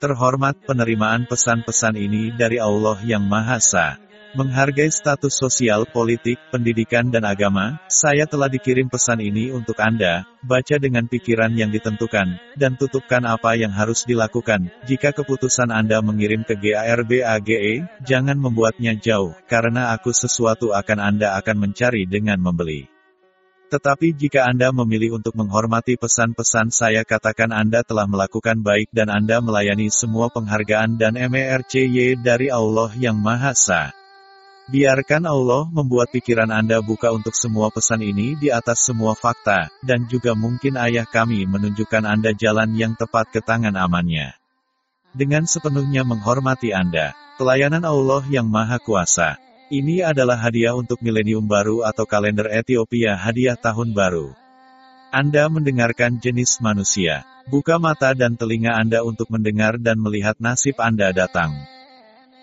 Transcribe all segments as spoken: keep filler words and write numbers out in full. Terhormat penerimaan pesan-pesan ini dari Allah Yang Maha Esa. Menghargai status sosial, politik, pendidikan dan agama, saya telah dikirim pesan ini untuk Anda, baca dengan pikiran yang ditentukan, dan tutupkan apa yang harus dilakukan. Jika keputusan Anda mengirim ke GARBAGE, jangan membuatnya jauh, karena aku sesuatu akan Anda akan mencari dengan membeli. Tetapi jika Anda memilih untuk menghormati pesan-pesan saya, katakan Anda telah melakukan baik dan Anda melayani semua penghargaan dan mercy dari Allah Yang Maha Esa. Biarkan Allah membuat pikiran Anda buka untuk semua pesan ini di atas semua fakta, dan juga mungkin ayah kami menunjukkan Anda jalan yang tepat ke tangan amannya. Dengan sepenuhnya menghormati Anda, pelayanan Allah Yang Maha Kuasa. Ini adalah hadiah untuk milenium baru atau kalender Ethiopia hadiah tahun baru. Anda mendengarkan jenis manusia. Buka mata dan telinga Anda untuk mendengar dan melihat nasib Anda datang.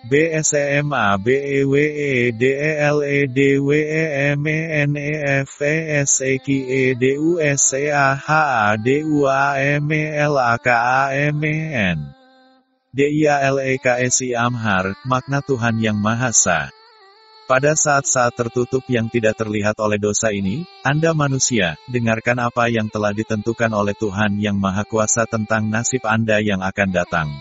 B S M A B E W E D L E D W E M E N E F E S E Q E D U S E A H A D U A M E L A K A M E N D I A L E K S I Amhar, makna Tuhan Yang Maha Esa. Pada saat-saat tertutup yang tidak terlihat oleh dosa ini, Anda manusia, dengarkan apa yang telah ditentukan oleh Tuhan Yang Maha Kuasa tentang nasib Anda yang akan datang.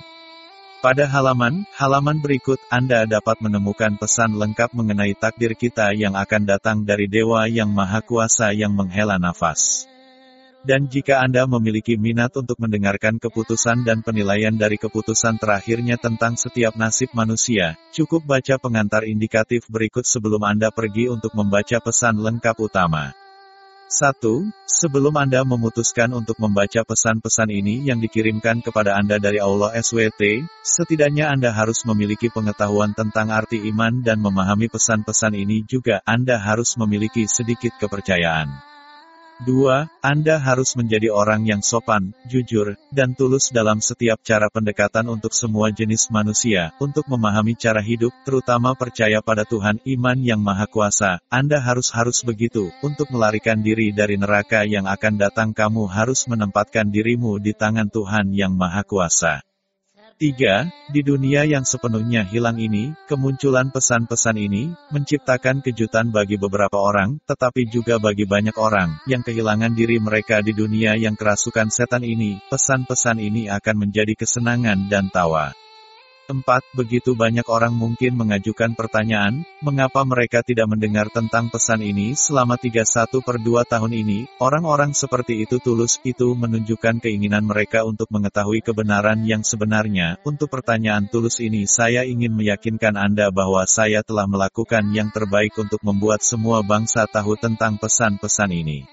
Pada halaman-halaman berikut, Anda dapat menemukan pesan lengkap mengenai takdir kita yang akan datang dari Dewa Yang Maha Kuasa yang menghela nafas. Dan jika Anda memiliki minat untuk mendengarkan keputusan dan penilaian dari keputusan terakhirnya tentang setiap nasib manusia, cukup baca pengantar indikatif berikut sebelum Anda pergi untuk membaca pesan lengkap utama. satu. Sebelum Anda memutuskan untuk membaca pesan-pesan ini yang dikirimkan kepada Anda dari Allah S W T, setidaknya Anda harus memiliki pengetahuan tentang arti iman dan memahami pesan-pesan ini juga. Anda harus memiliki sedikit kepercayaan. Dua, Anda harus menjadi orang yang sopan, jujur, dan tulus dalam setiap cara pendekatan untuk semua jenis manusia. Untuk memahami cara hidup, terutama percaya pada Tuhan, iman yang Maha Kuasa, Anda harus harus begitu. Untuk melarikan diri dari neraka yang akan datang, kamu harus menempatkan dirimu di tangan Tuhan Yang Maha Kuasa. Tiga, di dunia yang sepenuhnya hilang ini, kemunculan pesan-pesan ini menciptakan kejutan bagi beberapa orang, tetapi juga bagi banyak orang yang kehilangan diri mereka di dunia yang kerasukan setan ini. Pesan-pesan ini akan menjadi kesenangan dan tawa. Empat, begitu banyak orang mungkin mengajukan pertanyaan, mengapa mereka tidak mendengar tentang pesan ini selama tiga puluh satu per dua tahun ini. Orang-orang seperti itu tulus, itu menunjukkan keinginan mereka untuk mengetahui kebenaran yang sebenarnya. Untuk pertanyaan tulus ini, saya ingin meyakinkan Anda bahwa saya telah melakukan yang terbaik untuk membuat semua bangsa tahu tentang pesan-pesan ini.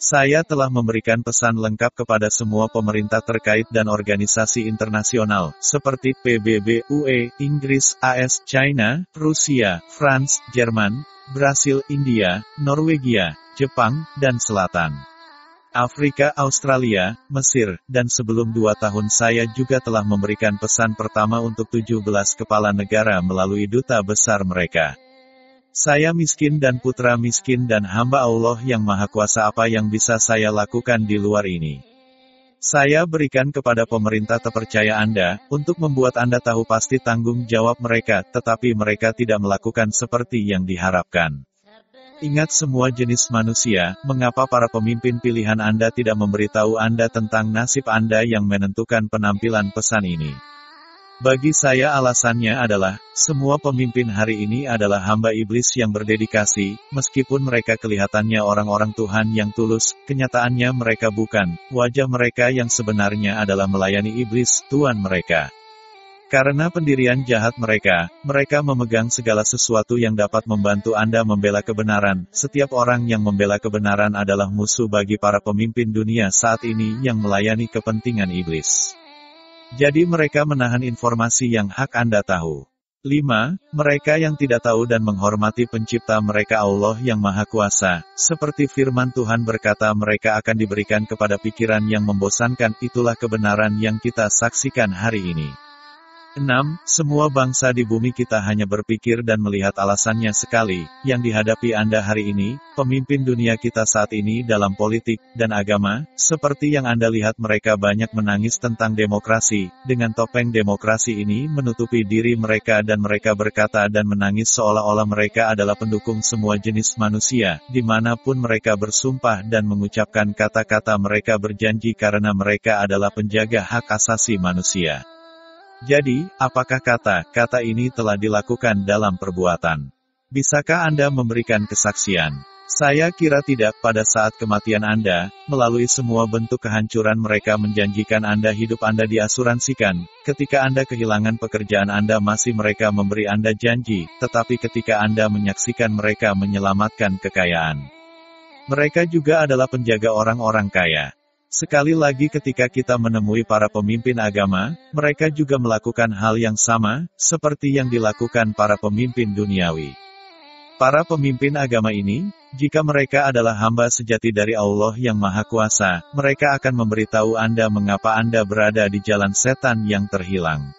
Saya telah memberikan pesan lengkap kepada semua pemerintah terkait dan organisasi internasional, seperti P B B, U E, Inggris, A S, China, Rusia, Frans, Jerman, Brasil, India, Norwegia, Jepang, dan Selatan Afrika, Australia, Mesir, dan sebelum dua tahun saya juga telah memberikan pesan pertama untuk tujuh belas kepala negara melalui duta besar mereka. Saya miskin dan putra miskin dan hamba Allah Yang Maha Kuasa. Apa yang bisa saya lakukan di luar ini? Saya berikan kepada pemerintah terpercaya Anda, untuk membuat Anda tahu pasti tanggung jawab mereka, tetapi mereka tidak melakukan seperti yang diharapkan. Ingat semua jenis manusia, mengapa para pemimpin pilihan Anda tidak memberitahu Anda tentang nasib Anda yang menentukan penampilan pesan ini? Bagi saya alasannya adalah, semua pemimpin hari ini adalah hamba iblis yang berdedikasi, meskipun mereka kelihatannya orang-orang Tuhan yang tulus, kenyataannya mereka bukan. Wajah mereka yang sebenarnya adalah melayani iblis, tuan mereka. Karena pendirian jahat mereka, mereka memegang segala sesuatu yang dapat membantu Anda membela kebenaran. Setiap orang yang membela kebenaran adalah musuh bagi para pemimpin dunia saat ini yang melayani kepentingan iblis. Jadi mereka menahan informasi yang hak Anda tahu. Lima, mereka yang tidak tahu dan menghormati pencipta mereka Allah Yang Maha Kuasa, seperti firman Tuhan berkata, mereka akan diberikan kepada pikiran yang membosankan. Itulah kebenaran yang kita saksikan hari ini. enam. Semua bangsa di bumi kita hanya berpikir dan melihat alasannya sekali, yang dihadapi Anda hari ini, pemimpin dunia kita saat ini dalam politik dan agama, seperti yang Anda lihat mereka banyak menangis tentang demokrasi, dengan topeng demokrasi ini menutupi diri mereka dan mereka berkata dan menangis seolah-olah mereka adalah pendukung semua jenis manusia, dimanapun mereka bersumpah dan mengucapkan kata-kata mereka berjanji karena mereka adalah penjaga hak asasi manusia. Jadi, apakah kata-kata ini telah dilakukan dalam perbuatan? Bisakah Anda memberikan kesaksian? Saya kira tidak. Pada saat kematian Anda, melalui semua bentuk kehancuran mereka menjanjikan Anda hidup Anda diasuransikan, ketika Anda kehilangan pekerjaan Anda masih mereka memberi Anda janji, tetapi ketika Anda menyaksikan mereka menyelamatkan kekayaan. Mereka juga adalah penjaga orang-orang kaya. Sekali lagi ketika kita menemui para pemimpin agama, mereka juga melakukan hal yang sama, seperti yang dilakukan para pemimpin duniawi. Para pemimpin agama ini, jika mereka adalah hamba sejati dari Allah yang Maha Kuasa, mereka akan memberitahu Anda mengapa Anda berada di jalan setan yang terhilang.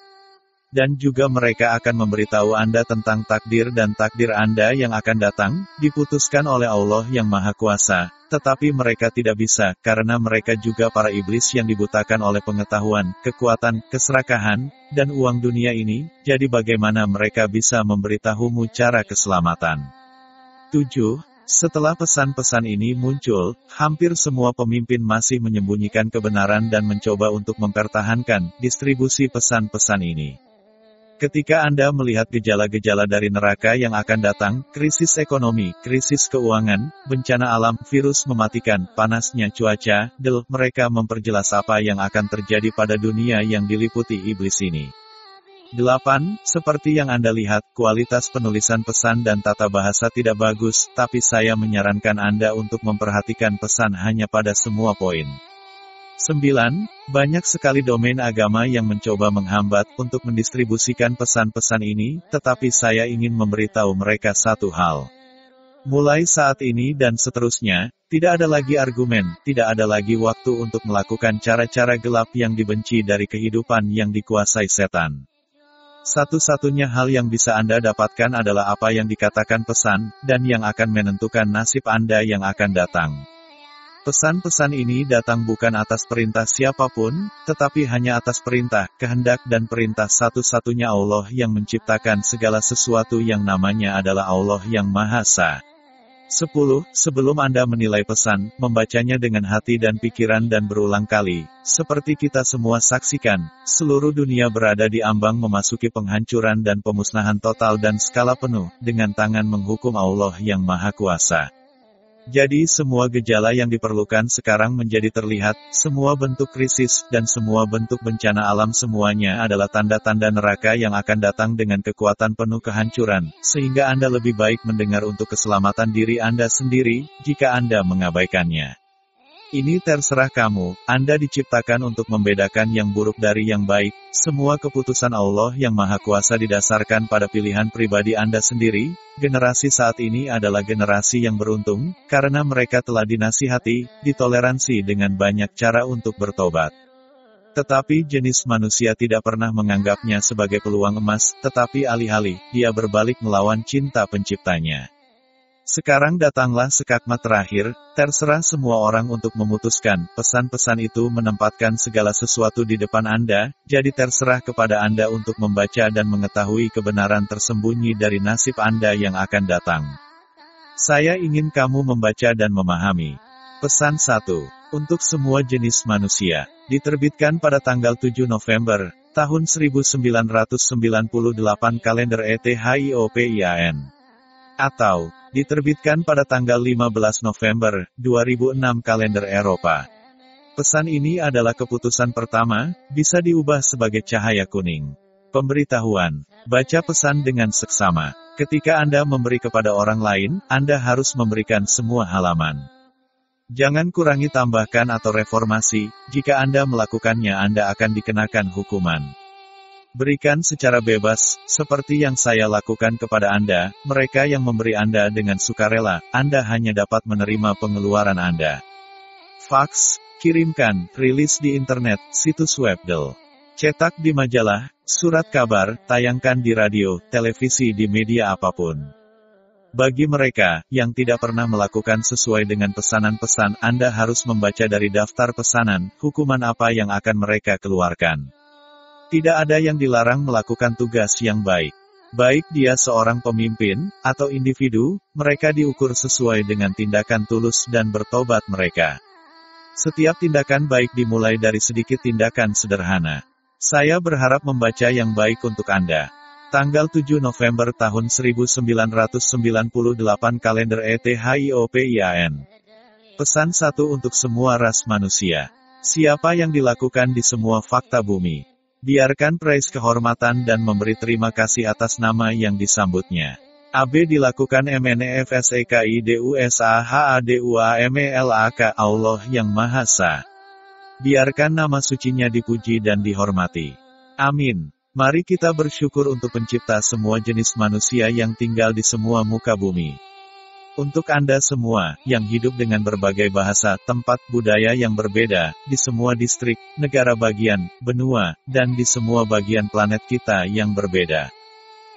Dan juga mereka akan memberitahu Anda tentang takdir dan takdir Anda yang akan datang, diputuskan oleh Allah yang Maha Kuasa, tetapi mereka tidak bisa, karena mereka juga para iblis yang dibutakan oleh pengetahuan, kekuatan, keserakahan, dan uang dunia ini, jadi bagaimana mereka bisa memberitahumu cara keselamatan. tujuh. Setelah pesan-pesan ini muncul, hampir semua pemimpin masih menyembunyikan kebenaran dan mencoba untuk mempertahankan distribusi pesan-pesan ini. Ketika Anda melihat gejala-gejala dari neraka yang akan datang, krisis ekonomi, krisis keuangan, bencana alam, virus mematikan, panasnya cuaca, del, mereka memperjelas apa yang akan terjadi pada dunia yang diliputi iblis ini. delapan. Seperti yang Anda lihat, kualitas penulisan pesan dan tata bahasa tidak bagus, tapi saya menyarankan Anda untuk memperhatikan pesan hanya pada semua poin. sembilan. Banyak sekali domain agama yang mencoba menghambat untuk mendistribusikan pesan-pesan ini, tetapi saya ingin memberitahu mereka satu hal. Mulai saat ini dan seterusnya, tidak ada lagi argumen, tidak ada lagi waktu untuk melakukan cara-cara gelap yang dibenci dari kehidupan yang dikuasai setan. Satu-satunya hal yang bisa Anda dapatkan adalah apa yang dikatakan pesan, dan yang akan menentukan nasib Anda yang akan datang. Pesan-pesan ini datang bukan atas perintah siapapun, tetapi hanya atas perintah, kehendak dan perintah satu-satunya Allah yang menciptakan segala sesuatu yang namanya adalah Allah yang Maha Esa. sepuluh. Sebelum Anda menilai pesan, membacanya dengan hati dan pikiran dan berulang kali, seperti kita semua saksikan, seluruh dunia berada di ambang memasuki penghancuran dan pemusnahan total dan skala penuh, dengan tangan menghukum Allah yang Maha Kuasa. Jadi semua gejala yang diperlukan sekarang menjadi terlihat, semua bentuk krisis, dan semua bentuk bencana alam semuanya adalah tanda-tanda neraka yang akan datang dengan kekuatan penuh kehancuran, sehingga Anda lebih baik mendengar untuk keselamatan diri Anda sendiri, jika Anda mengabaikannya. Ini terserah kamu, Anda diciptakan untuk membedakan yang buruk dari yang baik, semua keputusan Allah yang Maha Kuasa didasarkan pada pilihan pribadi Anda sendiri. Generasi saat ini adalah generasi yang beruntung, karena mereka telah dinasihati, ditoleransi dengan banyak cara untuk bertobat. Tetapi jenis manusia tidak pernah menganggapnya sebagai peluang emas, tetapi alih-alih, dia berbalik melawan cinta penciptanya. Sekarang datanglah sekakmat terakhir, terserah semua orang untuk memutuskan, pesan-pesan itu menempatkan segala sesuatu di depan Anda, jadi terserah kepada Anda untuk membaca dan mengetahui kebenaran tersembunyi dari nasib Anda yang akan datang. Saya ingin kamu membaca dan memahami. Pesan satu. Untuk semua jenis manusia. Diterbitkan pada tanggal tujuh November, tahun seribu sembilan ratus sembilan puluh delapan kalender E T H I O P I A N. Atau diterbitkan pada tanggal lima belas November dua ribu enam kalender Eropa. Pesan ini adalah keputusan pertama, bisa diubah sebagai cahaya kuning. Pemberitahuan, baca pesan dengan seksama. Ketika Anda memberi kepada orang lain, Anda harus memberikan semua halaman. Jangan kurangi, tambahkan atau reformasi, jika Anda melakukannya Anda akan dikenakan hukuman. Berikan secara bebas, seperti yang saya lakukan kepada Anda, mereka yang memberi Anda dengan sukarela, Anda hanya dapat menerima pengeluaran Anda. Fax, kirimkan, rilis di internet, situs web, del. Cetak di majalah, surat kabar, tayangkan di radio, televisi, di media apapun. Bagi mereka yang tidak pernah melakukan sesuai dengan pesanan-pesan, Anda harus membaca dari daftar pesanan, hukuman apa yang akan mereka keluarkan. Tidak ada yang dilarang melakukan tugas yang baik. Baik dia seorang pemimpin atau individu, mereka diukur sesuai dengan tindakan tulus dan bertobat mereka. Setiap tindakan baik dimulai dari sedikit tindakan sederhana. Saya berharap membaca yang baik untuk Anda. Tanggal tujuh November tahun seribu sembilan ratus sembilan puluh delapan kalender E T H I O P I A N. Pesan satu untuk semua ras manusia. Siapa yang dilakukan di semua fakta bumi. Biarkan prais kehormatan dan memberi terima kasih atas nama yang disambutnya. A B dilakukan M N E F S E K I D U S A H A D U A M E L A K Allah yang Maha Esa. Biarkan nama sucinya dipuji dan dihormati. Amin. Mari kita bersyukur untuk pencipta semua jenis manusia yang tinggal di semua muka bumi. Untuk Anda semua, yang hidup dengan berbagai bahasa, tempat, budaya yang berbeda, di semua distrik, negara bagian, benua, dan di semua bagian planet kita yang berbeda.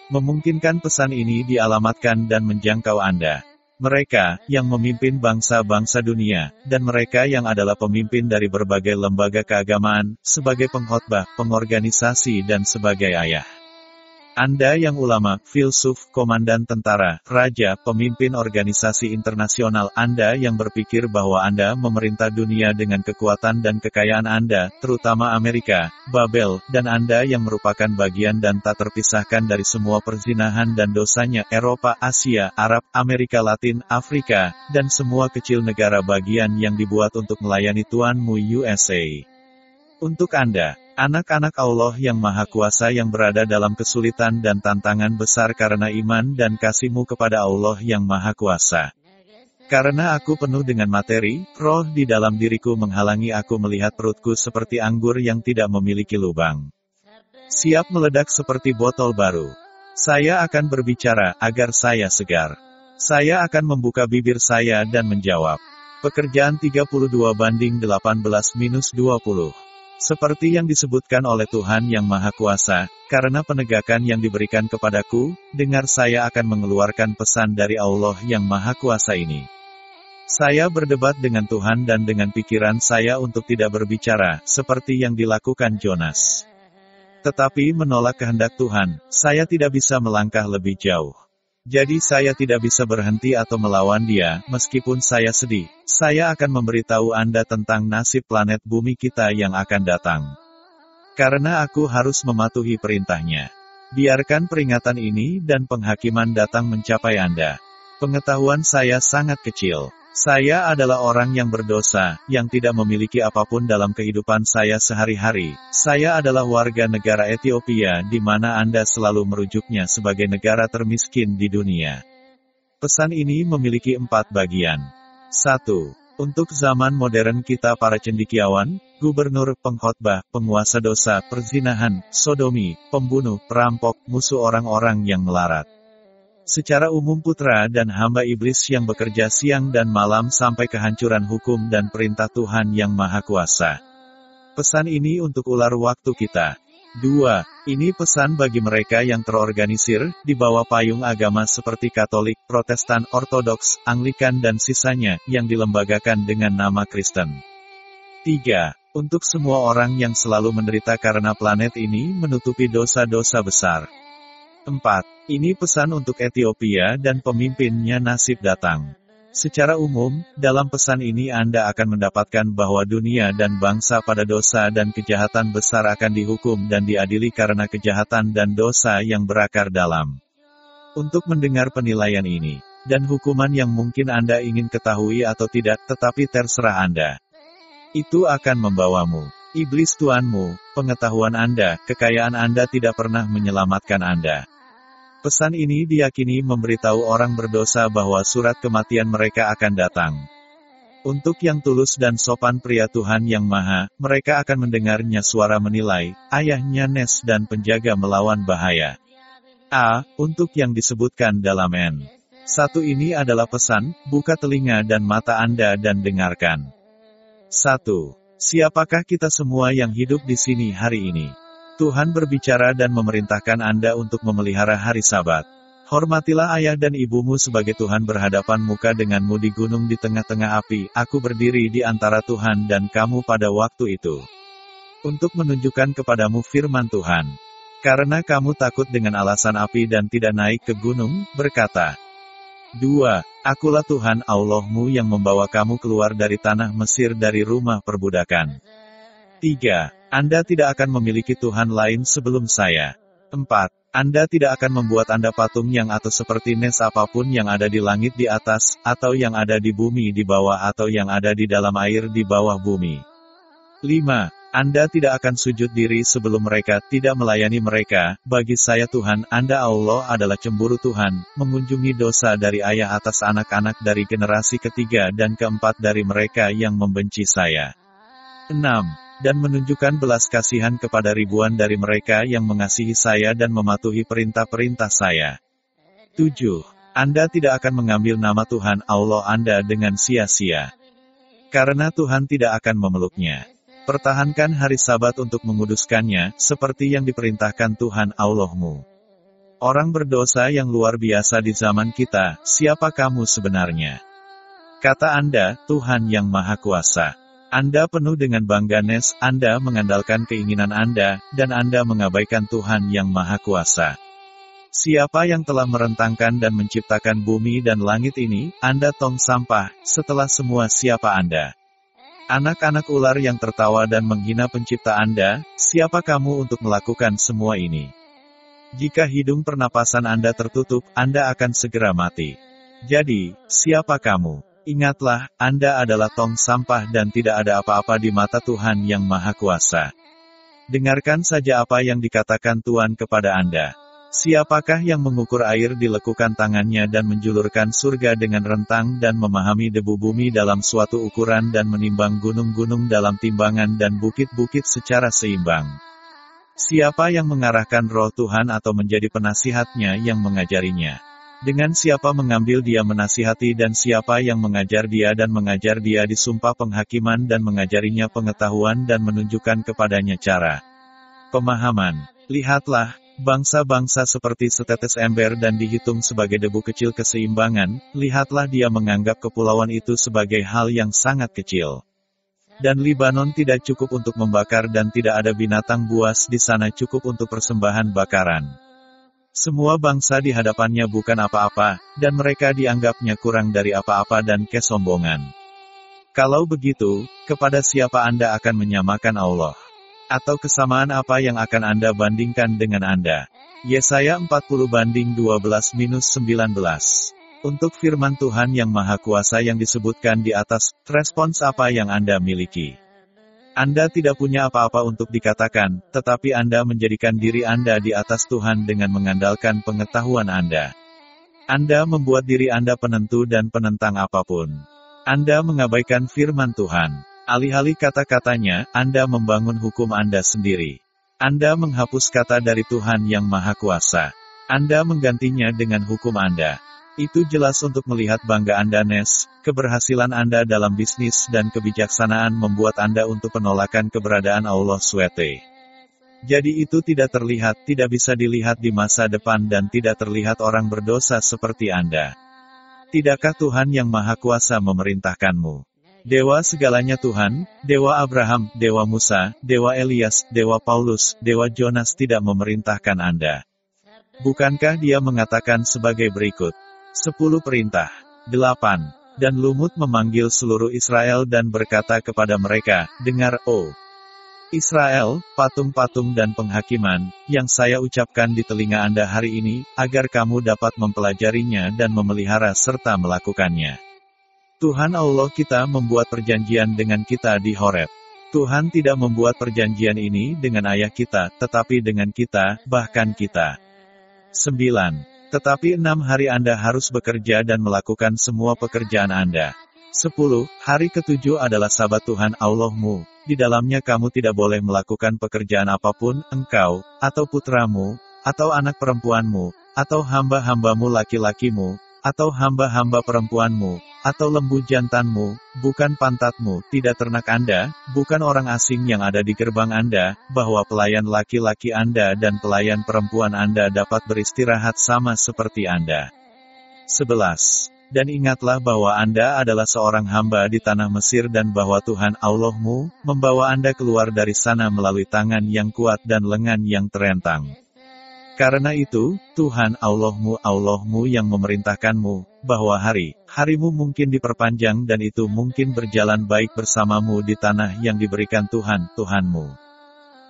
Memungkinkan pesan ini dialamatkan dan menjangkau Anda. Mereka, yang memimpin bangsa-bangsa dunia, dan mereka yang adalah pemimpin dari berbagai lembaga keagamaan, sebagai pengkhotbah, pengorganisasi dan sebagai ayah. Anda yang ulama, filsuf, komandan tentara, raja, pemimpin organisasi internasional, Anda yang berpikir bahwa Anda memerintah dunia dengan kekuatan dan kekayaan Anda, terutama Amerika, Babel, dan Anda yang merupakan bagian dan tak terpisahkan dari semua perzinahan dan dosanya, Eropa, Asia, Arab, Amerika Latin, Afrika, dan semua kecil negara bagian yang dibuat untuk melayani Tuanmu U S A. Untuk Anda, anak-anak Allah yang Maha Kuasa yang berada dalam kesulitan dan tantangan besar karena iman dan kasihmu kepada Allah yang Maha Kuasa. Karena aku penuh dengan materi, roh di dalam diriku menghalangi aku melihat perutku seperti anggur yang tidak memiliki lubang. Siap meledak seperti botol baru. Saya akan berbicara, agar saya segar. Saya akan membuka bibir saya dan menjawab. Pekerjaan tiga puluh dua banding delapan belas minus dua puluh. Seperti yang disebutkan oleh Tuhan yang Maha Kuasa, karena penegakan yang diberikan kepadaku, dengar saya akan mengeluarkan pesan dari Allah yang Maha Kuasa ini. Saya berdebat dengan Tuhan dan dengan pikiran saya untuk tidak berbicara, seperti yang dilakukan Jonas. Tetapi menolak kehendak Tuhan, saya tidak bisa melangkah lebih jauh. Jadi saya tidak bisa berhenti atau melawan dia, meskipun saya sedih, saya akan memberitahu Anda tentang nasib planet bumi kita yang akan datang. Karena aku harus mematuhi perintahnya. Biarkan peringatan ini dan penghakiman datang mencapai Anda. Pengetahuan saya sangat kecil. Saya adalah orang yang berdosa, yang tidak memiliki apapun dalam kehidupan saya sehari-hari. Saya adalah warga negara Ethiopia di mana Anda selalu merujuknya sebagai negara termiskin di dunia. Pesan ini memiliki empat bagian. Satu. Untuk zaman modern kita para cendekiawan, gubernur, pengkhotbah, penguasa dosa, perzinahan, sodomi, pembunuh, perampok, musuh orang-orang yang melarat. Secara umum putra dan hamba iblis yang bekerja siang dan malam sampai kehancuran hukum dan perintah Tuhan yang Maha Kuasa. Pesan ini untuk ular waktu kita. Dua. Ini pesan bagi mereka yang terorganisir, di bawah payung agama seperti Katolik, Protestan, Ortodoks, Anglikan dan sisanya, yang dilembagakan dengan nama Kristen. Tiga. Untuk semua orang yang selalu menderita karena planet ini menutupi dosa-dosa besar. Empat. Ini pesan untuk Ethiopia dan pemimpinnya nasib datang. Secara umum, dalam pesan ini Anda akan mendapatkan bahwa dunia dan bangsa pada dosa dan kejahatan besar akan dihukum dan diadili karena kejahatan dan dosa yang berakar dalam. Untuk mendengar penilaian ini, dan hukuman yang mungkin Anda ingin ketahui atau tidak, tetapi terserah Anda. Itu akan membawamu. Iblis tuanmu, pengetahuan Anda, kekayaan Anda tidak pernah menyelamatkan Anda. Pesan ini diyakini memberitahu orang berdosa bahwa surat kematian mereka akan datang. Untuk yang tulus dan sopan pria Tuhan yang Maha, mereka akan mendengarnya suara menilai, ayahnya Nes dan penjaga melawan bahaya. A. Untuk yang disebutkan dalam N. Satu ini adalah pesan, buka telinga dan mata Anda dan dengarkan. Satu. Siapakah kita semua yang hidup di sini hari ini? Tuhan berbicara dan memerintahkan Anda untuk memelihara hari Sabat. Hormatilah ayah dan ibumu sebagai Tuhan berhadapan muka denganmu di gunung di tengah-tengah api. Aku berdiri di antara Tuhan dan kamu pada waktu itu, untuk menunjukkan kepadamu firman Tuhan. Karena kamu takut dengan alasan api dan tidak naik ke gunung, berkata, dua. Akulah Tuhan Allahmu yang membawa kamu keluar dari tanah Mesir, dari rumah perbudakan. tiga. Anda tidak akan memiliki Tuhan lain sebelum saya. empat. Anda tidak akan membuat Anda patung yang atau seperti nes apapun yang ada di langit di atas, atau yang ada di bumi di bawah, atau yang ada di dalam air di bawah bumi. lima. Anda tidak akan sujud diri sebelum mereka, tidak melayani mereka. Bagi saya Tuhan, Anda Allah adalah cemburu Tuhan, mengunjungi dosa dari ayah atas anak-anak dari generasi ketiga dan keempat dari mereka yang membenci saya. enam. Dan menunjukkan belas kasihan kepada ribuan dari mereka yang mengasihi saya dan mematuhi perintah-perintah saya. tujuh. Anda tidak akan mengambil nama Tuhan Allah Anda dengan sia-sia, karena Tuhan tidak akan memeluknya. Pertahankan hari Sabat untuk menguduskannya, seperti yang diperintahkan Tuhan Allahmu. Orang berdosa yang luar biasa di zaman kita, siapa kamu sebenarnya? Kata Anda, Tuhan yang Maha Kuasa. Anda penuh dengan bangga nes, Anda mengandalkan keinginan Anda, dan Anda mengabaikan Tuhan yang Maha Kuasa. Siapa yang telah merentangkan dan menciptakan bumi dan langit ini? Anda tong sampah, setelah semua siapa Anda? Anak-anak ular yang tertawa dan menghina pencipta Anda, siapa kamu untuk melakukan semua ini? Jika hidung pernapasan Anda tertutup, Anda akan segera mati. Jadi, siapa kamu? Ingatlah, Anda adalah tong sampah dan tidak ada apa-apa di mata Tuhan yang Maha Kuasa. Dengarkan saja apa yang dikatakan Tuhan kepada Anda. Siapakah yang mengukur air di lekukan tangannya dan menjulurkan surga dengan rentang dan memahami debu bumi dalam suatu ukuran dan menimbang gunung-gunung dalam timbangan dan bukit-bukit secara seimbang? Siapa yang mengarahkan roh Tuhan atau menjadi penasihatnya yang mengajarinya? Dengan siapa mengambil dia menasihati dan siapa yang mengajar dia dan mengajar dia disumpah penghakiman dan mengajarinya pengetahuan dan menunjukkan kepadanya cara pemahaman. Lihatlah, bangsa-bangsa seperti setetes ember dan dihitung sebagai debu kecil keseimbangan. Lihatlah, dia menganggap kepulauan itu sebagai hal yang sangat kecil. Dan Libanon tidak cukup untuk membakar dan tidak ada binatang buas di sana cukup untuk persembahan bakaran. Semua bangsa di hadapannya bukan apa-apa, dan mereka dianggapnya kurang dari apa-apa dan kesombongan. Kalau begitu, kepada siapa Anda akan menyamakan Allah? Atau kesamaan apa yang akan Anda bandingkan dengan Anda? Yesaya empat puluh banding dua belas minus sembilan belas. Untuk firman Tuhan yang Maha Kuasa yang disebutkan di atas, respons apa yang Anda miliki? Anda tidak punya apa-apa untuk dikatakan, tetapi Anda menjadikan diri Anda di atas Tuhan dengan mengandalkan pengetahuan Anda. Anda membuat diri Anda penentu dan penentang apapun. Anda mengabaikan firman Tuhan. Alih-alih kata-katanya, Anda membangun hukum Anda sendiri. Anda menghapus kata dari Tuhan yang Maha Kuasa. Anda menggantinya dengan hukum Anda. Itu jelas untuk melihat bangga Anda nes, keberhasilan Anda dalam bisnis dan kebijaksanaan membuat Anda untuk penolakan keberadaan Allah swt. Jadi itu tidak terlihat, tidak bisa dilihat di masa depan dan tidak terlihat orang berdosa seperti Anda. Tidakkah Tuhan yang Maha Kuasa memerintahkanmu? Dewa segalanya Tuhan, Dewa Abraham, Dewa Musa, Dewa Elias, Dewa Paulus, Dewa Jonas tidak memerintahkan Anda. Bukankah dia mengatakan sebagai berikut? Sepuluh perintah. Delapan. Dan Lumut memanggil seluruh Israel dan berkata kepada mereka, dengar, O Israel, patung-patung dan penghakiman, yang saya ucapkan di telinga Anda hari ini, agar kamu dapat mempelajarinya dan memelihara serta melakukannya. Tuhan Allah kita membuat perjanjian dengan kita di Horeb. Tuhan tidak membuat perjanjian ini dengan ayah kita, tetapi dengan kita, bahkan kita. Sembilan. Tetapi enam hari Anda harus bekerja dan melakukan semua pekerjaan Anda. Sepuluh, hari ketujuh adalah Sabat Tuhan Allahmu. Di dalamnya kamu tidak boleh melakukan pekerjaan apapun, engkau, atau putramu, atau anak perempuanmu, atau hamba-hambamu laki-lakimu, atau hamba-hamba perempuanmu, atau lembu jantanmu, bukan pantatmu, tidak ternak Anda, bukan orang asing yang ada di gerbang Anda, bahwa pelayan laki-laki Anda dan pelayan perempuan Anda dapat beristirahat sama seperti Anda. sebelas. Dan ingatlah bahwa Anda adalah seorang hamba di tanah Mesir dan bahwa Tuhan Allahmu, membawa Anda keluar dari sana melalui tangan yang kuat dan lengan yang terentang. Karena itu, Tuhan Allahmu, Allahmu yang memerintahkanmu, bahwa hari, harimu mungkin diperpanjang dan itu mungkin berjalan baik bersamamu di tanah yang diberikan Tuhan, Tuhanmu.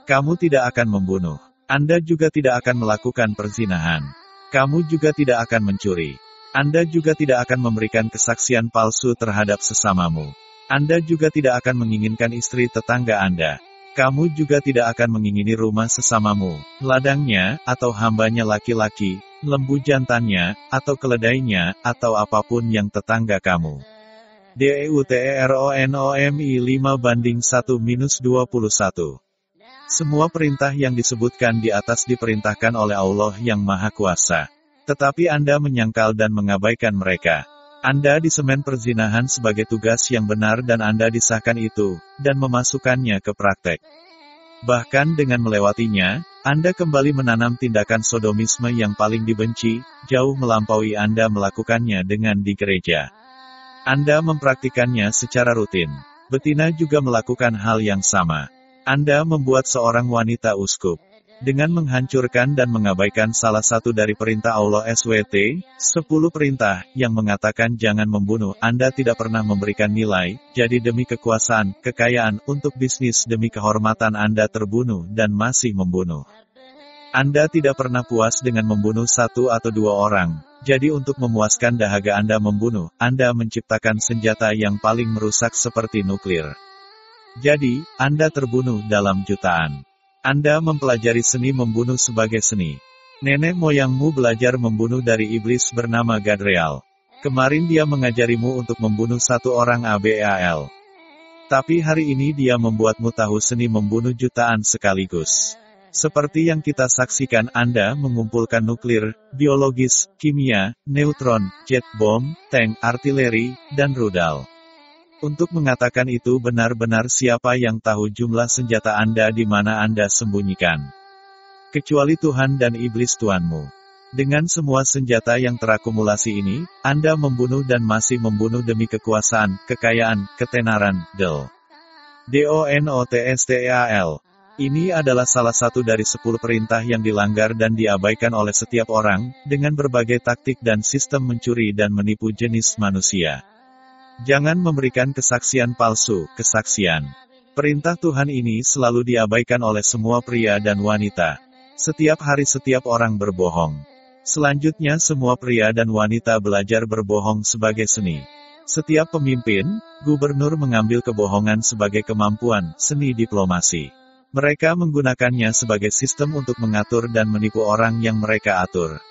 Kamu tidak akan membunuh. Anda juga tidak akan melakukan perzinahan. Kamu juga tidak akan mencuri. Anda juga tidak akan memberikan kesaksian palsu terhadap sesamamu. Anda juga tidak akan menginginkan istri tetangga Anda. Kamu juga tidak akan mengingini rumah sesamamu, ladangnya, atau hambanya laki-laki, lembu jantannya, atau keledainya, atau apapun yang tetangga kamu. Deuteronomi lima banding satu minus dua puluh satu. Semua perintah yang disebutkan di atas diperintahkan oleh Allah yang Maha Kuasa. Tetapi Anda menyangkal dan mengabaikan mereka. Anda disemen perzinahan sebagai tugas yang benar dan Anda disahkan itu, dan memasukkannya ke praktek. Bahkan dengan melewatinya, Anda kembali menanam tindakan sodomisme yang paling dibenci, jauh melampaui Anda melakukannya dengan di gereja. Anda mempraktikkannya secara rutin. Betina juga melakukan hal yang sama. Anda membuat seorang wanita uskup. Dengan menghancurkan dan mengabaikan salah satu dari perintah Allah S W T, sepuluh perintah, yang mengatakan jangan membunuh, Anda tidak pernah memberikan nilai, jadi demi kekuasaan, kekayaan, untuk bisnis demi kehormatan Anda terbunuh dan masih membunuh. Anda tidak pernah puas dengan membunuh satu atau dua orang, jadi untuk memuaskan dahaga Anda membunuh, Anda menciptakan senjata yang paling merusak seperti nuklir. Jadi, Anda terbunuh dalam jutaan. Anda mempelajari seni membunuh sebagai seni. Nenek moyangmu belajar membunuh dari iblis bernama Gadriel. Kemarin dia mengajarimu untuk membunuh satu orang abal. Tapi hari ini dia membuatmu tahu seni membunuh jutaan sekaligus. Seperti yang kita saksikan, Anda mengumpulkan nuklir, biologis, kimia, neutron, jet bom, tank, artileri, dan rudal. Untuk mengatakan itu benar-benar siapa yang tahu jumlah senjata Anda di mana Anda sembunyikan. Kecuali Tuhan dan iblis Tuhanmu. Dengan semua senjata yang terakumulasi ini, Anda membunuh dan masih membunuh demi kekuasaan, kekayaan, ketenaran, del. Don'tstal. Ini adalah salah satu dari sepuluh perintah yang dilanggar dan diabaikan oleh setiap orang, dengan berbagai taktik dan sistem mencuri dan menipu jenis manusia. Jangan memberikan kesaksian palsu, kesaksian. Perintah Tuhan ini selalu diabaikan oleh semua pria dan wanita. Setiap hari setiap orang berbohong. Selanjutnya semua pria dan wanita belajar berbohong sebagai seni. Setiap pemimpin, gubernur mengambil kebohongan sebagai kemampuan, seni diplomasi. Mereka menggunakannya sebagai sistem untuk mengatur dan menipu orang yang mereka atur.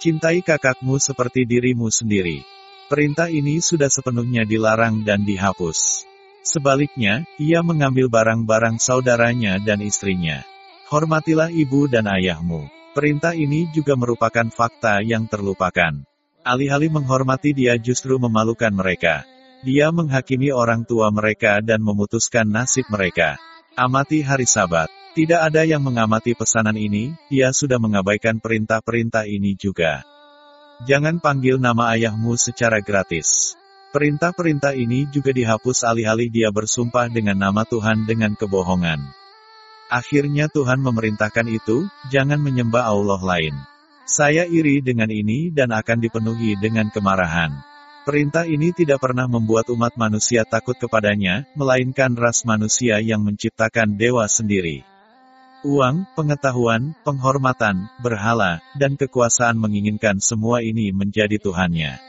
Cintai kakakmu seperti dirimu sendiri. Perintah ini sudah sepenuhnya dilarang dan dihapus. Sebaliknya, ia mengambil barang-barang saudaranya dan istrinya. Hormatilah ibu dan ayahmu. Perintah ini juga merupakan fakta yang terlupakan. Alih-alih menghormati, dia justru memalukan mereka. Dia menghakimi orang tua mereka dan memutuskan nasib mereka. Amati hari Sabat. Tidak ada yang mengamati pesanan ini, dia sudah mengabaikan perintah-perintah ini juga. Jangan panggil nama ayahmu secara gratis. Perintah-perintah ini juga dihapus alih-alih dia bersumpah dengan nama Tuhan dengan kebohongan. Akhirnya Tuhan memerintahkan itu, jangan menyembah Allah lain. Saya iri dengan ini dan akan dipenuhi dengan kemarahan. Perintah ini tidak pernah membuat umat manusia takut kepadanya, melainkan ras manusia yang menciptakan dewa sendiri. Uang, pengetahuan, penghormatan, berhala, dan kekuasaan menginginkan semua ini menjadi Tuhannya.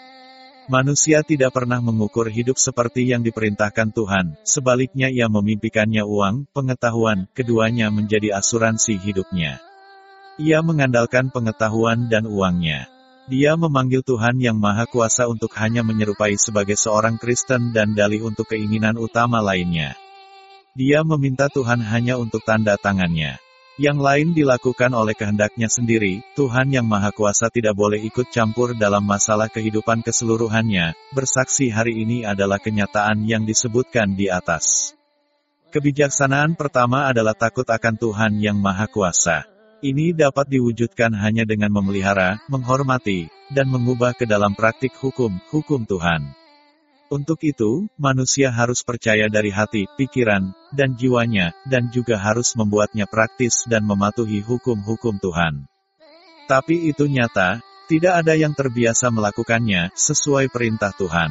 Manusia tidak pernah mengukur hidup seperti yang diperintahkan Tuhan, sebaliknya ia memimpikannya uang, pengetahuan, keduanya menjadi asuransi hidupnya. Ia mengandalkan pengetahuan dan uangnya. Dia memanggil Tuhan yang Maha Kuasa untuk hanya menyerupai sebagai seorang Kristen dan dalih untuk keinginan utama lainnya. Dia meminta Tuhan hanya untuk tanda tangannya. Yang lain dilakukan oleh kehendaknya sendiri. Tuhan yang Maha Kuasa tidak boleh ikut campur dalam masalah kehidupan keseluruhannya. Bersaksi hari ini adalah kenyataan yang disebutkan di atas. Kebijaksanaan pertama adalah takut akan Tuhan yang Maha Kuasa. Ini dapat diwujudkan hanya dengan memelihara, menghormati, dan mengubah ke dalam praktik hukum-hukum Tuhan. Untuk itu, manusia harus percaya dari hati, pikiran, dan jiwanya, dan juga harus membuatnya praktis dan mematuhi hukum-hukum Tuhan. Tapi itu nyata, tidak ada yang terbiasa melakukannya, sesuai perintah Tuhan.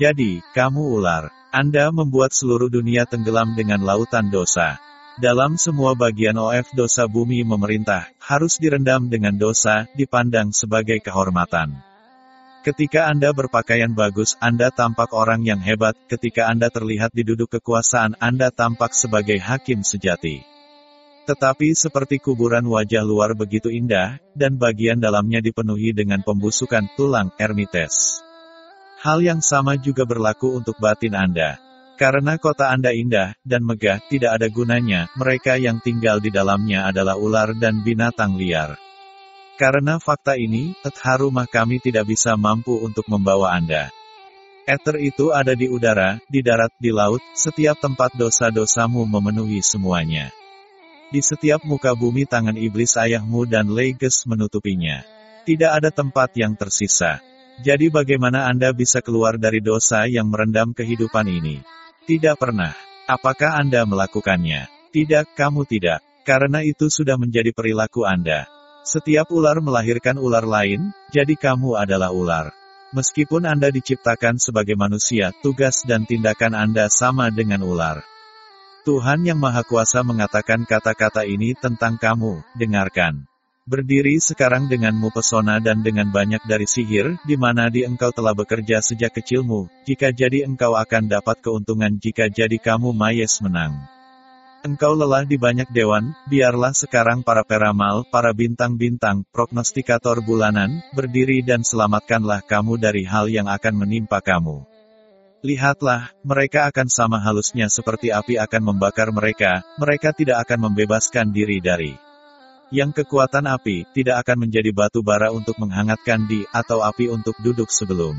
Jadi, kamu ular, Anda membuat seluruh dunia tenggelam dengan lautan dosa. Dalam semua bagian of dosa bumi memerintah, harus direndam dengan dosa, dipandang sebagai kehormatan. Ketika Anda berpakaian bagus, Anda tampak orang yang hebat. Ketika Anda terlihat diduduk kekuasaan, Anda tampak sebagai hakim sejati. Tetapi seperti kuburan, wajah luar begitu indah, dan bagian dalamnya dipenuhi dengan pembusukan tulang, ermites. Hal yang sama juga berlaku untuk batin Anda. Karena kota Anda indah, dan megah, tidak ada gunanya. Mereka yang tinggal di dalamnya adalah ular dan binatang liar. Karena fakta ini, ether rumah kami tidak bisa mampu untuk membawa Anda. Ether itu ada di udara, di darat, di laut, setiap tempat dosa-dosamu memenuhi semuanya. Di setiap muka bumi tangan iblis ayahmu dan leges menutupinya. Tidak ada tempat yang tersisa. Jadi bagaimana Anda bisa keluar dari dosa yang merendam kehidupan ini? Tidak pernah. Apakah Anda melakukannya? Tidak, kamu tidak. Karena itu sudah menjadi perilaku Anda. Setiap ular melahirkan ular lain, jadi kamu adalah ular. Meskipun Anda diciptakan sebagai manusia, tugas dan tindakan Anda sama dengan ular. Tuhan yang Maha Kuasa mengatakan kata-kata ini tentang kamu, dengarkan. Berdiri sekarang denganmu pesona dan dengan banyak dari sihir, di mana di engkau telah bekerja sejak kecilmu, jika jadi engkau akan dapat keuntungan jika jadi kamu Mayes menang. Engkau lelah di banyak dewan, biarlah sekarang para peramal, para bintang-bintang, prognostikator bulanan, berdiri dan selamatkanlah kamu dari hal yang akan menimpa kamu. Lihatlah, mereka akan sama halusnya seperti api akan membakar mereka, mereka tidak akan membebaskan diri dari. Yang kekuatan api, tidak akan menjadi batu bara untuk menghangatkan di, atau api untuk duduk sebelum.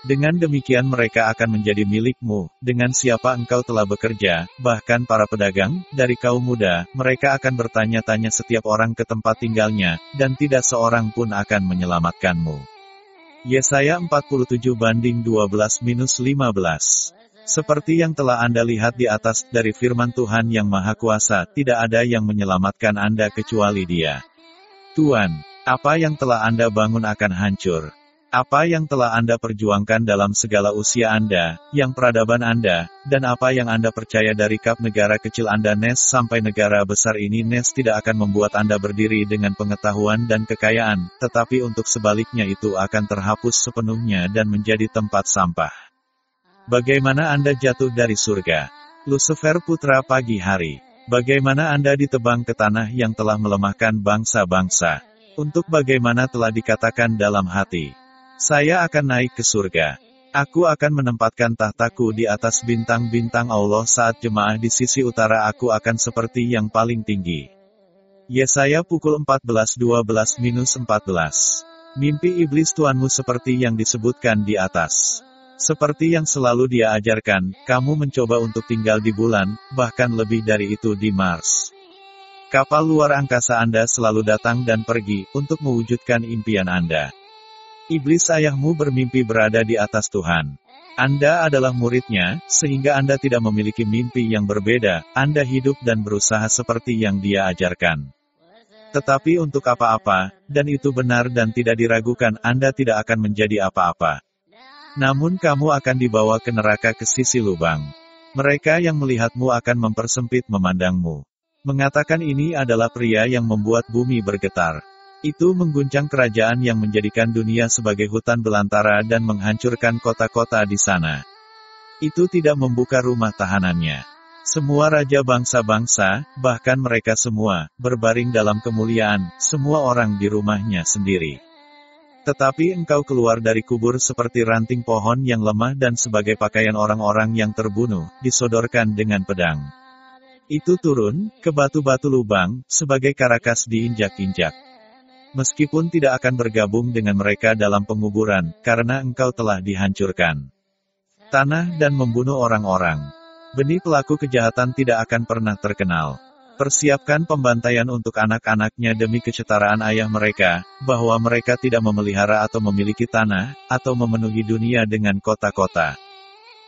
Dengan demikian mereka akan menjadi milikmu, dengan siapa engkau telah bekerja, bahkan para pedagang, dari kaum muda, mereka akan bertanya-tanya setiap orang ke tempat tinggalnya, dan tidak seorang pun akan menyelamatkanmu. Yesaya empat puluh tujuh banding dua belas minus lima belas. Seperti yang telah Anda lihat di atas, dari firman Tuhan yang Maha Kuasa, tidak ada yang menyelamatkan Anda kecuali Dia. Tuhan, apa yang telah Anda bangun akan hancur. Apa yang telah Anda perjuangkan dalam segala usia Anda, yang peradaban Anda, dan apa yang Anda percaya dari kap negara kecil Anda Nes sampai negara besar ini Nes tidak akan membuat Anda berdiri dengan pengetahuan dan kekayaan, tetapi untuk sebaliknya itu akan terhapus sepenuhnya dan menjadi tempat sampah. Bagaimana Anda jatuh dari surga? Lucifer putra pagi hari. Bagaimana Anda ditebang ke tanah yang telah melemahkan bangsa-bangsa? Untuk bagaimana telah dikatakan dalam hati. Saya akan naik ke surga. Aku akan menempatkan tahtaku di atas bintang-bintang Allah saat jemaah di sisi utara aku akan seperti yang paling tinggi. Yesaya pukul empat belas dua belas minus empat belas. Mimpi iblis tuanmu seperti yang disebutkan di atas. Seperti yang selalu dia ajarkan, kamu mencoba untuk tinggal di bulan, bahkan lebih dari itu di Mars. Kapal luar angkasa Anda selalu datang dan pergi, untuk mewujudkan impian Anda. Iblis ayahmu bermimpi berada di atas Tuhan. Anda adalah muridnya, sehingga Anda tidak memiliki mimpi yang berbeda, Anda hidup dan berusaha seperti yang dia ajarkan. Tetapi untuk apa-apa, dan itu benar dan tidak diragukan, Anda tidak akan menjadi apa-apa. Namun kamu akan dibawa ke neraka ke sisi lubang. Mereka yang melihatmu akan mempersempit memandangmu. Mengatakan ini adalah pria yang membuat bumi bergetar. Itu mengguncang kerajaan yang menjadikan dunia sebagai hutan belantara dan menghancurkan kota-kota di sana. Itu tidak membuka rumah tahanannya. Semua raja bangsa-bangsa, bahkan mereka semua, berbaring dalam kemuliaan, semua orang di rumahnya sendiri. Tetapi engkau keluar dari kubur seperti ranting pohon yang lemah dan sebagai pakaian orang-orang yang terbunuh, disodorkan dengan pedang. itu turun ke batu-batu lubang, sebagai karakas diinjak-injak. Meskipun tidak akan bergabung dengan mereka dalam penguburan, karena engkau telah dihancurkan tanah dan membunuh orang-orang. Benih pelaku kejahatan tidak akan pernah terkenal. Persiapkan pembantaian untuk anak-anaknya demi kesetaraan ayah mereka, bahwa mereka tidak memelihara atau memiliki tanah, atau memenuhi dunia dengan kota-kota.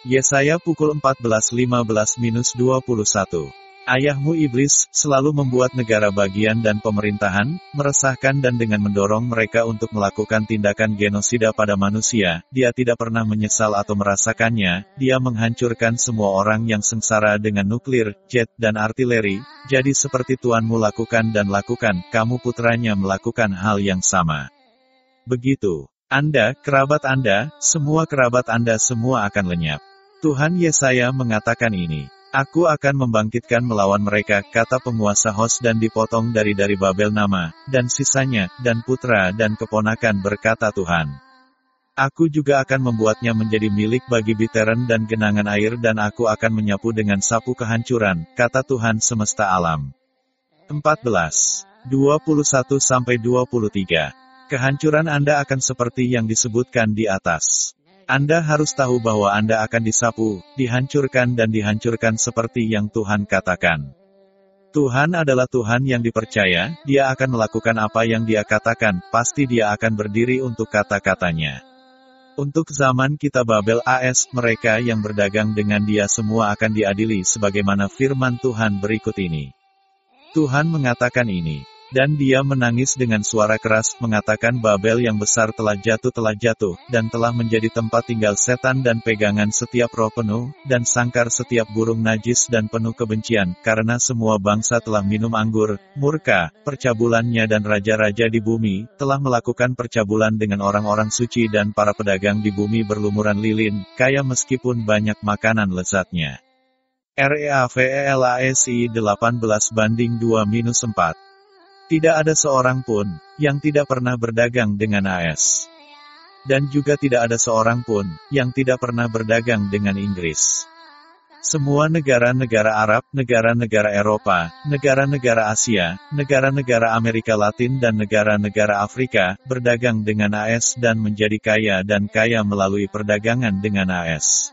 Yesaya pukul empat belas lima belas sampai dua puluh satu. Ayahmu iblis, selalu membuat negara bagian dan pemerintahan, meresahkan dan dengan mendorong mereka untuk melakukan tindakan genosida pada manusia, dia tidak pernah menyesal atau merasakannya, dia menghancurkan semua orang yang sengsara dengan nuklir, jet, dan artileri, jadi seperti Tuhanmu lakukan dan lakukan, kamu putranya melakukan hal yang sama. Begitu, Anda, kerabat Anda, semua kerabat Anda semua akan lenyap. Tuhan Yesaya mengatakan ini. Aku akan membangkitkan melawan mereka, kata penguasa Hos, dan dipotong dari dari Babel nama, dan sisanya, dan putra dan keponakan, berkata Tuhan. Aku juga akan membuatnya menjadi milik bagi Biteren dan genangan air, dan aku akan menyapu dengan sapu kehancuran, kata Tuhan semesta alam. empat belas, dua puluh satu sampai dua puluh tiga. Kehancuran Anda akan seperti yang disebutkan di atas. Anda harus tahu bahwa Anda akan disapu, dihancurkan dan dihancurkan seperti yang Tuhan katakan. Tuhan adalah Tuhan yang dipercaya, Dia akan melakukan apa yang Dia katakan, pasti Dia akan berdiri untuk kata-katanya. Untuk zaman kita Babel A S, mereka yang berdagang dengan Dia semua akan diadili sebagaimana firman Tuhan berikut ini. Tuhan mengatakan ini. Dan dia menangis dengan suara keras, mengatakan Babel yang besar telah jatuh telah jatuh, dan telah menjadi tempat tinggal setan dan pegangan setiap roh penuh, dan sangkar setiap burung najis dan penuh kebencian, karena semua bangsa telah minum anggur, murka, percabulannya dan raja-raja di bumi, telah melakukan percabulan dengan orang-orang suci dan para pedagang di bumi berlumuran lilin, kaya meskipun banyak makanan lezatnya. Revelasi delapan belas banding dua minus empat. Tidak ada seorang pun yang tidak pernah berdagang dengan A S. Dan juga tidak ada seorang pun yang tidak pernah berdagang dengan Inggris. Semua negara-negara Arab, negara-negara Eropa, negara-negara Asia, negara-negara Amerika Latin dan negara-negara Afrika berdagang dengan A S dan menjadi kaya dan kaya melalui perdagangan dengan A S.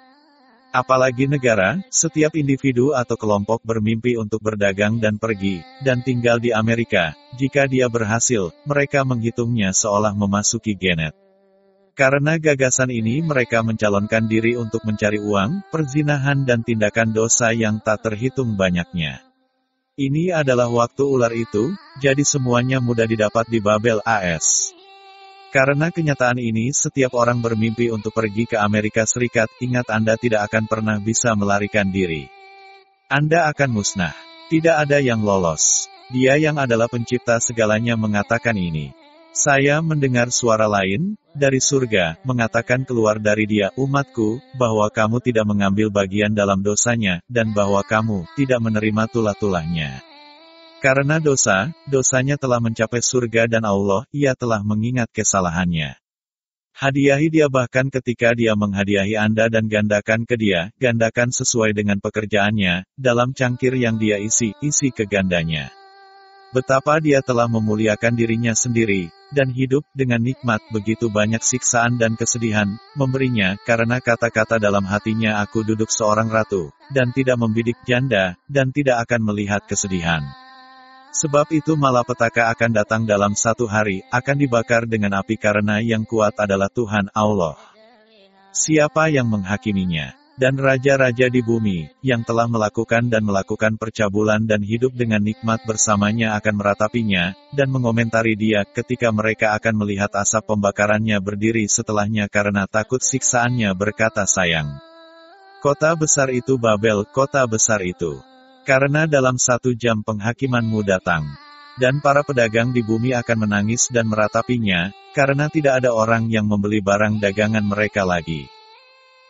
Apalagi negara, setiap individu atau kelompok bermimpi untuk berdagang dan pergi, dan tinggal di Amerika, jika dia berhasil, mereka menghitungnya seolah memasuki Genet. Karena gagasan ini mereka mencalonkan diri untuk mencari uang, perzinahan dan tindakan dosa yang tak terhitung banyaknya. Ini adalah waktu ular itu, jadi semuanya mudah didapat di Babel A S. Karena kenyataan ini setiap orang bermimpi untuk pergi ke Amerika Serikat, ingat Anda tidak akan pernah bisa melarikan diri. Anda akan musnah. Tidak ada yang lolos. Dia yang adalah pencipta segalanya mengatakan ini. Saya mendengar suara lain, dari surga, mengatakan keluar dari dia umatku, bahwa kamu tidak mengambil bagian dalam dosanya, dan bahwa kamu tidak menerima tulah-tulahnya. Karena dosa, dosanya telah mencapai surga dan Allah, ia telah mengingat kesalahannya. Hadiahi dia bahkan ketika dia menghadiahi Anda dan gandakan ke dia, gandakan sesuai dengan pekerjaannya, dalam cangkir yang dia isi, isi ke gandanya. Betapa dia telah memuliakan dirinya sendiri, dan hidup dengan nikmat begitu banyak siksaan dan kesedihan, memberinya, karena kata-kata dalam hatinya aku duduk seorang ratu, dan tidak membidik janda, dan tidak akan melihat kesedihan. Sebab itu malapetaka akan datang dalam satu hari, akan dibakar dengan api karena yang kuat adalah Tuhan Allah. Siapa yang menghakiminya? Dan raja-raja di bumi, yang telah melakukan dan melakukan percabulan dan hidup dengan nikmat bersamanya akan meratapinya, dan mengomentari dia ketika mereka akan melihat asap pembakarannya berdiri setelahnya karena takut siksaannya berkata sayang. Kota besar itu Babel, kota besar itu. Karena dalam satu jam penghakimanmu datang. Dan para pedagang di bumi akan menangis dan meratapinya, karena tidak ada orang yang membeli barang dagangan mereka lagi.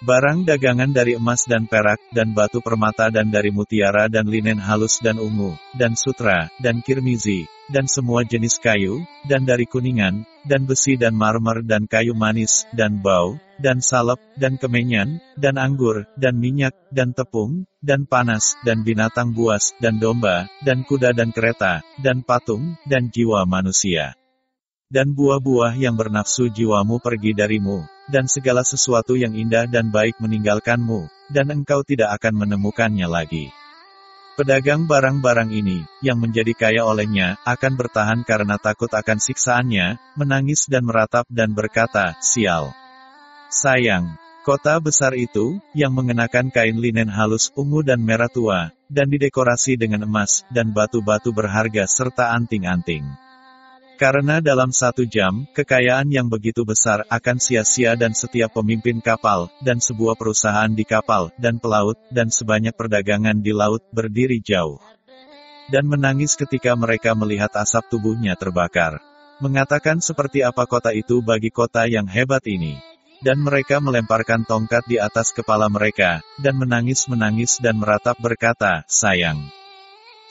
Barang dagangan dari emas dan perak, dan batu permata dan dari mutiara dan linen halus dan ungu, dan sutra, dan kirmizi, dan semua jenis kayu, dan dari kuningan, dan besi dan marmer dan kayu manis, dan bau, dan salep, dan kemenyan, dan anggur, dan minyak, dan tepung, dan panas, dan binatang buas, dan domba, dan kuda dan kereta, dan patung, dan jiwa manusia. Dan buah-buah yang bernafsu jiwamu pergi darimu, dan segala sesuatu yang indah dan baik meninggalkanmu, dan engkau tidak akan menemukannya lagi. Pedagang barang-barang ini, yang menjadi kaya olehnya, akan bertahan karena takut akan siksaannya, menangis dan meratap dan berkata, sial. Sayang, kota besar itu, yang mengenakan kain linen halus, ungu dan merah tua, dan didekorasi dengan emas, dan batu-batu berharga serta anting-anting. Karena dalam satu jam, kekayaan yang begitu besar akan sia-sia dan setiap pemimpin kapal, dan sebuah perusahaan di kapal, dan pelaut, dan sebanyak perdagangan di laut, berdiri jauh. Dan menangis ketika mereka melihat asap tubuhnya terbakar. Mengatakan seperti apa kota itu bagi kota yang hebat ini. Dan mereka melemparkan tongkat di atas kepala mereka, dan menangis-menangis dan meratap berkata, sayang.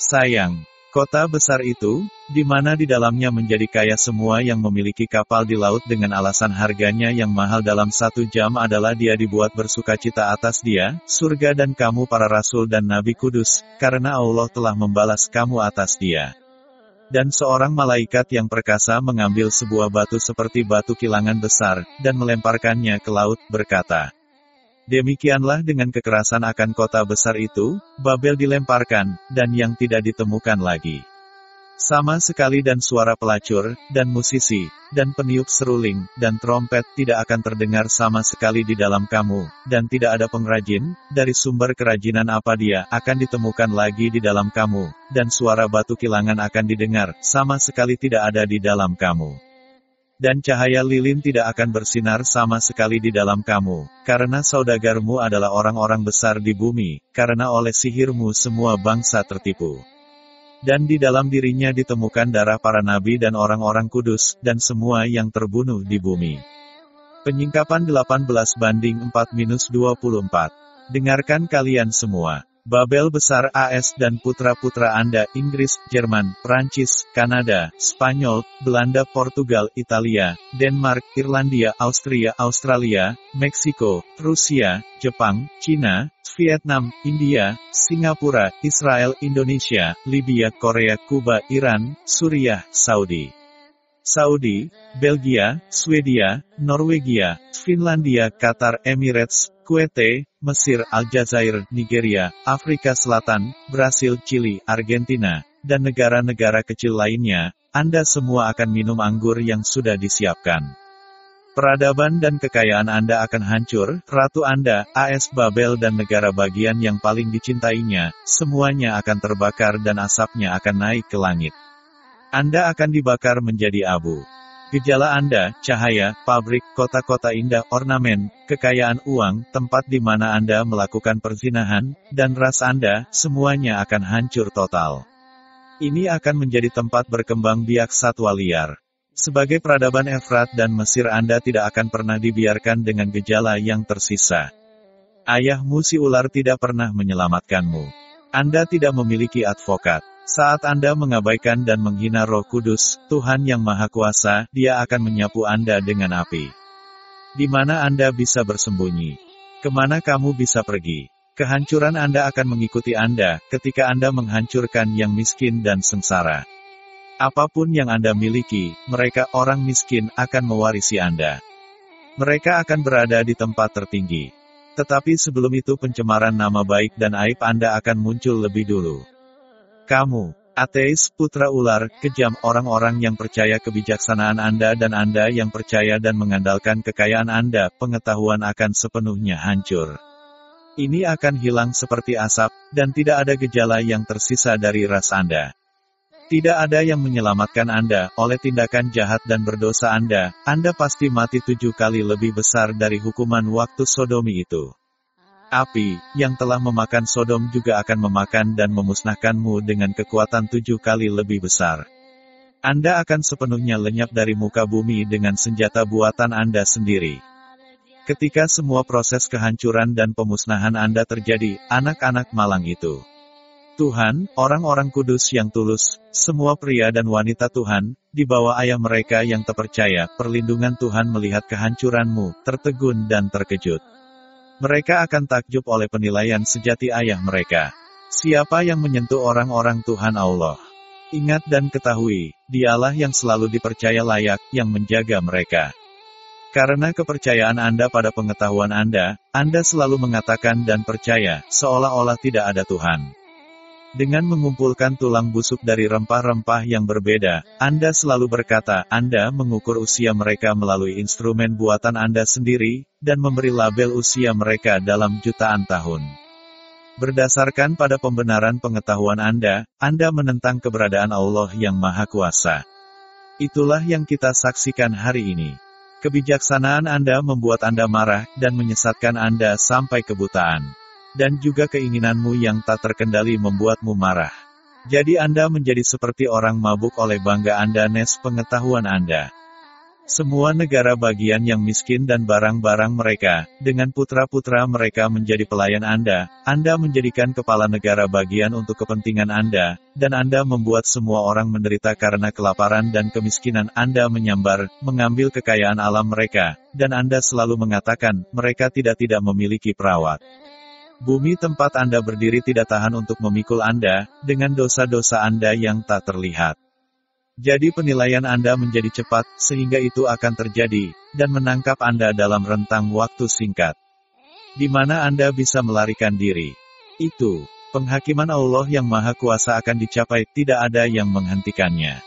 Sayang. Kota besar itu, di mana di dalamnya menjadi kaya semua yang memiliki kapal di laut dengan alasan harganya yang mahal dalam satu jam adalah dia dibuat bersukacita atas dia, surga dan kamu para rasul dan nabi kudus, karena Allah telah membalas kamu atas dia. Dan seorang malaikat yang perkasa mengambil sebuah batu seperti batu kilangan besar, dan melemparkannya ke laut, berkata, demikianlah dengan kekerasan akan kota besar itu, Babel dilemparkan, dan yang tidak ditemukan lagi. Sama sekali dan suara pelacur, dan musisi, dan peniup seruling, dan trompet tidak akan terdengar sama sekali di dalam kamu, dan tidak ada pengrajin, dari sumber kerajinan apa dia, akan ditemukan lagi di dalam kamu, dan suara batu kilangan akan didengar, sama sekali tidak ada di dalam kamu. Dan cahaya lilin tidak akan bersinar sama sekali di dalam kamu, karena saudagarmu adalah orang-orang besar di bumi, karena oleh sihirmu semua bangsa tertipu. Dan di dalam dirinya ditemukan darah para nabi dan orang-orang kudus, dan semua yang terbunuh di bumi. Penyingkapan delapan belas banding empat minus dua puluh empat. Dengarkan kalian semua. Babel besar A S dan putra-putra Anda, Inggris, Jerman, Prancis, Kanada, Spanyol, Belanda, Portugal, Italia, Denmark, Irlandia, Austria, Australia, Meksiko, Rusia, Jepang, Cina, Vietnam, India, Singapura, Israel, Indonesia, Libya, Korea, Kuba, Iran, Suriah, Saudi. Saudi, Belgia, Swedia, Norwegia, Finlandia, Qatar, Emirates, Kuwait, Mesir, Aljazair, Nigeria, Afrika Selatan, Brasil, Chili, Argentina, dan negara-negara kecil lainnya, Anda semua akan minum anggur yang sudah disiapkan. Peradaban dan kekayaan Anda akan hancur, ratu Anda, A S Babel dan negara bagian yang paling dicintainya, semuanya akan terbakar dan asapnya akan naik ke langit. Anda akan dibakar menjadi abu. Gejala Anda, cahaya, pabrik, kota-kota indah, ornamen, kekayaan uang, tempat di mana Anda melakukan perzinahan, dan ras Anda, semuanya akan hancur total. Ini akan menjadi tempat berkembang biak satwa liar. Sebagai peradaban Efrat dan Mesir Anda tidak akan pernah dibiarkan dengan gejala yang tersisa. Ayahmu si ular tidak pernah menyelamatkanmu. Anda tidak memiliki advokat. Saat Anda mengabaikan dan menghina Roh Kudus, Tuhan yang Maha Kuasa, Dia akan menyapu Anda dengan api. Di mana Anda bisa bersembunyi? Kemana kamu bisa pergi? Kehancuran Anda akan mengikuti Anda, ketika Anda menghancurkan yang miskin dan sengsara. Apapun yang Anda miliki, mereka orang miskin akan mewarisi Anda. Mereka akan berada di tempat tertinggi. Tetapi sebelum itu pencemaran nama baik dan aib Anda akan muncul lebih dulu. Kamu, ateis, putra ular, kejam, orang-orang yang percaya kebijaksanaan Anda dan Anda yang percaya dan mengandalkan kekayaan Anda, pengetahuan akan sepenuhnya hancur. Ini akan hilang seperti asap, dan tidak ada gejala yang tersisa dari ras Anda. Tidak ada yang menyelamatkan Anda, oleh tindakan jahat dan berdosa Anda, Anda pasti mati tujuh kali lebih besar dari hukuman waktu sodomi itu. Api, yang telah memakan Sodom juga akan memakan dan memusnahkanmu dengan kekuatan tujuh kali lebih besar. Anda akan sepenuhnya lenyap dari muka bumi dengan senjata buatan Anda sendiri. Ketika semua proses kehancuran dan pemusnahan Anda terjadi, anak-anak malang itu Tuhan, orang-orang kudus yang tulus, semua pria dan wanita Tuhan, di bawah ayah mereka yang terpercaya, perlindungan Tuhan melihat kehancuranmu, tertegun dan terkejut. Mereka akan takjub oleh penilaian sejati ayah mereka. Siapa yang menyentuh orang-orang Tuhan Allah? Ingat dan ketahui, dialah yang selalu dipercaya layak, yang menjaga mereka. Karena kepercayaan Anda pada pengetahuan Anda, Anda selalu mengatakan dan percaya, seolah-olah tidak ada Tuhan. Dengan mengumpulkan tulang busuk dari rempah-rempah yang berbeda, Anda selalu berkata, Anda mengukur usia mereka melalui instrumen buatan Anda sendiri, dan memberi label usia mereka dalam jutaan tahun. Berdasarkan pada pembenaran pengetahuan Anda, Anda menentang keberadaan Allah yang Maha Kuasa. Itulah yang kita saksikan hari ini. Kebijaksanaan Anda membuat Anda marah, dan menyesatkan Anda sampai kebutaan. Dan juga keinginanmu yang tak terkendali membuatmu marah. Jadi Anda menjadi seperti orang mabuk oleh bangga Anda nes pengetahuan Anda. Semua negara bagian yang miskin dan barang-barang mereka, dengan putra-putra mereka menjadi pelayan Anda, Anda menjadikan kepala negara bagian untuk kepentingan Anda, dan Anda membuat semua orang menderita karena kelaparan dan kemiskinan. Anda menyambar, mengambil kekayaan alam mereka, dan Anda selalu mengatakan, mereka tidak-tidak memiliki perawat. Bumi tempat Anda berdiri tidak tahan untuk memikul Anda, dengan dosa-dosa Anda yang tak terlihat. Jadi penilaian Anda menjadi cepat, sehingga itu akan terjadi, dan menangkap Anda dalam rentang waktu singkat. Di mana Anda bisa melarikan diri. Itu, penghakiman Allah yang Maha Kuasa akan dicapai, tidak ada yang menghentikannya.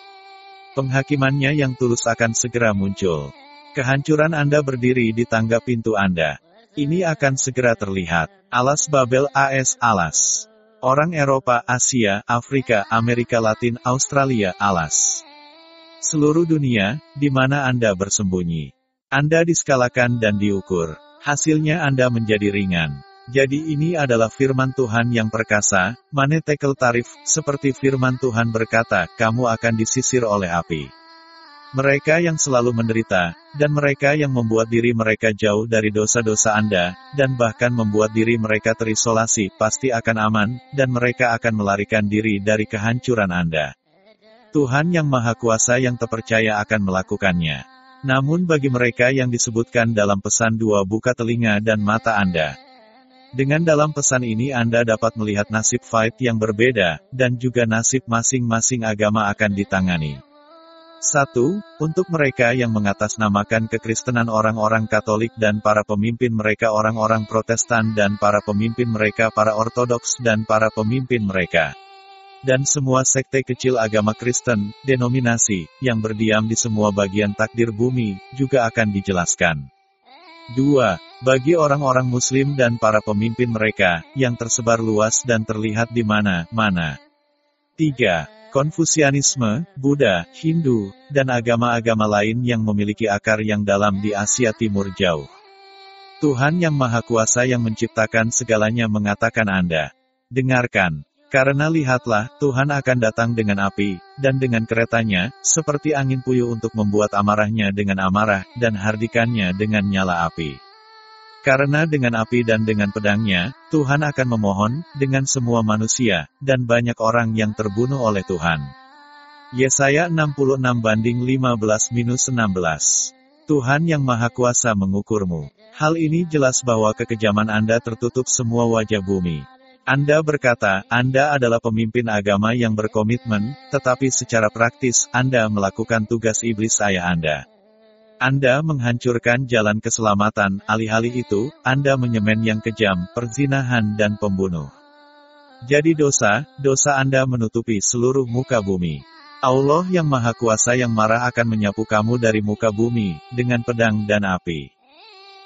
Penghakimannya yang tulus akan segera muncul. Kehancuran Anda berdiri di tangga pintu Anda. Ini akan segera terlihat. Alas Babel A S alas. Orang Eropa, Asia, Afrika, Amerika Latin, Australia alas. Seluruh dunia, di mana Anda bersembunyi. Anda diskalakan dan diukur. Hasilnya Anda menjadi ringan. Jadi ini adalah firman Tuhan yang perkasa, mane tekel tarif, seperti firman Tuhan berkata, kamu akan disisir oleh api. Mereka yang selalu menderita, dan mereka yang membuat diri mereka jauh dari dosa-dosa Anda, dan bahkan membuat diri mereka terisolasi, pasti akan aman, dan mereka akan melarikan diri dari kehancuran Anda. Tuhan yang Maha Kuasa yang terpercaya akan melakukannya. Namun bagi mereka yang disebutkan dalam pesan dua, buka telinga dan mata Anda. Dengan dalam pesan ini Anda dapat melihat nasib fight yang berbeda, dan juga nasib masing-masing agama akan ditangani. Satu, untuk mereka yang mengatasnamakan kekristenan orang-orang Katolik dan para pemimpin mereka orang-orang Protestan dan para pemimpin mereka para Ortodoks dan para pemimpin mereka. Dan semua sekte kecil agama Kristen, denominasi, yang berdiam di semua bagian takdir bumi, juga akan dijelaskan. Dua, bagi orang-orang Muslim dan para pemimpin mereka, yang tersebar luas dan terlihat di mana-mana. Tiga, Konfusianisme, Buddha, Hindu, dan agama-agama lain yang memiliki akar yang dalam di Asia Timur jauh. Tuhan yang Maha Kuasa yang menciptakan segalanya mengatakan Anda. Dengarkan, karena lihatlah, Tuhan akan datang dengan api, dan dengan keretanya, seperti angin puyuh untuk membuat amarahnya dengan amarah, dan hardikannya dengan nyala api. Karena dengan api dan dengan pedangnya, Tuhan akan memohon, dengan semua manusia, dan banyak orang yang terbunuh oleh Tuhan. Yesaya enam puluh enam banding lima belas minus enam belas. Tuhan yang Maha Kuasa mengukurmu. Hal ini jelas bahwa kekejaman Anda tertutup semua wajah bumi. Anda berkata, Anda adalah pemimpin agama yang berkomitmen, tetapi secara praktis, Anda melakukan tugas iblis ayah Anda. Anda menghancurkan jalan keselamatan, alih-alih itu, Anda menyemen yang kejam, perzinahan dan pembunuh. Jadi dosa, dosa Anda menutupi seluruh muka bumi. Allah yang Maha Kuasa yang marah akan menyapu kamu dari muka bumi, dengan pedang dan api.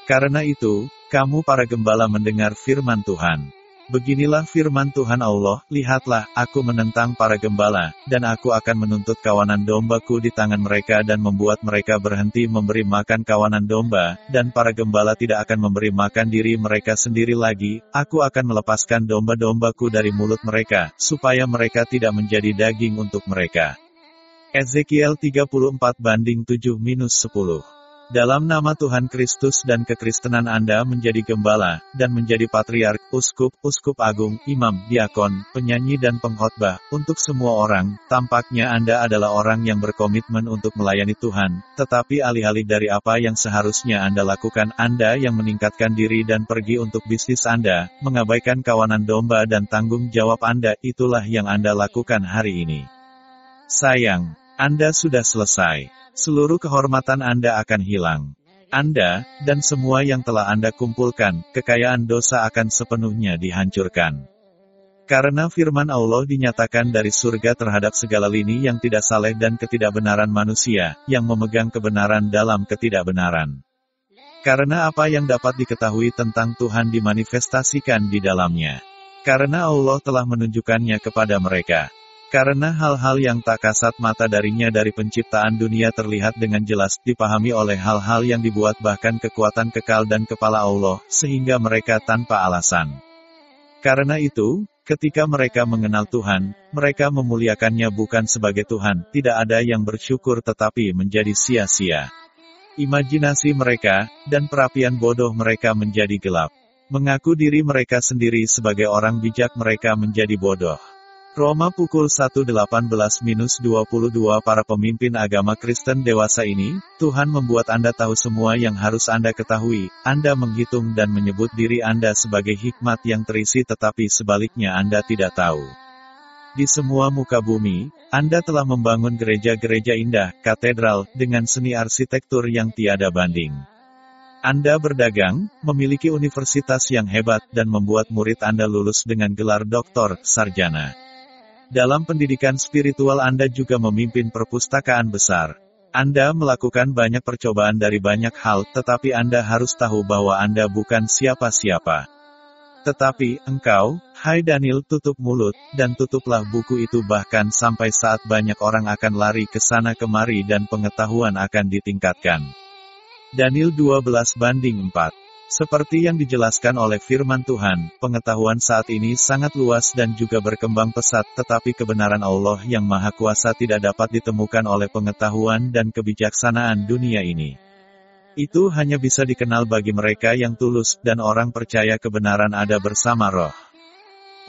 Karena itu, kamu para gembala mendengar firman Tuhan. Beginilah firman Tuhan Allah, lihatlah, aku menentang para gembala, dan aku akan menuntut kawanan dombaku di tangan mereka dan membuat mereka berhenti memberi makan kawanan domba, dan para gembala tidak akan memberi makan diri mereka sendiri lagi, aku akan melepaskan domba-dombaku dari mulut mereka, supaya mereka tidak menjadi daging untuk mereka. Ezekiel tiga puluh empat banding tujuh minus sepuluh. Dalam nama Tuhan Kristus dan kekristenan Anda menjadi gembala, dan menjadi patriark, uskup, uskup agung, imam, diakon, penyanyi dan pengkhotbah. Untuk semua orang, tampaknya Anda adalah orang yang berkomitmen untuk melayani Tuhan, tetapi alih-alih dari apa yang seharusnya Anda lakukan, Anda yang meningkatkan diri dan pergi untuk bisnis Anda, mengabaikan kawanan domba dan tanggung jawab Anda, itulah yang Anda lakukan hari ini. Sayang, Anda sudah selesai. Seluruh kehormatan Anda akan hilang. Anda, dan semua yang telah Anda kumpulkan, kekayaan dosa akan sepenuhnya dihancurkan. Karena firman Allah dinyatakan dari surga terhadap segala lini yang tidak saleh dan ketidakbenaran manusia, yang memegang kebenaran dalam ketidakbenaran. Karena apa yang dapat diketahui tentang Tuhan dimanifestasikan di dalamnya. Karena Allah telah menunjukkannya kepada mereka. Karena hal-hal yang tak kasat mata darinya dari penciptaan dunia terlihat dengan jelas, dipahami oleh hal-hal yang dibuat bahkan kekuatan kekal dan kepala Allah, sehingga mereka tanpa alasan. Karena itu, ketika mereka mengenal Tuhan, mereka memuliakannya bukan sebagai Tuhan, tidak ada yang bersyukur tetapi menjadi sia-sia. Imajinasi mereka, dan perapian bodoh mereka menjadi gelap. Mengaku diri mereka sendiri sebagai orang bijak mereka menjadi bodoh. Roma pukul satu delapan belas sampai dua puluh dua. Para pemimpin agama Kristen dewasa ini, Tuhan membuat Anda tahu semua yang harus Anda ketahui. Anda menghitung dan menyebut diri Anda sebagai hikmat yang terisi, tetapi sebaliknya Anda tidak tahu. Di semua muka bumi, Anda telah membangun gereja-gereja indah, katedral, dengan seni arsitektur yang tiada banding. Anda berdagang, memiliki universitas yang hebat, dan membuat murid Anda lulus dengan gelar doktor, sarjana. Dalam pendidikan spiritual Anda juga memimpin perpustakaan besar. Anda melakukan banyak percobaan dari banyak hal, tetapi Anda harus tahu bahwa Anda bukan siapa-siapa. Tetapi, engkau, hai Daniel, tutup mulut, dan tutuplah buku itu, bahkan sampai saat banyak orang akan lari ke sana kemari dan pengetahuan akan ditingkatkan. Daniel dua belas banding empat. Seperti yang dijelaskan oleh firman Tuhan, pengetahuan saat ini sangat luas dan juga berkembang pesat, tetapi kebenaran Allah yang Maha Kuasa tidak dapat ditemukan oleh pengetahuan dan kebijaksanaan dunia ini. Itu hanya bisa dikenal bagi mereka yang tulus, dan orang percaya kebenaran ada bersama roh.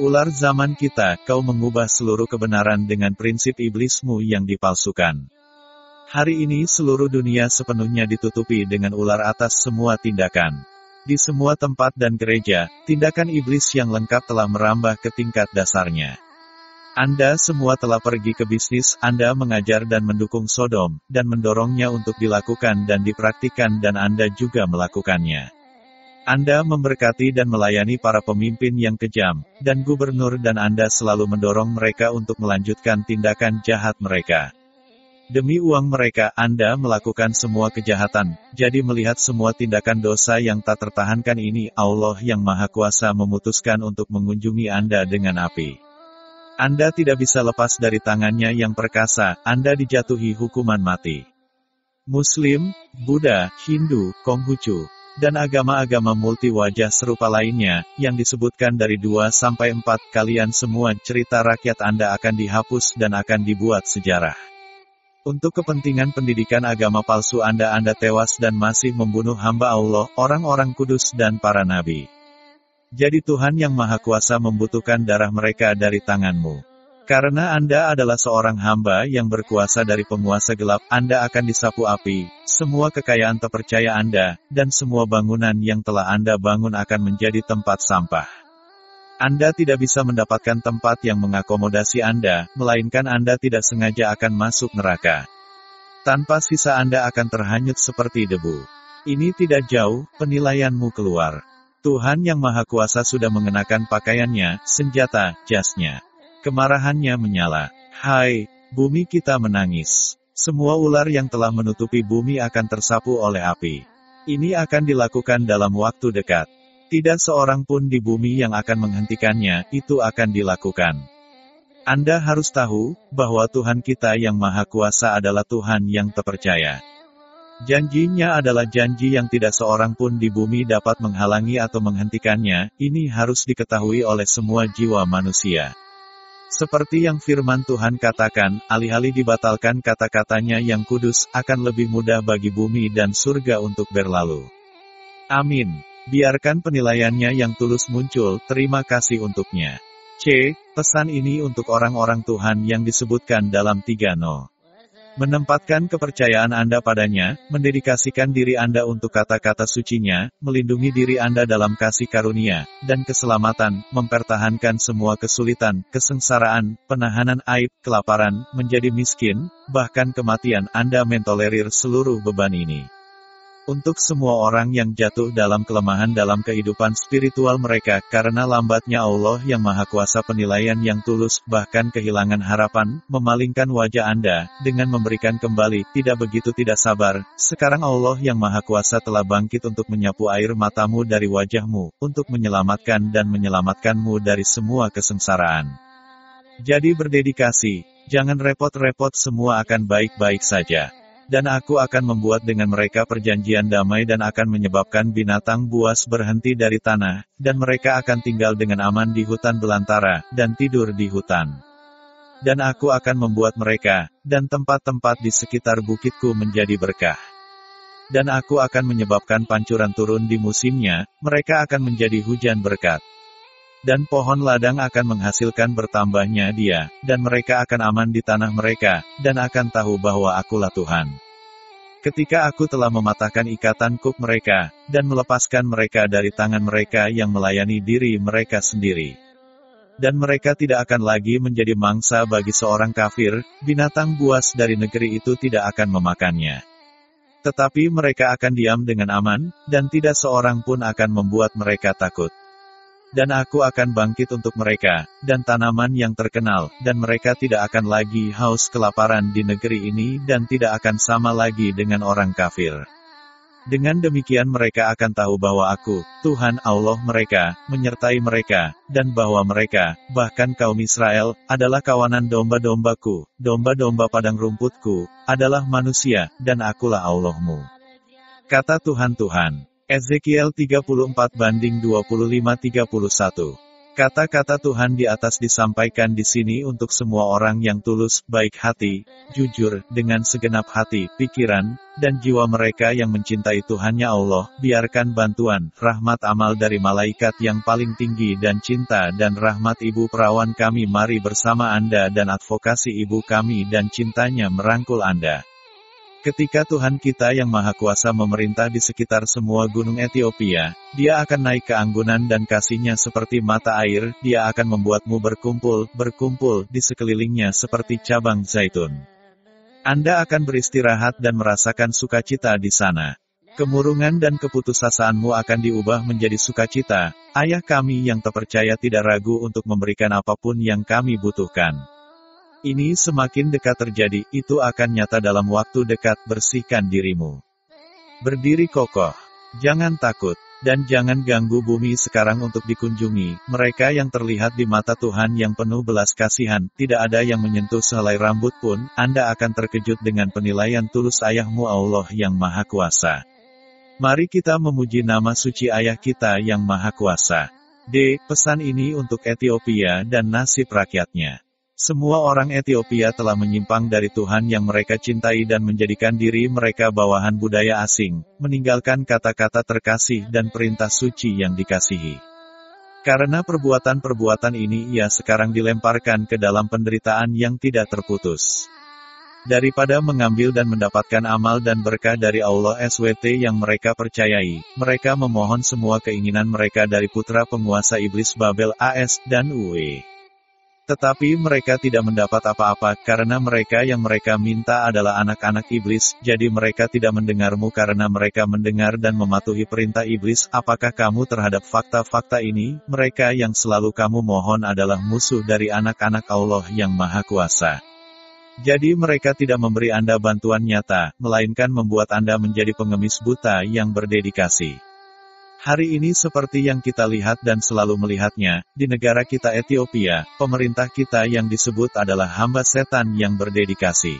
Ular zaman kita, kau mengubah seluruh kebenaran dengan prinsip iblismu yang dipalsukan. Hari ini seluruh dunia sepenuhnya ditutupi dengan ular atas semua tindakan. Di semua tempat dan gereja, tindakan iblis yang lengkap telah merambah ke tingkat dasarnya. Anda semua telah pergi ke bisnis, Anda mengajar dan mendukung Sodom, dan mendorongnya untuk dilakukan dan dipraktikkan, dan Anda juga melakukannya. Anda memberkati dan melayani para pemimpin yang kejam, dan gubernur, dan Anda selalu mendorong mereka untuk melanjutkan tindakan jahat mereka. Demi uang mereka, Anda melakukan semua kejahatan, jadi melihat semua tindakan dosa yang tak tertahankan ini, Allah yang Maha Kuasa memutuskan untuk mengunjungi Anda dengan api. Anda tidak bisa lepas dari tangannya yang perkasa, Anda dijatuhi hukuman mati. Muslim, Buddha, Hindu, Konghucu, dan agama-agama multi wajah serupa lainnya, yang disebutkan dari dua sampai empat, kalian semua, cerita rakyat Anda akan dihapus dan akan dibuat sejarah. Untuk kepentingan pendidikan agama palsu Anda, Anda tewas dan masih membunuh hamba Allah, orang-orang kudus dan para nabi. Jadi Tuhan yang Maha Kuasa membutuhkan darah mereka dari tanganmu. Karena Anda adalah seorang hamba yang berkuasa dari penguasa gelap, Anda akan disapu api, semua kekayaan terpercaya Anda, dan semua bangunan yang telah Anda bangun akan menjadi tempat sampah. Anda tidak bisa mendapatkan tempat yang mengakomodasi Anda, melainkan Anda tidak sengaja akan masuk neraka. Tanpa sisa Anda akan terhanyut seperti debu. Ini tidak jauh, penilaianmu keluar. Tuhan yang Maha Kuasa sudah mengenakan pakaiannya, senjata, jasnya. Kemarahannya menyala. Hai, bumi kita menangis. Semua ular yang telah menutupi bumi akan tersapu oleh api. Ini akan dilakukan dalam waktu dekat. Tidak seorang pun di bumi yang akan menghentikannya, itu akan dilakukan. Anda harus tahu, bahwa Tuhan kita yang Maha Kuasa adalah Tuhan yang terpercaya. Janjinya adalah janji yang tidak seorang pun di bumi dapat menghalangi atau menghentikannya, ini harus diketahui oleh semua jiwa manusia. Seperti yang firman Tuhan katakan, alih-alih dibatalkan kata-katanya yang kudus, akan lebih mudah bagi bumi dan surga untuk berlalu. Amin. Biarkan penilaiannya yang tulus muncul, terima kasih untuknya. C. Pesan ini untuk orang-orang Tuhan yang disebutkan dalam tiga no. Menempatkan kepercayaan Anda padanya, mendedikasikan diri Anda untuk kata-kata sucinya, melindungi diri Anda dalam kasih karunia, dan keselamatan, mempertahankan semua kesulitan, kesengsaraan, penahanan aib, kelaparan, menjadi miskin, bahkan kematian. Anda mentolerir seluruh beban ini. Untuk semua orang yang jatuh dalam kelemahan dalam kehidupan spiritual mereka, karena lambatnya Allah yang Maha Kuasa penilaian yang tulus, bahkan kehilangan harapan, memalingkan wajah Anda, dengan memberikan kembali, tidak begitu tidak sabar, sekarang Allah yang Maha Kuasa telah bangkit untuk menyapu air matamu dari wajahmu, untuk menyelamatkan dan menyelamatkanmu dari semua kesengsaraan. Jadi berdedikasi, jangan repot-repot, semua akan baik-baik saja. Dan aku akan membuat dengan mereka perjanjian damai dan akan menyebabkan binatang buas berhenti dari tanah, dan mereka akan tinggal dengan aman di hutan belantara, dan tidur di hutan. Dan aku akan membuat mereka, dan tempat-tempat di sekitar bukitku menjadi berkah. Dan aku akan menyebabkan pancuran turun di musimnya, mereka akan menjadi hujan berkat. Dan pohon ladang akan menghasilkan bertambahnya dia, dan mereka akan aman di tanah mereka, dan akan tahu bahwa akulah Tuhan. Ketika aku telah mematahkan ikatan kuk mereka, dan melepaskan mereka dari tangan mereka yang melayani diri mereka sendiri. Dan mereka tidak akan lagi menjadi mangsa bagi seorang kafir, binatang buas dari negeri itu tidak akan memakannya. Tetapi mereka akan diam dengan aman, dan tidak seorang pun akan membuat mereka takut. Dan aku akan bangkit untuk mereka, dan tanaman yang terkenal, dan mereka tidak akan lagi haus kelaparan di negeri ini dan tidak akan sama lagi dengan orang kafir. Dengan demikian mereka akan tahu bahwa aku, Tuhan Allah mereka, menyertai mereka, dan bahwa mereka, bahkan kaum Israel, adalah kawanan domba-dombaku, domba-domba padang rumputku, adalah manusia, dan akulah Allahmu. Kata Tuhan Tuhan. Ezekiel tiga puluh empat banding dua puluh lima sampai tiga puluh satu. Kata-kata Tuhan di atas disampaikan di sini untuk semua orang yang tulus, baik hati, jujur, dengan segenap hati, pikiran, dan jiwa mereka yang mencintai Tuhannya Allah. Biarkan bantuan, rahmat amal dari malaikat yang paling tinggi dan cinta dan rahmat ibu perawan kami mari bersama Anda dan advokasi ibu kami dan cintanya merangkul Anda. Ketika Tuhan kita yang Maha Kuasa memerintah di sekitar semua gunung Ethiopia, Dia akan naik ke anggunan dan kasihnya seperti mata air, Dia akan membuatmu berkumpul, berkumpul, di sekelilingnya seperti cabang zaitun. Anda akan beristirahat dan merasakan sukacita di sana. Kemurungan dan keputusasaanmu akan diubah menjadi sukacita, Ayah kami yang terpercaya tidak ragu untuk memberikan apapun yang kami butuhkan. Ini semakin dekat terjadi, itu akan nyata dalam waktu dekat. Bersihkan dirimu. Berdiri kokoh. Jangan takut, dan jangan ganggu bumi sekarang untuk dikunjungi. Mereka yang terlihat di mata Tuhan yang penuh belas kasihan, tidak ada yang menyentuh sehelai rambut pun, Anda akan terkejut dengan penilaian tulus Ayahmu Allah yang Maha Kuasa. Mari kita memuji nama suci Ayah kita yang Maha Kuasa. D. Pesan ini untuk Ethiopia dan nasib rakyatnya. Semua orang Ethiopia telah menyimpang dari Tuhan yang mereka cintai dan menjadikan diri mereka bawahan budaya asing, meninggalkan kata-kata terkasih dan perintah suci yang dikasihi. Karena perbuatan-perbuatan ini ia sekarang dilemparkan ke dalam penderitaan yang tidak terputus. Daripada mengambil dan mendapatkan amal dan berkah dari Allah SWT yang mereka percayai, mereka memohon semua keinginan mereka dari putra penguasa iblis Babel A S dan U E. Tetapi mereka tidak mendapat apa-apa, karena mereka yang mereka minta adalah anak-anak iblis, jadi mereka tidak mendengarmu karena mereka mendengar dan mematuhi perintah iblis. Apakah kamu terhadap fakta-fakta ini? Mereka yang selalu kamu mohon adalah musuh dari anak-anak Allah yang Maha Kuasa. Jadi mereka tidak memberi Anda bantuan nyata, melainkan membuat Anda menjadi pengemis buta yang berdedikasi. Hari ini seperti yang kita lihat dan selalu melihatnya, di negara kita Ethiopia, pemerintah kita yang disebut adalah hamba setan yang berdedikasi.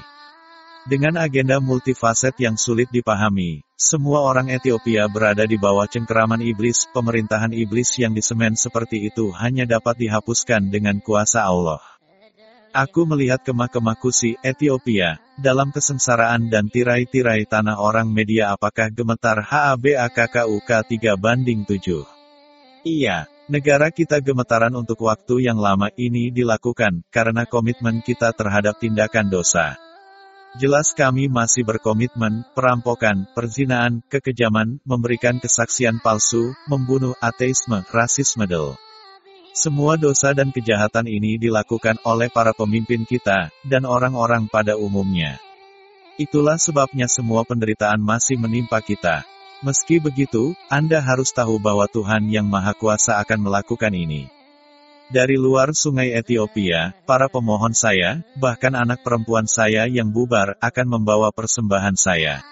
Dengan agenda multifaset yang sulit dipahami, semua orang Ethiopia berada di bawah cengkeraman iblis. Pemerintahan iblis yang disemen seperti itu hanya dapat dihapuskan dengan kuasa Allah. Aku melihat kemah-kemah Kusi, Ethiopia, dalam kesengsaraan dan tirai-tirai tanah orang Media. Apakah gemetar Habakuk tiga banding tujuh? Iya, negara kita gemetaran untuk waktu yang lama ini dilakukan, karena komitmen kita terhadap tindakan dosa. Jelas kami masih berkomitmen, perampokan, perzinaan, kekejaman, memberikan kesaksian palsu, membunuh, ateisme, rasisme del. Semua dosa dan kejahatan ini dilakukan oleh para pemimpin kita, dan orang-orang pada umumnya. Itulah sebabnya semua penderitaan masih menimpa kita. Meski begitu, Anda harus tahu bahwa Tuhan yang Maha Kuasa akan melakukan ini. Dari luar sungai Ethiopia, para pemohon saya, bahkan anak perempuan saya yang bubar, akan membawa persembahan saya.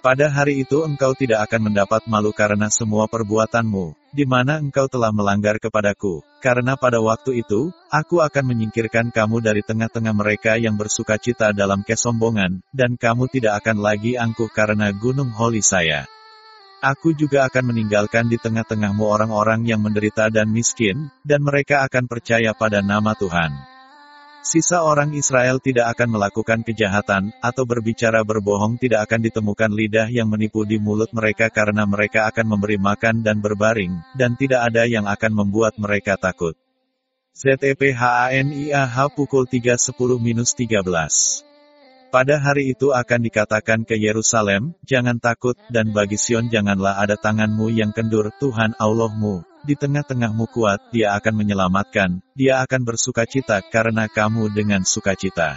Pada hari itu engkau tidak akan mendapat malu karena semua perbuatanmu, di mana engkau telah melanggar kepadaku, karena pada waktu itu, aku akan menyingkirkan kamu dari tengah-tengah mereka yang bersukacita dalam kesombongan, dan kamu tidak akan lagi angkuh karena gunung holi saya. Aku juga akan meninggalkan di tengah-tengahmu orang-orang yang menderita dan miskin, dan mereka akan percaya pada nama Tuhan. Sisa orang Israel tidak akan melakukan kejahatan, atau berbicara berbohong. Tidak akan ditemukan lidah yang menipu di mulut mereka, karena mereka akan memberi makan dan berbaring, dan tidak ada yang akan membuat mereka takut. Zephaniah pukul tiga sepuluh minus tiga belas. Pada hari itu akan dikatakan ke Yerusalem, jangan takut, dan bagi Sion janganlah ada tanganmu yang kendur. Tuhan Allahmu, di tengah-tengahmu kuat, Dia akan menyelamatkan, Dia akan bersukacita karena kamu dengan sukacita.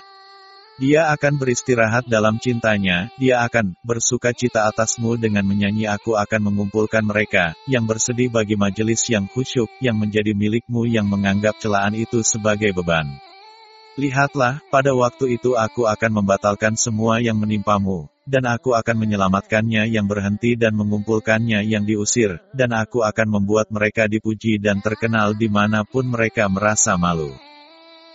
Dia akan beristirahat dalam cintanya, Dia akan bersukacita atasmu dengan menyanyi. Aku akan mengumpulkan mereka, yang bersedih bagi majelis yang khusyuk, yang menjadi milikmu, yang menganggap celaan itu sebagai beban. Lihatlah, pada waktu itu aku akan membatalkan semua yang menimpamu, dan aku akan menyelamatkannya yang berhenti dan mengumpulkannya yang diusir, dan aku akan membuat mereka dipuji dan terkenal dimanapun mereka merasa malu.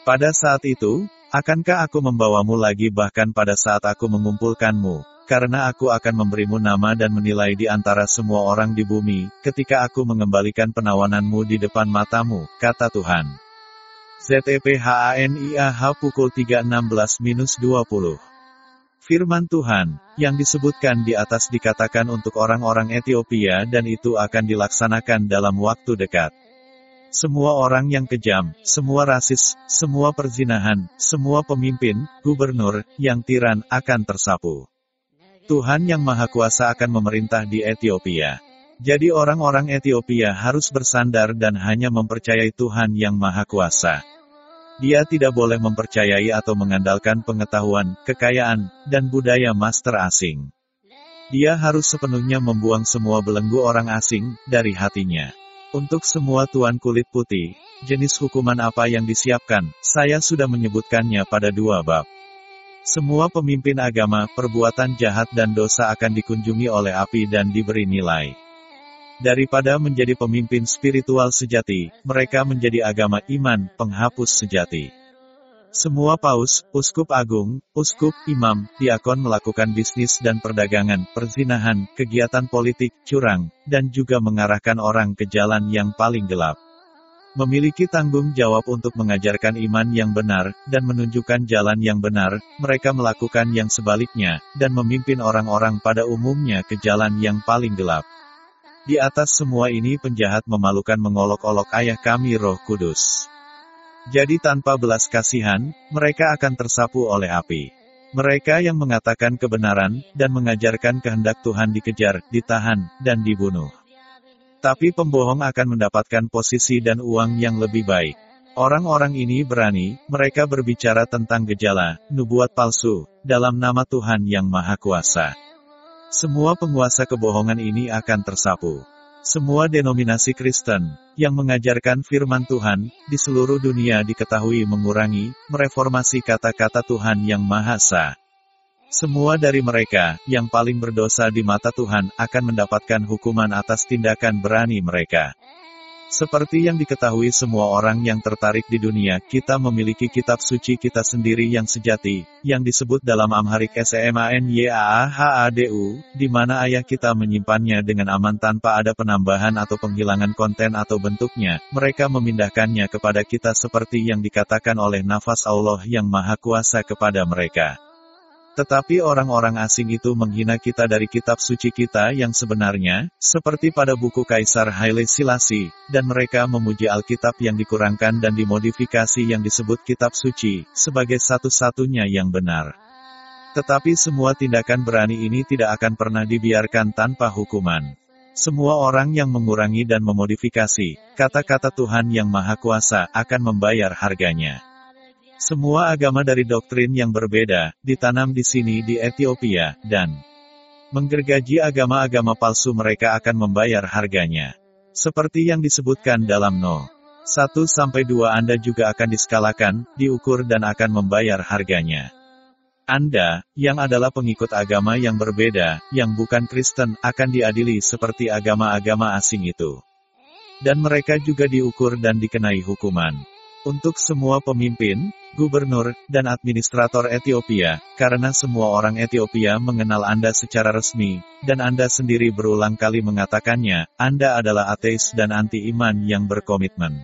Pada saat itu, akankah aku membawamu lagi? Bahkan pada saat aku mengumpulkanmu, karena aku akan memberimu nama dan menilai di antara semua orang di bumi, ketika aku mengembalikan penawananmu di depan matamu, kata Tuhan. Zephaniah pukul tiga enam belas minus dua puluh. Firman Tuhan, yang disebutkan di atas dikatakan untuk orang-orang Ethiopia, dan itu akan dilaksanakan dalam waktu dekat. Semua orang yang kejam, semua rasis, semua perzinahan, semua pemimpin, gubernur, yang tiran, akan tersapu. Tuhan yang Maha Kuasa akan memerintah di Ethiopia. Jadi orang-orang Ethiopia harus bersandar dan hanya mempercayai Tuhan yang Maha Kuasa. Dia tidak boleh mempercayai atau mengandalkan pengetahuan, kekayaan, dan budaya master asing. Dia harus sepenuhnya membuang semua belenggu orang asing dari hatinya. Untuk semua tuan kulit putih, jenis hukuman apa yang disiapkan, saya sudah menyebutkannya pada dua bab. Semua pemimpin agama, perbuatan jahat dan dosa akan dikunjungi oleh api dan diberi nilai. Daripada menjadi pemimpin spiritual sejati, mereka menjadi agama iman, penghapus sejati. Semua paus, uskup agung, uskup, imam, diakon melakukan bisnis dan perdagangan, perzinahan, kegiatan politik, curang, dan juga mengarahkan orang ke jalan yang paling gelap. Memiliki tanggung jawab untuk mengajarkan iman yang benar, dan menunjukkan jalan yang benar, mereka melakukan yang sebaliknya, dan memimpin orang-orang pada umumnya ke jalan yang paling gelap. Di atas semua ini penjahat memalukan mengolok-olok ayah kami Roh Kudus. Jadi tanpa belas kasihan, mereka akan tersapu oleh api. Mereka yang mengatakan kebenaran, dan mengajarkan kehendak Tuhan dikejar, ditahan, dan dibunuh. Tapi pembohong akan mendapatkan posisi dan uang yang lebih baik. Orang-orang ini berani, mereka berbicara tentang gejala, nubuat palsu, dalam nama Tuhan yang Maha Kuasa. Semua penguasa kebohongan ini akan tersapu. Semua denominasi Kristen, yang mengajarkan firman Tuhan, di seluruh dunia diketahui mengurangi, mereformasi kata-kata Tuhan yang Maha Esa. Semua dari mereka, yang paling berdosa di mata Tuhan, akan mendapatkan hukuman atas tindakan berani mereka. Seperti yang diketahui semua orang yang tertarik di dunia, kita memiliki kitab suci kita sendiri yang sejati, yang disebut dalam Amharic Smanyahadu, di mana ayah kita menyimpannya dengan aman tanpa ada penambahan atau penghilangan konten atau bentuknya. Mereka memindahkannya kepada kita seperti yang dikatakan oleh nafas Allah yang Maha Kuasa kepada mereka. Tetapi orang-orang asing itu menghina kita dari kitab suci kita yang sebenarnya, seperti pada buku Kaisar Haile Selassie, dan mereka memuji Alkitab yang dikurangkan dan dimodifikasi yang disebut kitab suci, sebagai satu-satunya yang benar. Tetapi semua tindakan berani ini tidak akan pernah dibiarkan tanpa hukuman. Semua orang yang mengurangi dan memodifikasi, kata-kata Tuhan yang Maha Kuasa, akan membayar harganya. Semua agama dari doktrin yang berbeda, ditanam di sini di Ethiopia, dan menggergaji agama-agama palsu mereka akan membayar harganya. Seperti yang disebutkan dalam No satu sampai dua, Anda juga akan diskalakan, diukur dan akan membayar harganya. Anda, yang adalah pengikut agama yang berbeda, yang bukan Kristen, akan diadili seperti agama-agama asing itu. Dan mereka juga diukur dan dikenai hukuman. Untuk semua pemimpin, gubernur, dan administrator Ethiopia, karena semua orang Ethiopia mengenal Anda secara resmi, dan Anda sendiri berulang kali mengatakannya, Anda adalah ateis dan anti-iman yang berkomitmen.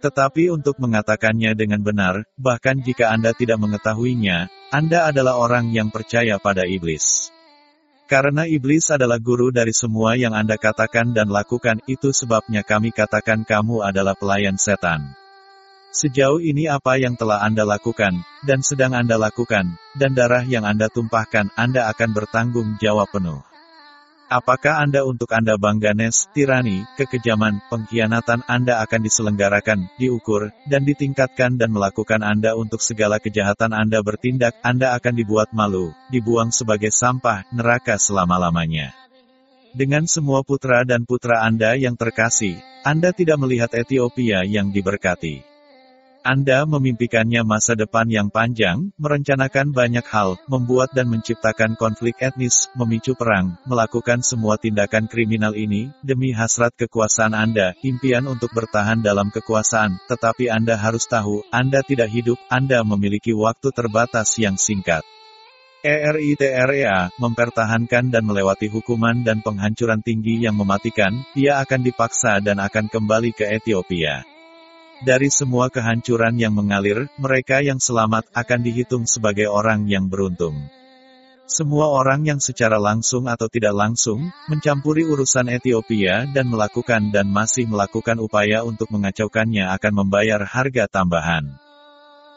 Tetapi untuk mengatakannya dengan benar, bahkan jika Anda tidak mengetahuinya, Anda adalah orang yang percaya pada iblis. Karena iblis adalah guru dari semua yang Anda katakan dan lakukan, itu sebabnya kami katakan kamu adalah pelayan setan. Sejauh ini apa yang telah Anda lakukan, dan sedang Anda lakukan, dan darah yang Anda tumpahkan, Anda akan bertanggung jawab penuh. Apakah Anda untuk Anda bangganes, tirani, kekejaman, pengkhianatan Anda akan diselenggarakan, diukur, dan ditingkatkan dan melakukan Anda untuk segala kejahatan Anda bertindak, Anda akan dibuat malu, dibuang sebagai sampah, neraka selama-lamanya. Dengan semua putra dan putra Anda yang terkasih, Anda tidak melihat Ethiopia yang diberkati. Anda memimpikannya masa depan yang panjang, merencanakan banyak hal, membuat dan menciptakan konflik etnis, memicu perang, melakukan semua tindakan kriminal ini, demi hasrat kekuasaan Anda, impian untuk bertahan dalam kekuasaan, tetapi Anda harus tahu, Anda tidak hidup, Anda memiliki waktu terbatas yang singkat. ERITREA, mempertahankan dan melewati hukuman dan penghancuran tinggi yang mematikan, ia akan dipaksa dan akan kembali ke Ethiopia. Dari semua kehancuran yang mengalir, mereka yang selamat akan dihitung sebagai orang yang beruntung. Semua orang yang secara langsung atau tidak langsung, mencampuri urusan Ethiopia dan melakukan dan masih melakukan upaya untuk mengacaukannya akan membayar harga tambahan.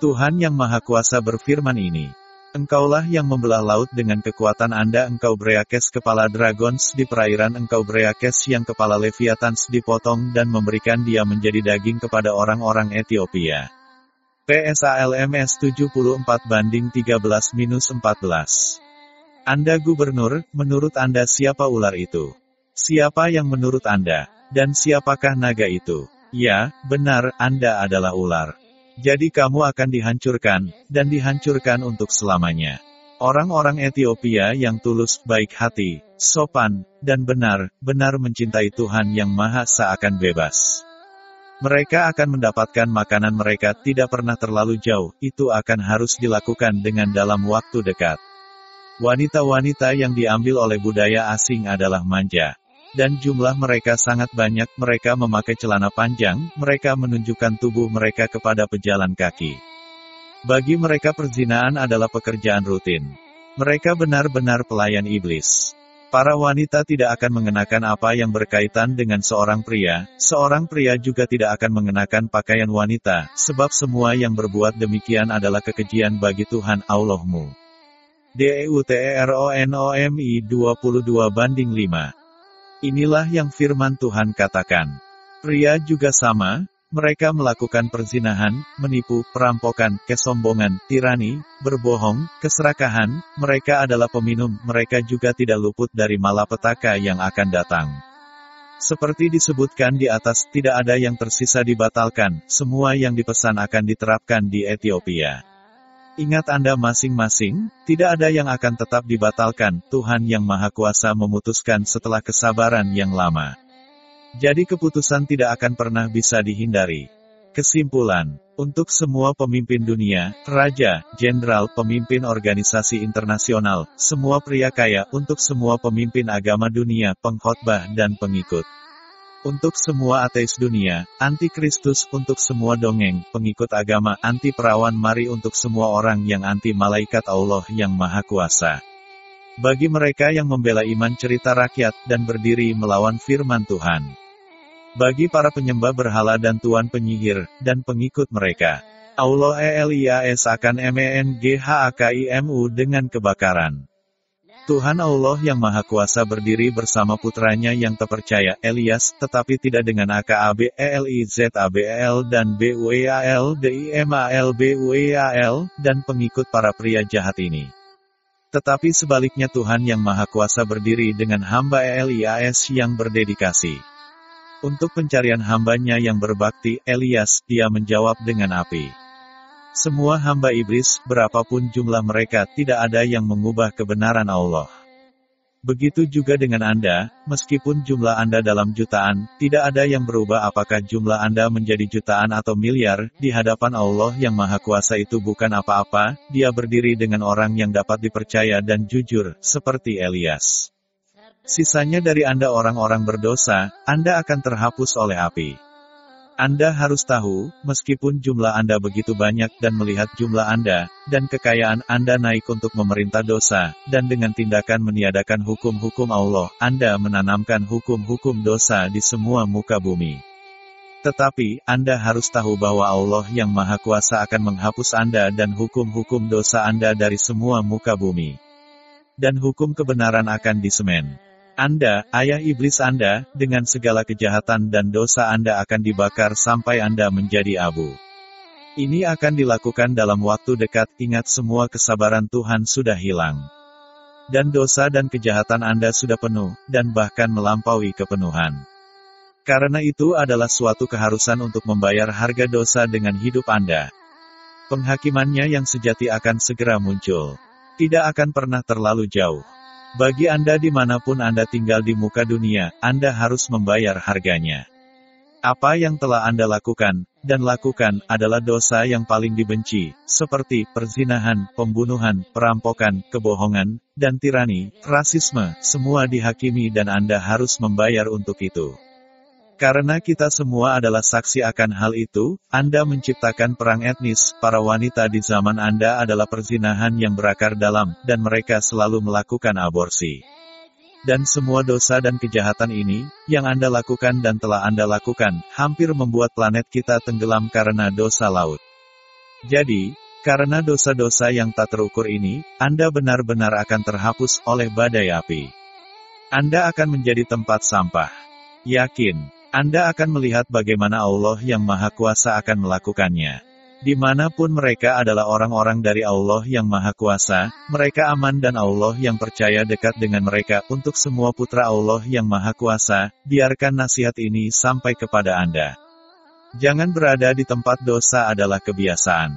Tuhan yang Maha Kuasa berfirman ini. Engkaulah yang membelah laut dengan kekuatan Anda, engkau Breakes kepala dragons di perairan, engkau Breakes yang kepala leviathans dipotong dan memberikan dia menjadi daging kepada orang-orang Ethiopia. Psalms tujuh puluh empat banding tiga belas minus empat belas. Anda gubernur, menurut Anda siapa ular itu? Siapa yang menurut Anda? Dan siapakah naga itu? Ya, benar, Anda adalah ular. Jadi kamu akan dihancurkan, dan dihancurkan untuk selamanya. Orang-orang Ethiopia yang tulus, baik hati, sopan, dan benar, benar mencintai Tuhan Yang Maha Esa akan bebas. Mereka akan mendapatkan makanan mereka tidak pernah terlalu jauh, itu akan harus dilakukan dengan dalam waktu dekat. Wanita-wanita yang diambil oleh budaya asing adalah manja. Dan jumlah mereka sangat banyak, mereka memakai celana panjang, mereka menunjukkan tubuh mereka kepada pejalan kaki. Bagi mereka perzinaan adalah pekerjaan rutin. Mereka benar-benar pelayan iblis. Para wanita tidak akan mengenakan apa yang berkaitan dengan seorang pria, seorang pria juga tidak akan mengenakan pakaian wanita, sebab semua yang berbuat demikian adalah kekejian bagi Tuhan Allahmu. Deuteronomi dua puluh dua banding lima. Inilah yang firman Tuhan katakan. Pria juga sama, mereka melakukan perzinahan, menipu, perampokan, kesombongan, tirani, berbohong, keserakahan, mereka adalah peminum, mereka juga tidak luput dari malapetaka yang akan datang. Seperti disebutkan di atas, tidak ada yang tersisa dibatalkan, semua yang dipesan akan diterapkan di Ethiopia. Ingat Anda masing-masing, tidak ada yang akan tetap dibatalkan, Tuhan Yang Maha Kuasa memutuskan setelah kesabaran yang lama. Jadi keputusan tidak akan pernah bisa dihindari. Kesimpulan, untuk semua pemimpin dunia, raja, jenderal, pemimpin organisasi internasional, semua pria kaya, untuk semua pemimpin agama dunia, pengkhotbah dan pengikut. Untuk semua ateis dunia, anti-Kristus, untuk semua dongeng, pengikut agama, anti-perawan, mari untuk semua orang yang anti-malaikat Allah yang Maha Kuasa. Bagi mereka yang membela iman cerita rakyat, dan berdiri melawan firman Tuhan. Bagi para penyembah berhala dan tuan penyihir, dan pengikut mereka. Allah elias akan menghakimmu dengan kebakaran. Tuhan Allah yang Maha Kuasa berdiri bersama putranya yang terpercaya, Elias, tetapi tidak dengan AKABELIZABEL dan BUEALDIMALBUEAL, dan pengikut para pria jahat ini. Tetapi sebaliknya Tuhan yang Maha Kuasa berdiri dengan hamba Elias yang berdedikasi. Untuk pencarian hambanya yang berbakti, Elias, dia menjawab dengan api. Semua hamba iblis, berapapun jumlah mereka, tidak ada yang mengubah kebenaran Allah. Begitu juga dengan Anda, meskipun jumlah Anda dalam jutaan, tidak ada yang berubah apakah jumlah Anda menjadi jutaan atau miliar, di hadapan Allah yang Maha Kuasa itu bukan apa-apa, dia berdiri dengan orang yang dapat dipercaya dan jujur, seperti Elias. Sisanya dari Anda orang-orang berdosa, Anda akan terhapus oleh api. Anda harus tahu, meskipun jumlah Anda begitu banyak dan melihat jumlah Anda, dan kekayaan Anda naik untuk memerintah dosa, dan dengan tindakan meniadakan hukum-hukum Allah, Anda menanamkan hukum-hukum dosa di semua muka bumi. Tetapi, Anda harus tahu bahwa Allah yang Maha Kuasa akan menghapus Anda dan hukum-hukum dosa Anda dari semua muka bumi. Dan hukum kebenaran akan disemen. Anda, ayah iblis Anda, dengan segala kejahatan dan dosa Anda akan dibakar sampai Anda menjadi abu. Ini akan dilakukan dalam waktu dekat, ingat semua kesabaran Tuhan sudah hilang. Dan dosa dan kejahatan Anda sudah penuh, dan bahkan melampaui kepenuhan. Karena itu adalah suatu keharusan untuk membayar harga dosa dengan hidup Anda. Penghakimannya yang sejati akan segera muncul. Tidak akan pernah terlalu jauh. Bagi Anda dimanapun Anda tinggal di muka dunia, Anda harus membayar harganya. Apa yang telah Anda lakukan, dan lakukan, adalah dosa yang paling dibenci, seperti perzinahan, pembunuhan, perampokan, kebohongan, dan tirani, rasisme, semua dihakimi dan Anda harus membayar untuk itu. Karena kita semua adalah saksi akan hal itu, Anda menciptakan perang etnis, para wanita di zaman Anda adalah perzinahan yang berakar dalam, dan mereka selalu melakukan aborsi. Dan semua dosa dan kejahatan ini, yang Anda lakukan dan telah Anda lakukan, hampir membuat planet kita tenggelam karena dosa laut. Jadi, karena dosa-dosa yang tak terukur ini, Anda benar-benar akan terhapus oleh badai api. Anda akan menjadi tempat sampah. Yakin. Anda akan melihat bagaimana Allah yang Maha Kuasa akan melakukannya. Dimanapun mereka adalah orang-orang dari Allah yang Maha Kuasa, mereka aman dan Allah yang percaya dekat dengan mereka. Untuk semua putra Allah yang Maha Kuasa, biarkan nasihat ini sampai kepada Anda. Jangan berada di tempat dosa adalah kebiasaan.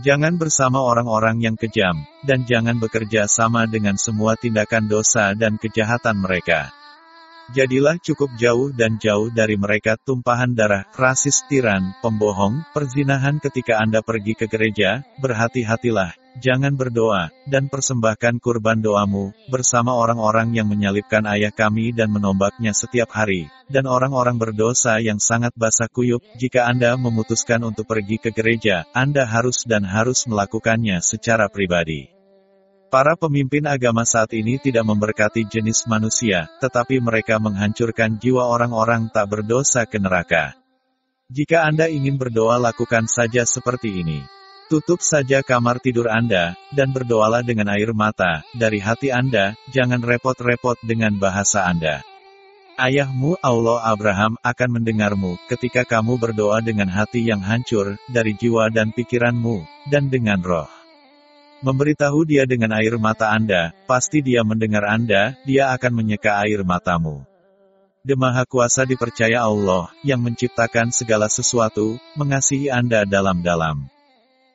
Jangan bersama orang-orang yang kejam, dan jangan bekerja sama dengan semua tindakan dosa dan kejahatan mereka. Jadilah cukup jauh dan jauh dari mereka, tumpahan darah, rasis, tiran, pembohong, perzinahan. Ketika Anda pergi ke gereja, berhati-hatilah, jangan berdoa, dan persembahkan kurban doamu, bersama orang-orang yang menyalibkan Ayah Kami dan menombaknya setiap hari, dan orang-orang berdosa yang sangat basah kuyup. Jika Anda memutuskan untuk pergi ke gereja, Anda harus dan harus melakukannya secara pribadi. Para pemimpin agama saat ini tidak memberkati jenis manusia, tetapi mereka menghancurkan jiwa orang-orang tak berdosa ke neraka. Jika Anda ingin berdoa, lakukan saja seperti ini. Tutup saja kamar tidur Anda, dan berdoalah dengan air mata, dari hati Anda, jangan repot-repot dengan bahasa Anda. Ayahmu, Allah Abraham, akan mendengarmu, ketika kamu berdoa dengan hati yang hancur, dari jiwa dan pikiranmu, dan dengan roh. Memberitahu dia dengan air mata Anda, pasti dia mendengar Anda, dia akan menyeka air matamu. Maha Kuasa dipercaya Allah, yang menciptakan segala sesuatu, mengasihi Anda dalam-dalam.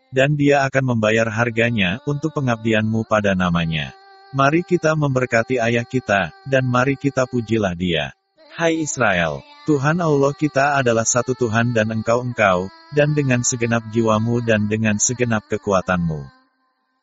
Dan dia akan membayar harganya, untuk pengabdianmu pada namanya. Mari kita memberkati ayah kita, dan mari kita pujilah dia. Hai Israel, Tuhan Allah kita adalah satu Tuhan dan engkau-engkau, dan dengan segenap jiwamu dan dengan segenap kekuatanmu.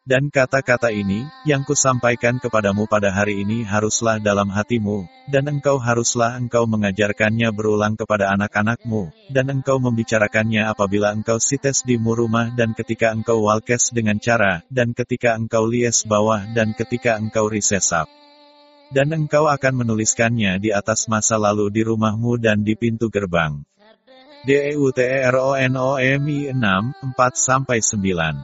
Dan kata-kata ini, yang kusampaikan kepadamu pada hari ini haruslah dalam hatimu, dan engkau haruslah engkau mengajarkannya berulang kepada anak-anakmu, dan engkau membicarakannya apabila engkau sites di rumah dan ketika engkau walkes dengan cara, dan ketika engkau lies bawah dan ketika engkau risesap. Dan engkau akan menuliskannya di atas masa lalu di rumahmu dan di pintu gerbang. Deuteronomi enam, empat sampai sembilan.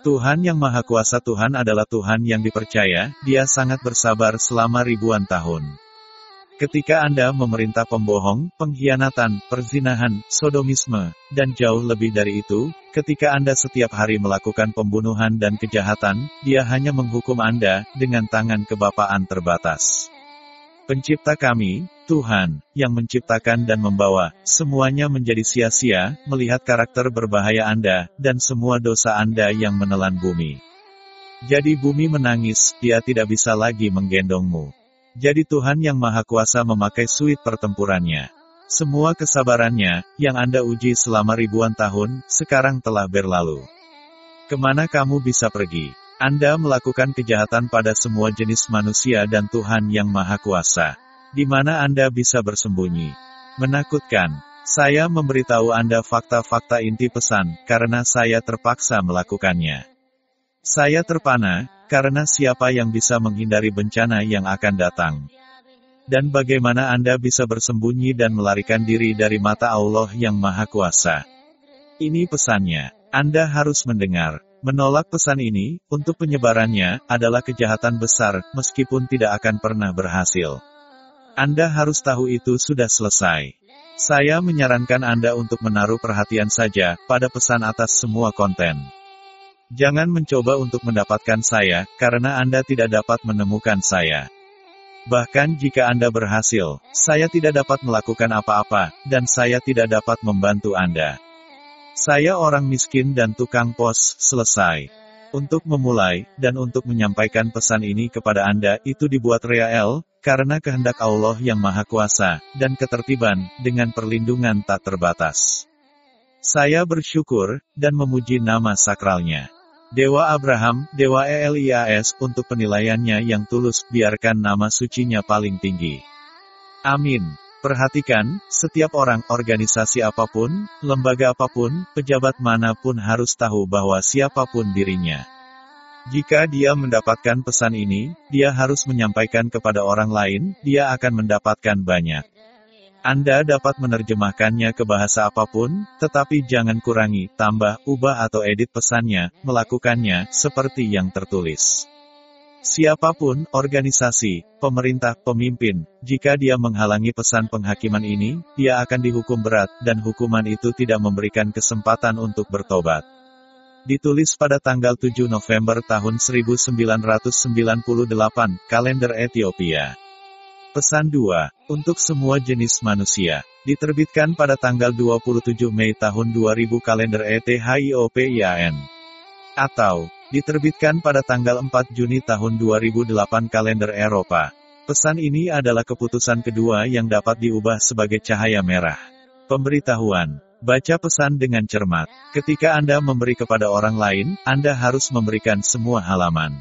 Tuhan yang Maha Kuasa Tuhan adalah Tuhan yang dipercaya, Dia sangat bersabar selama ribuan tahun. Ketika Anda memerintah pembohong, pengkhianatan, perzinahan, sodomisme, dan jauh lebih dari itu, ketika Anda setiap hari melakukan pembunuhan dan kejahatan, Dia hanya menghukum Anda, dengan tangan kebapaan terbatas. Pencipta kami, Tuhan, yang menciptakan dan membawa, semuanya menjadi sia-sia, melihat karakter berbahaya Anda, dan semua dosa Anda yang menelan bumi. Jadi bumi menangis, Dia tidak bisa lagi menggendongmu. Jadi Tuhan yang Maha Kuasa memakai suit pertempurannya. Semua kesabarannya, yang Anda uji selama ribuan tahun, sekarang telah berlalu. Kemana kamu bisa pergi? Anda melakukan kejahatan pada semua jenis manusia dan Tuhan yang Maha Kuasa. Di mana Anda bisa bersembunyi? Menakutkan. Saya memberitahu Anda fakta-fakta inti pesan, karena saya terpaksa melakukannya. Saya terpana, karena siapa yang bisa menghindari bencana yang akan datang? Dan bagaimana Anda bisa bersembunyi dan melarikan diri dari mata Allah yang Maha Kuasa? Ini pesannya. Anda harus mendengar. Menolak pesan ini, untuk penyebarannya, adalah kejahatan besar, meskipun tidak akan pernah berhasil. Anda harus tahu itu sudah selesai. Saya menyarankan Anda untuk menaruh perhatian saja, pada pesan atas semua konten. Jangan mencoba untuk mendapatkan saya, karena Anda tidak dapat menemukan saya. Bahkan jika Anda berhasil, saya tidak dapat melakukan apa-apa, dan saya tidak dapat membantu Anda. Saya orang miskin dan tukang pos, selesai. Untuk memulai, dan untuk menyampaikan pesan ini kepada Anda, itu dibuat real, karena kehendak Allah yang Maha Kuasa, dan ketertiban, dengan perlindungan tak terbatas. Saya bersyukur, dan memuji nama sakralnya. Dewa Abraham, Dewa Elias, untuk penilaiannya yang tulus, biarkan nama sucinya paling tinggi. Amin. Perhatikan, setiap orang, organisasi apapun, lembaga apapun, pejabat manapun harus tahu bahwa siapapun dirinya. Jika dia mendapatkan pesan ini, dia harus menyampaikan kepada orang lain, dia akan mendapatkan banyak. Anda dapat menerjemahkannya ke bahasa apapun, tetapi jangan kurangi, tambah, ubah atau edit pesannya, melakukannya, seperti yang tertulis. Siapapun, organisasi, pemerintah, pemimpin, jika dia menghalangi pesan penghakiman ini, dia akan dihukum berat, dan hukuman itu tidak memberikan kesempatan untuk bertobat. Ditulis pada tanggal tujuh November tahun seribu sembilan ratus sembilan puluh delapan, kalender Ethiopia. Pesan dua. Untuk semua jenis manusia. Diterbitkan pada tanggal dua puluh tujuh Mei tahun dua ribu kalender Ethiopian. Atau, diterbitkan pada tanggal empat Juni tahun dua ribu delapan kalender Eropa. Pesan ini adalah keputusan kedua yang dapat diubah sebagai cahaya merah. Pemberitahuan. Baca pesan dengan cermat. Ketika Anda memberi kepada orang lain, Anda harus memberikan semua halaman.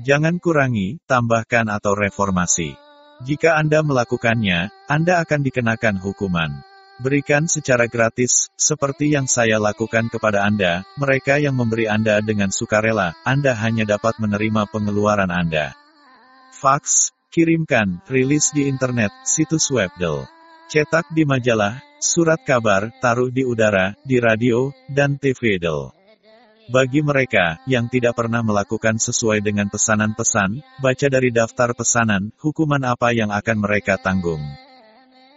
Jangan kurangi, tambahkan atau reformasi. Jika Anda melakukannya, Anda akan dikenakan hukuman. Berikan secara gratis, seperti yang saya lakukan kepada Anda, mereka yang memberi Anda dengan sukarela, Anda hanya dapat menerima pengeluaran Anda. Fax, kirimkan, rilis di internet, situs webdel. Cetak di majalah, surat kabar, taruh di udara, di radio, dan T V del. Bagi mereka, yang tidak pernah melakukan sesuai dengan pesanan-pesan, baca dari daftar pesanan, hukuman apa yang akan mereka tanggung.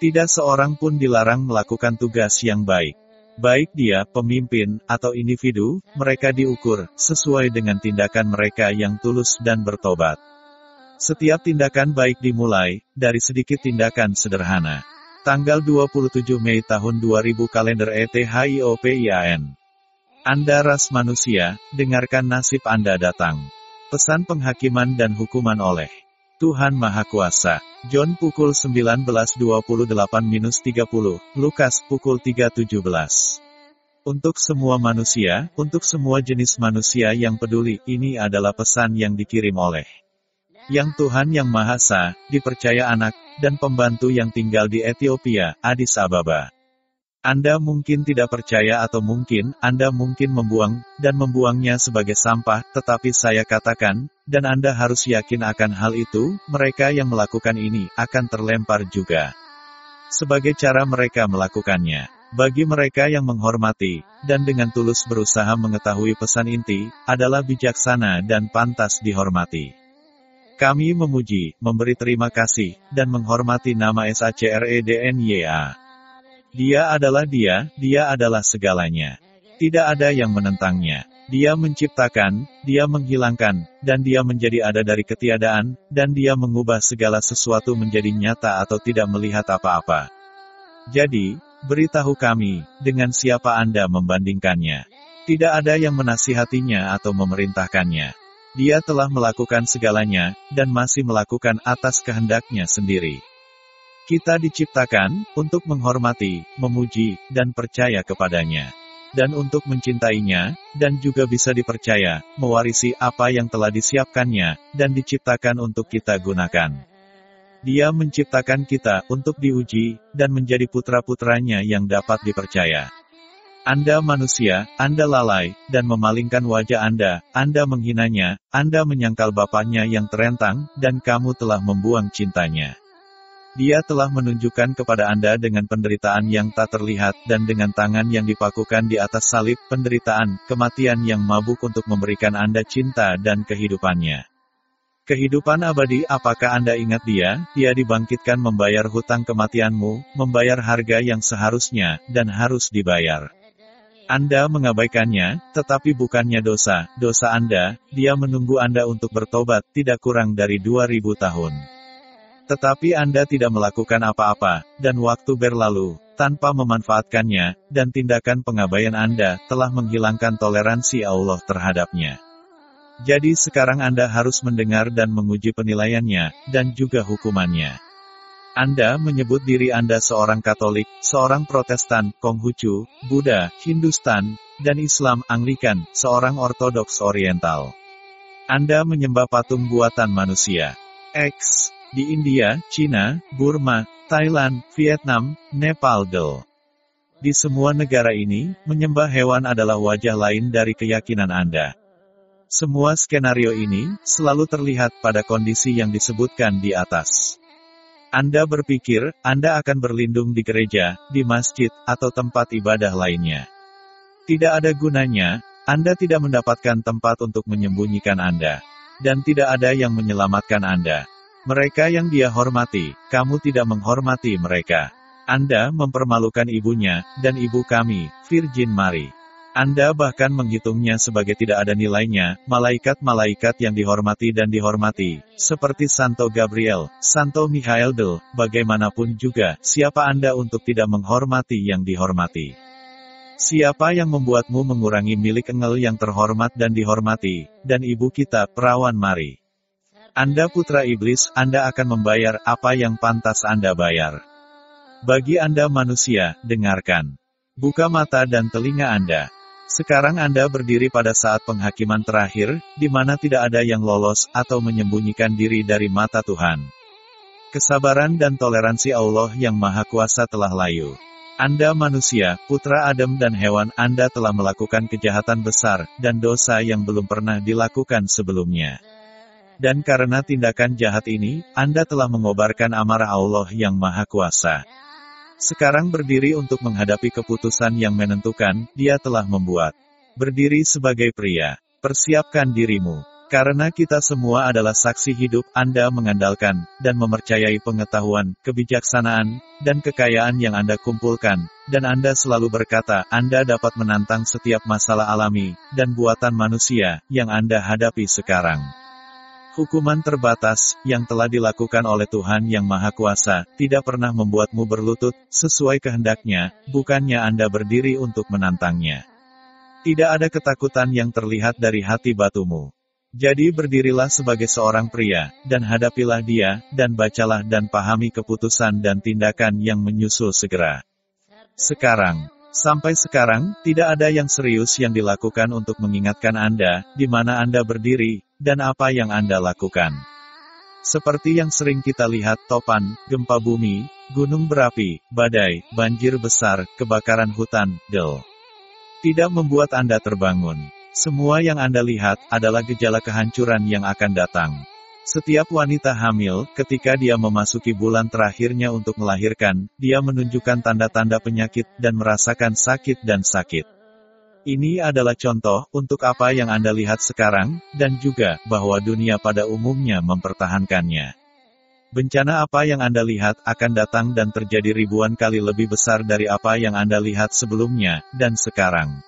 Tidak seorang pun dilarang melakukan tugas yang baik. Baik dia, pemimpin, atau individu, mereka diukur, sesuai dengan tindakan mereka yang tulus dan bertobat. Setiap tindakan baik dimulai, dari sedikit tindakan sederhana. Tanggal dua puluh tujuh Mei tahun dua ribu kalender Ethiopian. Anda ras manusia, dengarkan nasib Anda datang. Pesan penghakiman dan hukuman oleh Tuhan Maha Kuasa. John pukul sembilan belas dua puluh delapan sampai tiga puluh, Lukas pukul tiga lewat tujuh belas. Untuk semua manusia, untuk semua jenis manusia yang peduli, ini adalah pesan yang dikirim oleh Yang Tuhan Yang Maha Esa, dipercaya anak, dan pembantu yang tinggal di Ethiopia, Addis Ababa. Anda mungkin tidak percaya atau mungkin, Anda mungkin membuang, dan membuangnya sebagai sampah, tetapi saya katakan, dan Anda harus yakin akan hal itu, mereka yang melakukan ini, akan terlempar juga. Sebagai cara mereka melakukannya. Bagi mereka yang menghormati, dan dengan tulus berusaha mengetahui pesan inti, adalah bijaksana dan pantas dihormati. Kami memuji, memberi terima kasih, dan menghormati nama SACREDNYA. Dia adalah Dia, Dia adalah segalanya. Tidak ada yang menentangnya. Dia menciptakan, Dia menghilangkan, dan Dia menjadi ada dari ketiadaan, dan Dia mengubah segala sesuatu menjadi nyata atau tidak melihat apa-apa. Jadi, beritahu kami, dengan siapa Anda membandingkannya. Tidak ada yang menasihatinya atau memerintahkannya. Dia telah melakukan segalanya, dan masih melakukan atas kehendaknya sendiri. Kita diciptakan, untuk menghormati, memuji, dan percaya kepadanya. Dan untuk mencintainya, dan juga bisa dipercaya, mewarisi apa yang telah disiapkannya, dan diciptakan untuk kita gunakan. Dia menciptakan kita, untuk diuji, dan menjadi putra-putranya yang dapat dipercaya. Anda manusia, Anda lalai, dan memalingkan wajah Anda, Anda menghinanya, Anda menyangkal Bapaknya yang terentang, dan kamu telah membuang cintanya. Dia telah menunjukkan kepada Anda dengan penderitaan yang tak terlihat, dan dengan tangan yang dipakukan di atas salib, penderitaan, kematian yang mabuk untuk memberikan Anda cinta dan kehidupannya. Kehidupan abadi, apakah Anda ingat Dia? Dia dibangkitkan membayar hutang kematianmu, membayar harga yang seharusnya, dan harus dibayar. Anda mengabaikannya, tetapi bukannya dosa, dosa Anda, Dia menunggu Anda untuk bertobat, tidak kurang dari dua ribu tahun. Tetapi Anda tidak melakukan apa-apa, dan waktu berlalu, tanpa memanfaatkannya, dan tindakan pengabaian Anda, telah menghilangkan toleransi Allah terhadapnya. Jadi sekarang Anda harus mendengar dan menguji penilaiannya, dan juga hukumannya. Anda menyebut diri Anda seorang Katolik, seorang Protestan, Konghucu, Buddha, Hindustan, dan Islam, Anglikan, seorang Ortodoks Oriental. Anda menyembah patung buatan manusia. X. Di India, China, Burma, Thailand, Vietnam, Nepal del. Di semua negara ini, menyembah hewan adalah wajah lain dari keyakinan Anda. Semua skenario ini, selalu terlihat pada kondisi yang disebutkan di atas. Anda berpikir, Anda akan berlindung di gereja, di masjid, atau tempat ibadah lainnya. Tidak ada gunanya, Anda tidak mendapatkan tempat untuk menyembunyikan Anda. Dan tidak ada yang menyelamatkan Anda. Mereka yang Dia hormati, kamu tidak menghormati mereka. Anda mempermalukan ibunya, dan ibu kami, Virgin Mary. Anda bahkan menghitungnya sebagai tidak ada nilainya, malaikat-malaikat yang dihormati dan dihormati, seperti Santo Gabriel, Santo Michael del, bagaimanapun juga, siapa Anda untuk tidak menghormati yang dihormati? Siapa yang membuatmu mengurangi milik engel yang terhormat dan dihormati, dan ibu kita, perawan Mari? Anda putra iblis, Anda akan membayar apa yang pantas Anda bayar. Bagi Anda manusia, dengarkan. Buka mata dan telinga Anda. Sekarang Anda berdiri pada saat penghakiman terakhir, di mana tidak ada yang lolos, atau menyembunyikan diri dari mata Tuhan. Kesabaran dan toleransi Allah yang Maha Kuasa telah layu. Anda manusia, putra Adam dan hewan, Anda telah melakukan kejahatan besar, dan dosa yang belum pernah dilakukan sebelumnya. Dan karena tindakan jahat ini, Anda telah mengobarkan amarah Allah yang Maha Kuasa. Sekarang berdiri untuk menghadapi keputusan yang menentukan, Dia telah membuat. Berdiri sebagai pria. Persiapkan dirimu. Karena kita semua adalah saksi hidup, Anda mengandalkan, dan memercayai pengetahuan, kebijaksanaan, dan kekayaan yang Anda kumpulkan. Dan Anda selalu berkata, Anda dapat menantang setiap masalah alami, dan buatan manusia, yang Anda hadapi sekarang. Hukuman terbatas, yang telah dilakukan oleh Tuhan Yang Maha Kuasa, tidak pernah membuatmu berlutut, sesuai kehendaknya, bukannya Anda berdiri untuk menantangnya. Tidak ada ketakutan yang terlihat dari hati batumu. Jadi berdirilah sebagai seorang pria, dan hadapilah dia, dan bacalah dan pahami keputusan dan tindakan yang menyusul segera. Sekarang, sampai sekarang, tidak ada yang serius yang dilakukan untuk mengingatkan Anda, di mana Anda berdiri, dan apa yang Anda lakukan. Seperti yang sering kita lihat topan, gempa bumi, gunung berapi, badai, banjir besar, kebakaran hutan, del. Tidak membuat Anda terbangun. Semua yang Anda lihat, adalah gejala kehancuran yang akan datang. Setiap wanita hamil, ketika dia memasuki bulan terakhirnya untuk melahirkan, dia menunjukkan tanda-tanda penyakit, dan merasakan sakit dan sakit. Ini adalah contoh, untuk apa yang Anda lihat sekarang, dan juga, bahwa dunia pada umumnya mempertahankannya. Bencana apa yang Anda lihat, akan datang dan terjadi ribuan kali lebih besar dari apa yang Anda lihat sebelumnya, dan sekarang.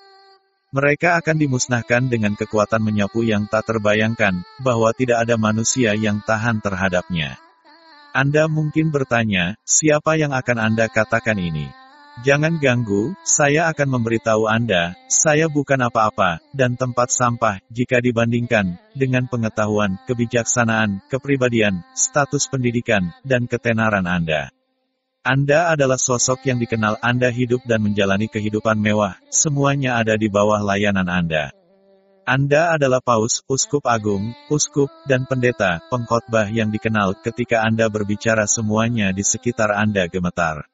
Mereka akan dimusnahkan dengan kekuatan menyapu yang tak terbayangkan, bahwa tidak ada manusia yang tahan terhadapnya. Anda mungkin bertanya, siapa yang akan Anda katakan ini? Jangan ganggu, saya akan memberitahu Anda, saya bukan apa-apa, dan tempat sampah, jika dibandingkan, dengan pengetahuan, kebijaksanaan, kepribadian, status pendidikan, dan ketenaran Anda. Anda adalah sosok yang dikenal, Anda hidup dan menjalani kehidupan mewah, semuanya ada di bawah layanan Anda. Anda adalah paus, uskup agung, uskup, dan pendeta, pengkhotbah yang dikenal, ketika Anda berbicara semuanya di sekitar Anda gemetar.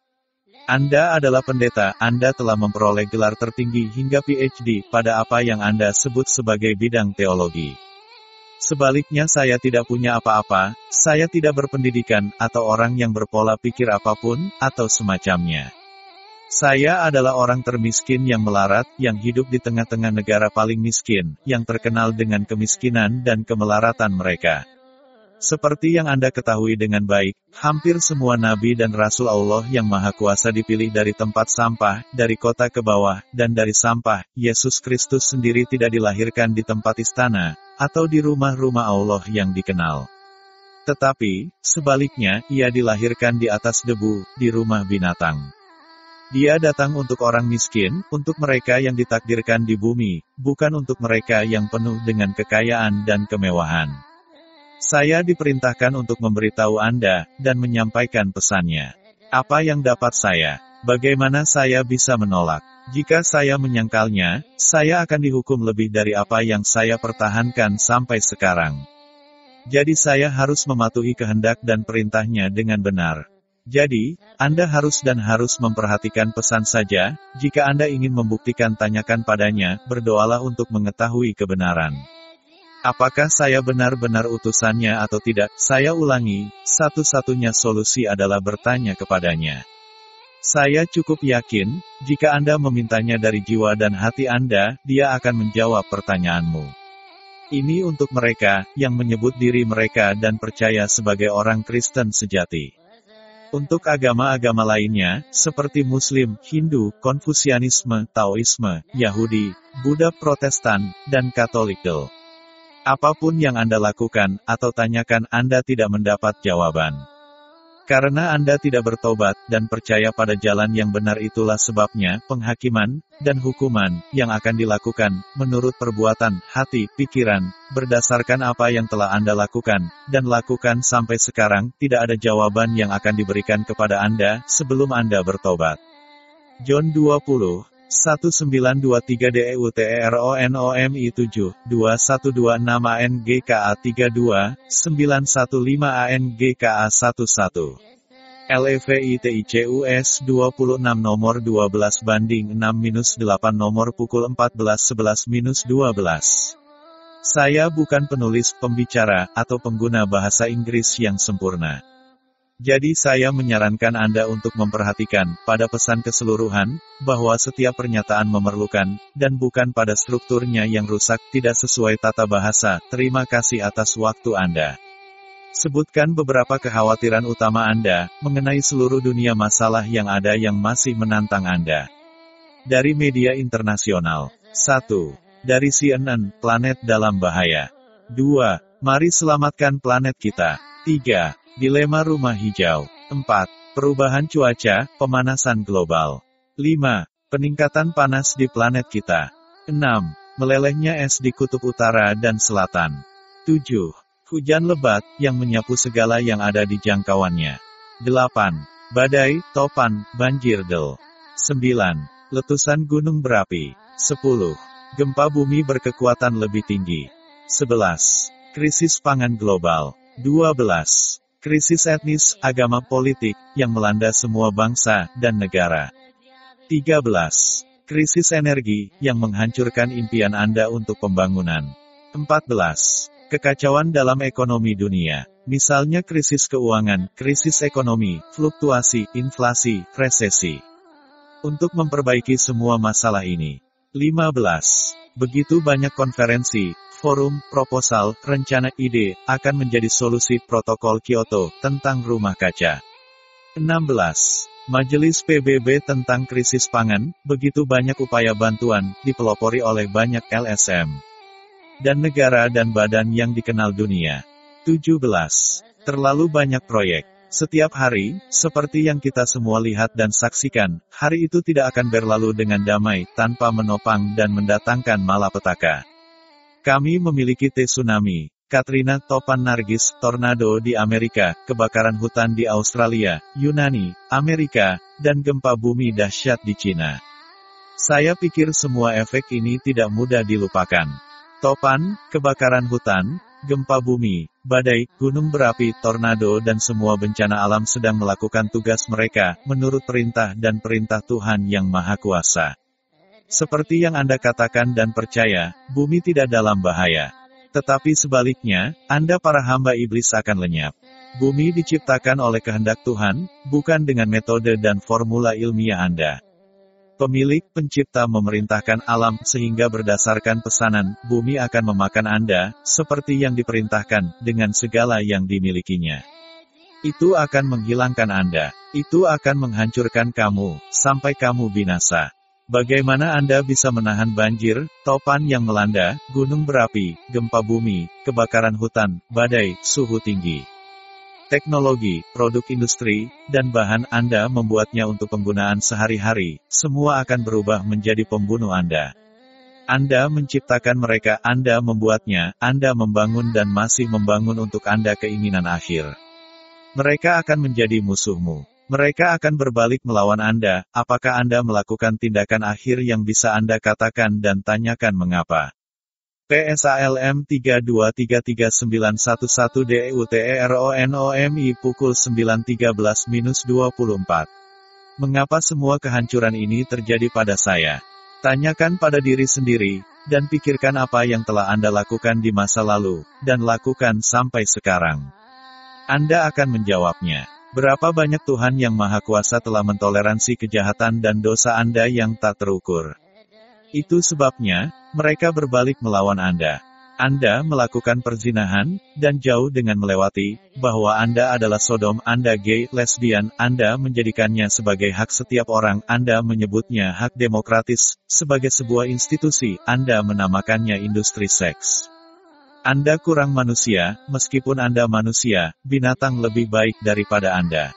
Anda adalah pendeta, Anda telah memperoleh gelar tertinggi hingga P H D pada apa yang Anda sebut sebagai bidang teologi. Sebaliknya saya tidak punya apa-apa, saya tidak berpendidikan, atau orang yang berpola pikir apapun, atau semacamnya. Saya adalah orang termiskin yang melarat, yang hidup di tengah-tengah negara paling miskin, yang terkenal dengan kemiskinan dan kemelaratan mereka. Seperti yang Anda ketahui dengan baik, hampir semua nabi dan rasul Allah yang maha kuasa dipilih dari tempat sampah, dari kota ke bawah, dan dari sampah. Yesus Kristus sendiri tidak dilahirkan di tempat istana, atau di rumah-rumah Allah yang dikenal. Tetapi, sebaliknya, ia dilahirkan di atas debu, di rumah binatang. Dia datang untuk orang miskin, untuk mereka yang ditakdirkan di bumi, bukan untuk mereka yang penuh dengan kekayaan dan kemewahan. Saya diperintahkan untuk memberitahu Anda, dan menyampaikan pesannya. Apa yang dapat saya? Bagaimana saya bisa menolak? Jika saya menyangkalnya, saya akan dihukum lebih dari apa yang saya pertahankan sampai sekarang. Jadi saya harus mematuhi kehendak dan perintahnya dengan benar. Jadi, Anda harus dan harus memperhatikan pesan saja, jika Anda ingin membuktikan tanyakan padanya, berdoalah untuk mengetahui kebenaran. Apakah saya benar-benar utusannya atau tidak? Saya ulangi, satu-satunya solusi adalah bertanya kepadanya. Saya cukup yakin, jika Anda memintanya dari jiwa dan hati Anda, dia akan menjawab pertanyaanmu. Ini untuk mereka, yang menyebut diri mereka dan percaya sebagai orang Kristen sejati. Untuk agama-agama lainnya, seperti Muslim, Hindu, Konfusianisme, Taoisme, Yahudi, Buddha Protestan, dan Katolik del. Apapun yang Anda lakukan, atau tanyakan, Anda tidak mendapat jawaban. Karena Anda tidak bertobat, dan percaya pada jalan yang benar itulah sebabnya, penghakiman, dan hukuman, yang akan dilakukan, menurut perbuatan, hati, pikiran, berdasarkan apa yang telah Anda lakukan, dan lakukan sampai sekarang, tidak ada jawaban yang akan diberikan kepada Anda, sebelum Anda bertobat. John dua puluh, satu sembilan dua tiga D E U T E R O N O M I tujuh, dua satu dua enam A N G K A tiga dua, sembilan satu lima A N G K A satu satu. L E V I T I C U S dua puluh enam nomor dua belas banding enam minus delapan nomor pukul empat belas sebelas minus dua belas. Saya bukan penulis, pembicara, atau pengguna bahasa Inggris yang sempurna. Jadi saya menyarankan Anda untuk memperhatikan, pada pesan keseluruhan, bahwa setiap pernyataan memerlukan, dan bukan pada strukturnya yang rusak, tidak sesuai tata bahasa. Terima kasih atas waktu Anda. Sebutkan beberapa kekhawatiran utama Anda, mengenai seluruh dunia masalah yang ada yang masih menantang Anda. Dari media internasional. satu. Dari C N N, planet dalam bahaya. dua. Mari selamatkan planet kita. tiga. Dilema rumah hijau. empat. Perubahan cuaca, pemanasan global. lima. Peningkatan panas di planet kita. enam. Melelehnya es di kutub utara dan selatan. tujuh. Hujan lebat, yang menyapu segala yang ada di jangkauannya. delapan. Badai, topan, banjir del. sembilan. Letusan gunung berapi. sepuluh. Gempa bumi berkekuatan lebih tinggi. sebelas. Krisis pangan global. dua belas. Krisis etnis, agama politik, yang melanda semua bangsa dan negara. tiga belas. Krisis energi, yang menghancurkan impian Anda untuk pembangunan. empat belas. Kekacauan dalam ekonomi dunia. Misalnya krisis keuangan, krisis ekonomi, fluktuasi, inflasi, resesi. Untuk memperbaiki semua masalah ini. lima belas. Begitu banyak konferensi, forum, proposal, rencana, ide, akan menjadi solusi protokol Kyoto, tentang rumah kaca. enam belas. Majelis P B B tentang krisis pangan, begitu banyak upaya bantuan, dipelopori oleh banyak L S M. Dan negara dan badan yang dikenal dunia. tujuh belas. Terlalu banyak proyek. Setiap hari, seperti yang kita semua lihat dan saksikan, hari itu tidak akan berlalu dengan damai, tanpa menopang dan mendatangkan malapetaka. Kami memiliki tsunami, Katrina, topan Nargis, tornado di Amerika, kebakaran hutan di Australia, Yunani, Amerika, dan gempa bumi dahsyat di Cina. Saya pikir semua efek ini tidak mudah dilupakan. Topan, kebakaran hutan, gempa bumi, badai, gunung berapi, tornado dan semua bencana alam sedang melakukan tugas mereka, menurut perintah dan perintah Tuhan Yang Maha Kuasa. Seperti yang Anda katakan dan percaya, bumi tidak dalam bahaya. Tetapi sebaliknya, Anda para hamba iblis akan lenyap. Bumi diciptakan oleh kehendak Tuhan, bukan dengan metode dan formula ilmiah Anda. Pemilik pencipta memerintahkan alam, sehingga berdasarkan pesanan, bumi akan memakan Anda, seperti yang diperintahkan, dengan segala yang dimilikinya. Itu akan menghilangkan Anda. Itu akan menghancurkan kamu, sampai kamu binasa. Bagaimana Anda bisa menahan banjir, topan yang melanda, gunung berapi, gempa bumi, kebakaran hutan, badai, suhu tinggi? Teknologi, produk industri, dan bahan Anda membuatnya untuk penggunaan sehari-hari, semua akan berubah menjadi pembunuh Anda. Anda menciptakan mereka, Anda membuatnya, Anda membangun dan masih membangun untuk Anda keinginan akhir. Mereka akan menjadi musuhmu. Mereka akan berbalik melawan Anda. Apakah Anda melakukan tindakan akhir yang bisa Anda katakan dan tanyakan mengapa? P S A L M tiga dua tiga tiga sembilan satu satu DEUTERONOMI pukul sembilan tiga belas dua puluh empat. Mengapa semua kehancuran ini terjadi pada saya? Tanyakan pada diri sendiri, dan pikirkan apa yang telah Anda lakukan di masa lalu, dan lakukan sampai sekarang. Anda akan menjawabnya. Berapa banyak Tuhan Yang Maha Kuasa telah mentoleransi kejahatan dan dosa Anda yang tak terukur. Itu sebabnya, mereka berbalik melawan Anda. Anda melakukan perzinahan, dan jauh dengan melewati, bahwa Anda adalah Sodom, Anda gay, lesbian, Anda menjadikannya sebagai hak setiap orang, Anda menyebutnya hak demokratis, sebagai sebuah institusi, Anda menamakannya industri seks. Anda kurang manusia, meskipun Anda manusia, binatang lebih baik daripada Anda.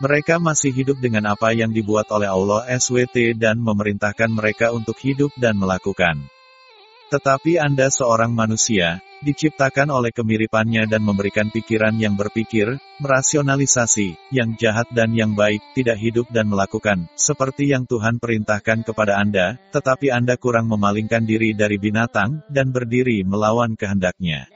Mereka masih hidup dengan apa yang dibuat oleh Allah S W T dan memerintahkan mereka untuk hidup dan melakukan. Tetapi Anda seorang manusia, diciptakan oleh kemiripannya dan memberikan pikiran yang berpikir, merasionalisasi, yang jahat dan yang baik, tidak hidup dan melakukan, seperti yang Tuhan perintahkan kepada Anda, tetapi Anda kurang memalingkan diri dari binatang, dan berdiri melawan kehendaknya.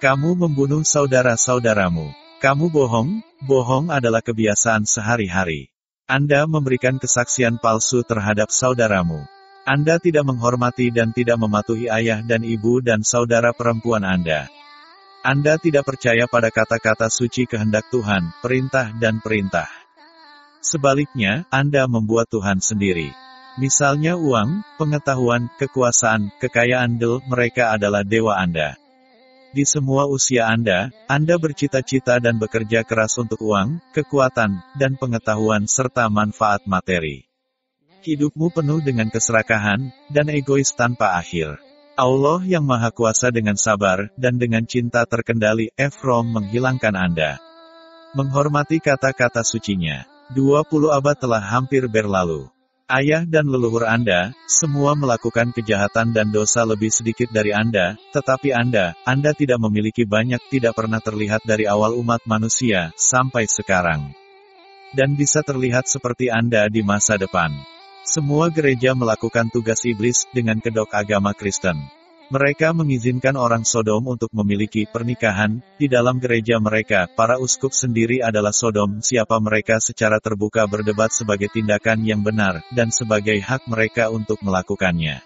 Kamu membunuh saudara-saudaramu. Kamu bohong, bohong adalah kebiasaan sehari-hari. Anda memberikan kesaksian palsu terhadap saudaramu. Anda tidak menghormati dan tidak mematuhi ayah dan ibu dan saudara perempuan Anda. Anda tidak percaya pada kata-kata suci kehendak Tuhan, perintah dan perintah. Sebaliknya, Anda membuat Tuhan sendiri. Misalnya uang, pengetahuan, kekuasaan, kekayaan del, mereka adalah dewa Anda. Di semua usia Anda, Anda bercita-cita dan bekerja keras untuk uang, kekuatan, dan pengetahuan serta manfaat materi. Hidupmu penuh dengan keserakahan, dan egois tanpa akhir. Allah Yang Maha Kuasa dengan sabar, dan dengan cinta terkendali, Efrom menghilangkan Anda. Menghormati kata-kata sucinya. dua puluh abad telah hampir berlalu. ayah dan leluhur Anda, semua melakukan kejahatan dan dosa lebih sedikit dari Anda, tetapi Anda, Anda tidak memiliki banyak, tidak pernah terlihat dari awal umat manusia, sampai sekarang. Dan bisa terlihat seperti Anda di masa depan. Semua gereja melakukan tugas iblis, dengan kedok agama Kristen. Mereka mengizinkan orang Sodom untuk memiliki pernikahan, di dalam gereja mereka, para uskup sendiri adalah Sodom, siapa mereka secara terbuka berdebat sebagai tindakan yang benar, dan sebagai hak mereka untuk melakukannya.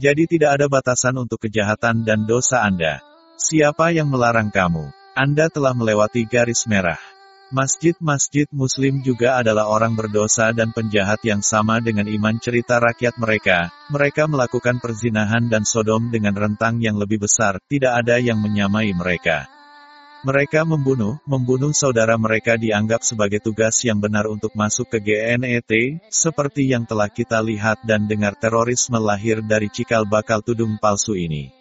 Jadi tidak ada batasan untuk kejahatan dan dosa Anda. Siapa yang melarang kamu? Anda telah melewati garis merah. Masjid-masjid Muslim juga adalah orang berdosa dan penjahat yang sama dengan iman cerita rakyat mereka. Mereka melakukan perzinahan dan Sodom dengan rentang yang lebih besar, tidak ada yang menyamai mereka. Mereka membunuh, membunuh saudara mereka dianggap sebagai tugas yang benar untuk masuk ke G N E T, seperti yang telah kita lihat dan dengar terorisme lahir dari cikal bakal tudung palsu ini.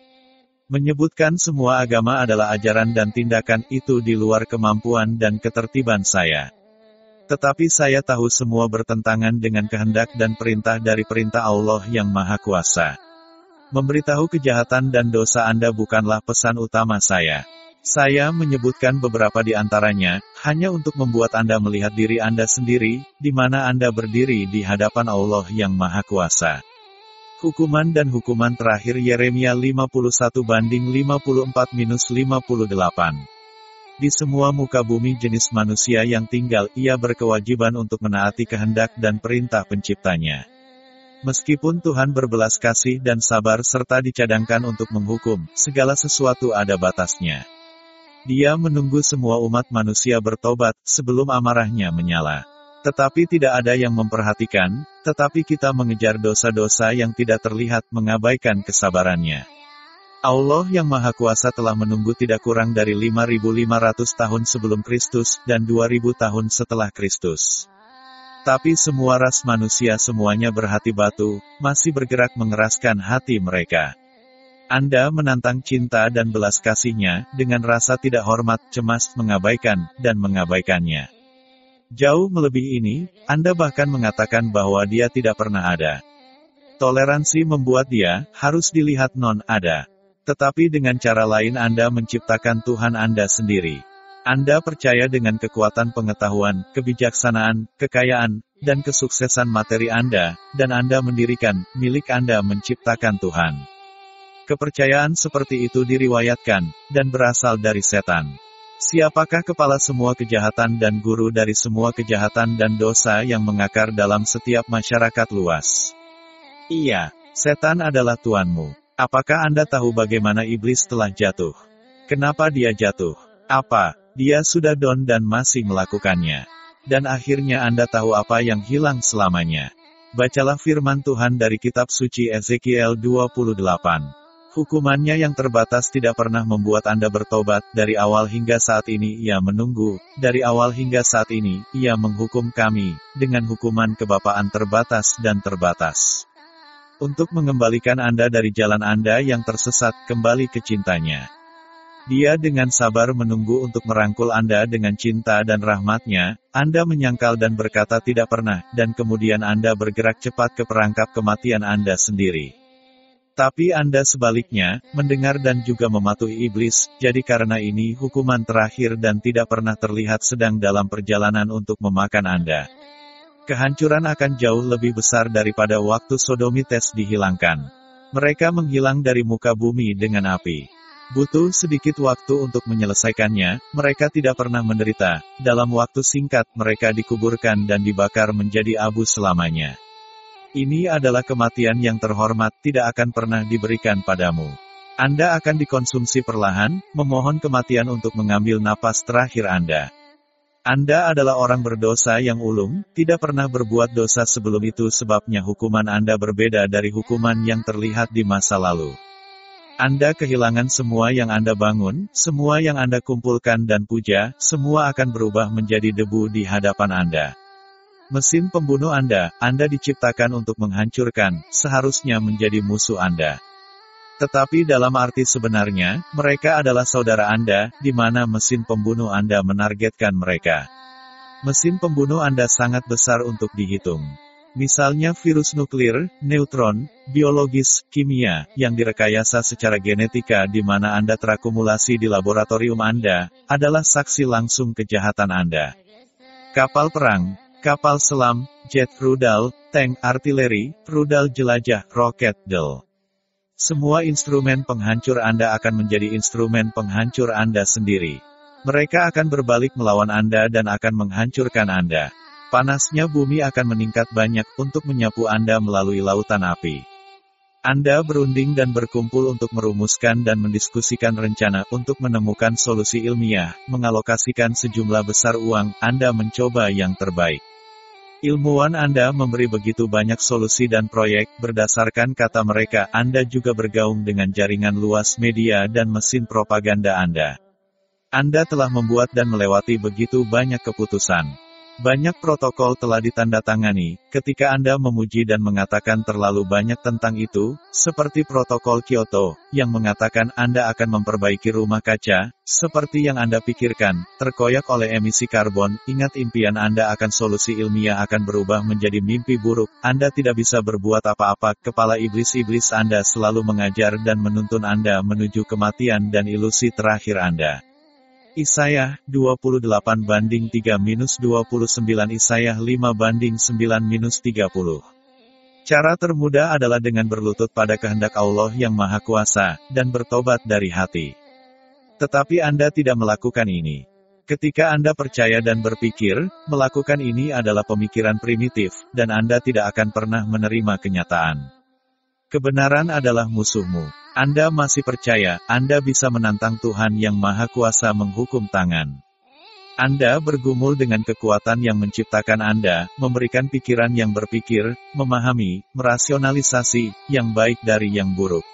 Menyebutkan semua agama adalah ajaran dan tindakan itu di luar kemampuan dan ketertiban saya. Tetapi saya tahu semua bertentangan dengan kehendak dan perintah dari perintah Allah yang Maha Kuasa. Memberitahu kejahatan dan dosa Anda bukanlah pesan utama saya. Saya menyebutkan beberapa di antaranya, hanya untuk membuat Anda melihat diri Anda sendiri, di mana Anda berdiri di hadapan Allah yang Maha Kuasa. Hukuman dan hukuman terakhir Yeremia lima puluh satu banding lima puluh empat minus lima puluh delapan. Di semua muka bumi jenis manusia yang tinggal, ia berkewajiban untuk menaati kehendak dan perintah penciptanya. Meskipun Tuhan berbelas kasih dan sabar serta dicadangkan untuk menghukum, segala sesuatu ada batasnya. Dia menunggu semua umat manusia bertobat, sebelum amarahnya menyala. Tetapi tidak ada yang memperhatikan, tetapi kita mengejar dosa-dosa yang tidak terlihat mengabaikan kesabarannya. Allah yang Maha Kuasa telah menunggu tidak kurang dari lima ribu lima ratus tahun sebelum Kristus, dan dua ribu tahun setelah Kristus. Tapi semua ras manusia semuanya berhati batu, masih bergerak mengeraskan hati mereka. Anda menantang cinta dan belas kasih-Nya, dengan rasa tidak hormat, cemas, mengabaikan, dan mengabaikannya. Jauh melebihi ini, Anda bahkan mengatakan bahwa dia tidak pernah ada. Toleransi membuat dia, harus dilihat non-ada. Tetapi dengan cara lain Anda menciptakan Tuhan Anda sendiri. Anda percaya dengan kekuatan pengetahuan, kebijaksanaan, kekayaan, dan kesuksesan materi Anda, dan Anda mendirikan, milik Anda menciptakan Tuhan. Kepercayaan seperti itu diriwayatkan, dan berasal dari setan. Siapakah kepala semua kejahatan dan guru dari semua kejahatan dan dosa yang mengakar dalam setiap masyarakat luas? Iya, setan adalah tuanmu. Apakah Anda tahu bagaimana iblis telah jatuh? Kenapa dia jatuh? Apa, dia sudah down dan masih melakukannya. Dan akhirnya Anda tahu apa yang hilang selamanya. Bacalah firman Tuhan dari kitab suci Ezekiel dua puluh delapan. Hukumannya yang terbatas tidak pernah membuat Anda bertobat, dari awal hingga saat ini ia menunggu, dari awal hingga saat ini, ia menghukum kami, dengan hukuman kebapaan terbatas dan terbatas. Untuk mengembalikan Anda dari jalan Anda yang tersesat, kembali ke cintanya. Dia dengan sabar menunggu untuk merangkul Anda dengan cinta dan rahmat-Nya, Anda menyangkal dan berkata tidak pernah, dan kemudian Anda bergerak cepat ke perangkap kematian Anda sendiri. Tapi Anda sebaliknya, mendengar dan juga mematuhi iblis, jadi karena ini hukuman terakhir dan tidak pernah terlihat sedang dalam perjalanan untuk memakan Anda. Kehancuran akan jauh lebih besar daripada waktu sodomites dihilangkan. Mereka menghilang dari muka bumi dengan api. Butuh sedikit waktu untuk menyelesaikannya, mereka tidak pernah menderita, dalam waktu singkat mereka dikuburkan dan dibakar menjadi abu selamanya. Ini adalah kematian yang terhormat, tidak akan pernah diberikan padamu. Anda akan dikonsumsi perlahan, memohon kematian untuk mengambil napas terakhir Anda. Anda adalah orang berdosa yang ulung, tidak pernah berbuat dosa sebelum itu sebabnya hukuman Anda berbeda dari hukuman yang terlihat di masa lalu. Anda kehilangan semua yang Anda bangun, semua yang Anda kumpulkan dan puja, semua akan berubah menjadi debu di hadapan Anda. Mesin pembunuh Anda, Anda diciptakan untuk menghancurkan, seharusnya menjadi musuh Anda. Tetapi dalam arti sebenarnya, mereka adalah saudara Anda, di mana mesin pembunuh Anda menargetkan mereka. Mesin pembunuh Anda sangat besar untuk dihitung. Misalnya virus nuklir, neutron, biologis, kimia, yang direkayasa secara genetika di mana Anda terakumulasi di laboratorium Anda, adalah saksi langsung kejahatan Anda. Kapal perang, kapal selam, jet rudal, tank artileri, rudal jelajah, roket, del. Semua instrumen penghancur Anda akan menjadi instrumen penghancur Anda sendiri. Mereka akan berbalik melawan Anda dan akan menghancurkan Anda. Panasnya bumi akan meningkat banyak untuk menyapu Anda melalui lautan api. Anda berunding dan berkumpul untuk merumuskan dan mendiskusikan rencana untuk menemukan solusi ilmiah, mengalokasikan sejumlah besar uang, Anda mencoba yang terbaik. Ilmuwan Anda memberi begitu banyak solusi dan proyek, berdasarkan kata mereka, Anda juga bergaung dengan jaringan luas media dan mesin propaganda Anda. Anda telah membuat dan melewati begitu banyak keputusan. Banyak protokol telah ditandatangani, ketika Anda memuji dan mengatakan terlalu banyak tentang itu, seperti protokol Kyoto, yang mengatakan Anda akan memperbaiki rumah kaca, seperti yang Anda pikirkan, terkoyak oleh emisi karbon, ingat impian Anda akan solusi ilmiah akan berubah menjadi mimpi buruk, Anda tidak bisa berbuat apa-apa, kepala iblis-iblis Anda selalu mengajar dan menuntun Anda menuju kematian dan ilusi terakhir Anda. Yesaya dua puluh delapan banding tiga minus dua puluh sembilan Yesaya lima banding sembilan minus tiga puluh. Cara termudah adalah dengan berlutut pada kehendak Allah yang Maha Kuasa, dan bertobat dari hati. Tetapi Anda tidak melakukan ini. Ketika Anda percaya dan berpikir, melakukan ini adalah pemikiran primitif, dan Anda tidak akan pernah menerima kenyataan. Kebenaran adalah musuhmu. Anda masih percaya, Anda bisa menantang Tuhan yang Maha Kuasa menghukum tangan. Anda bergumul dengan kekuatan yang menciptakan Anda, memberikan pikiran yang berpikir, memahami, merasionalisasi, yang baik dari yang buruk.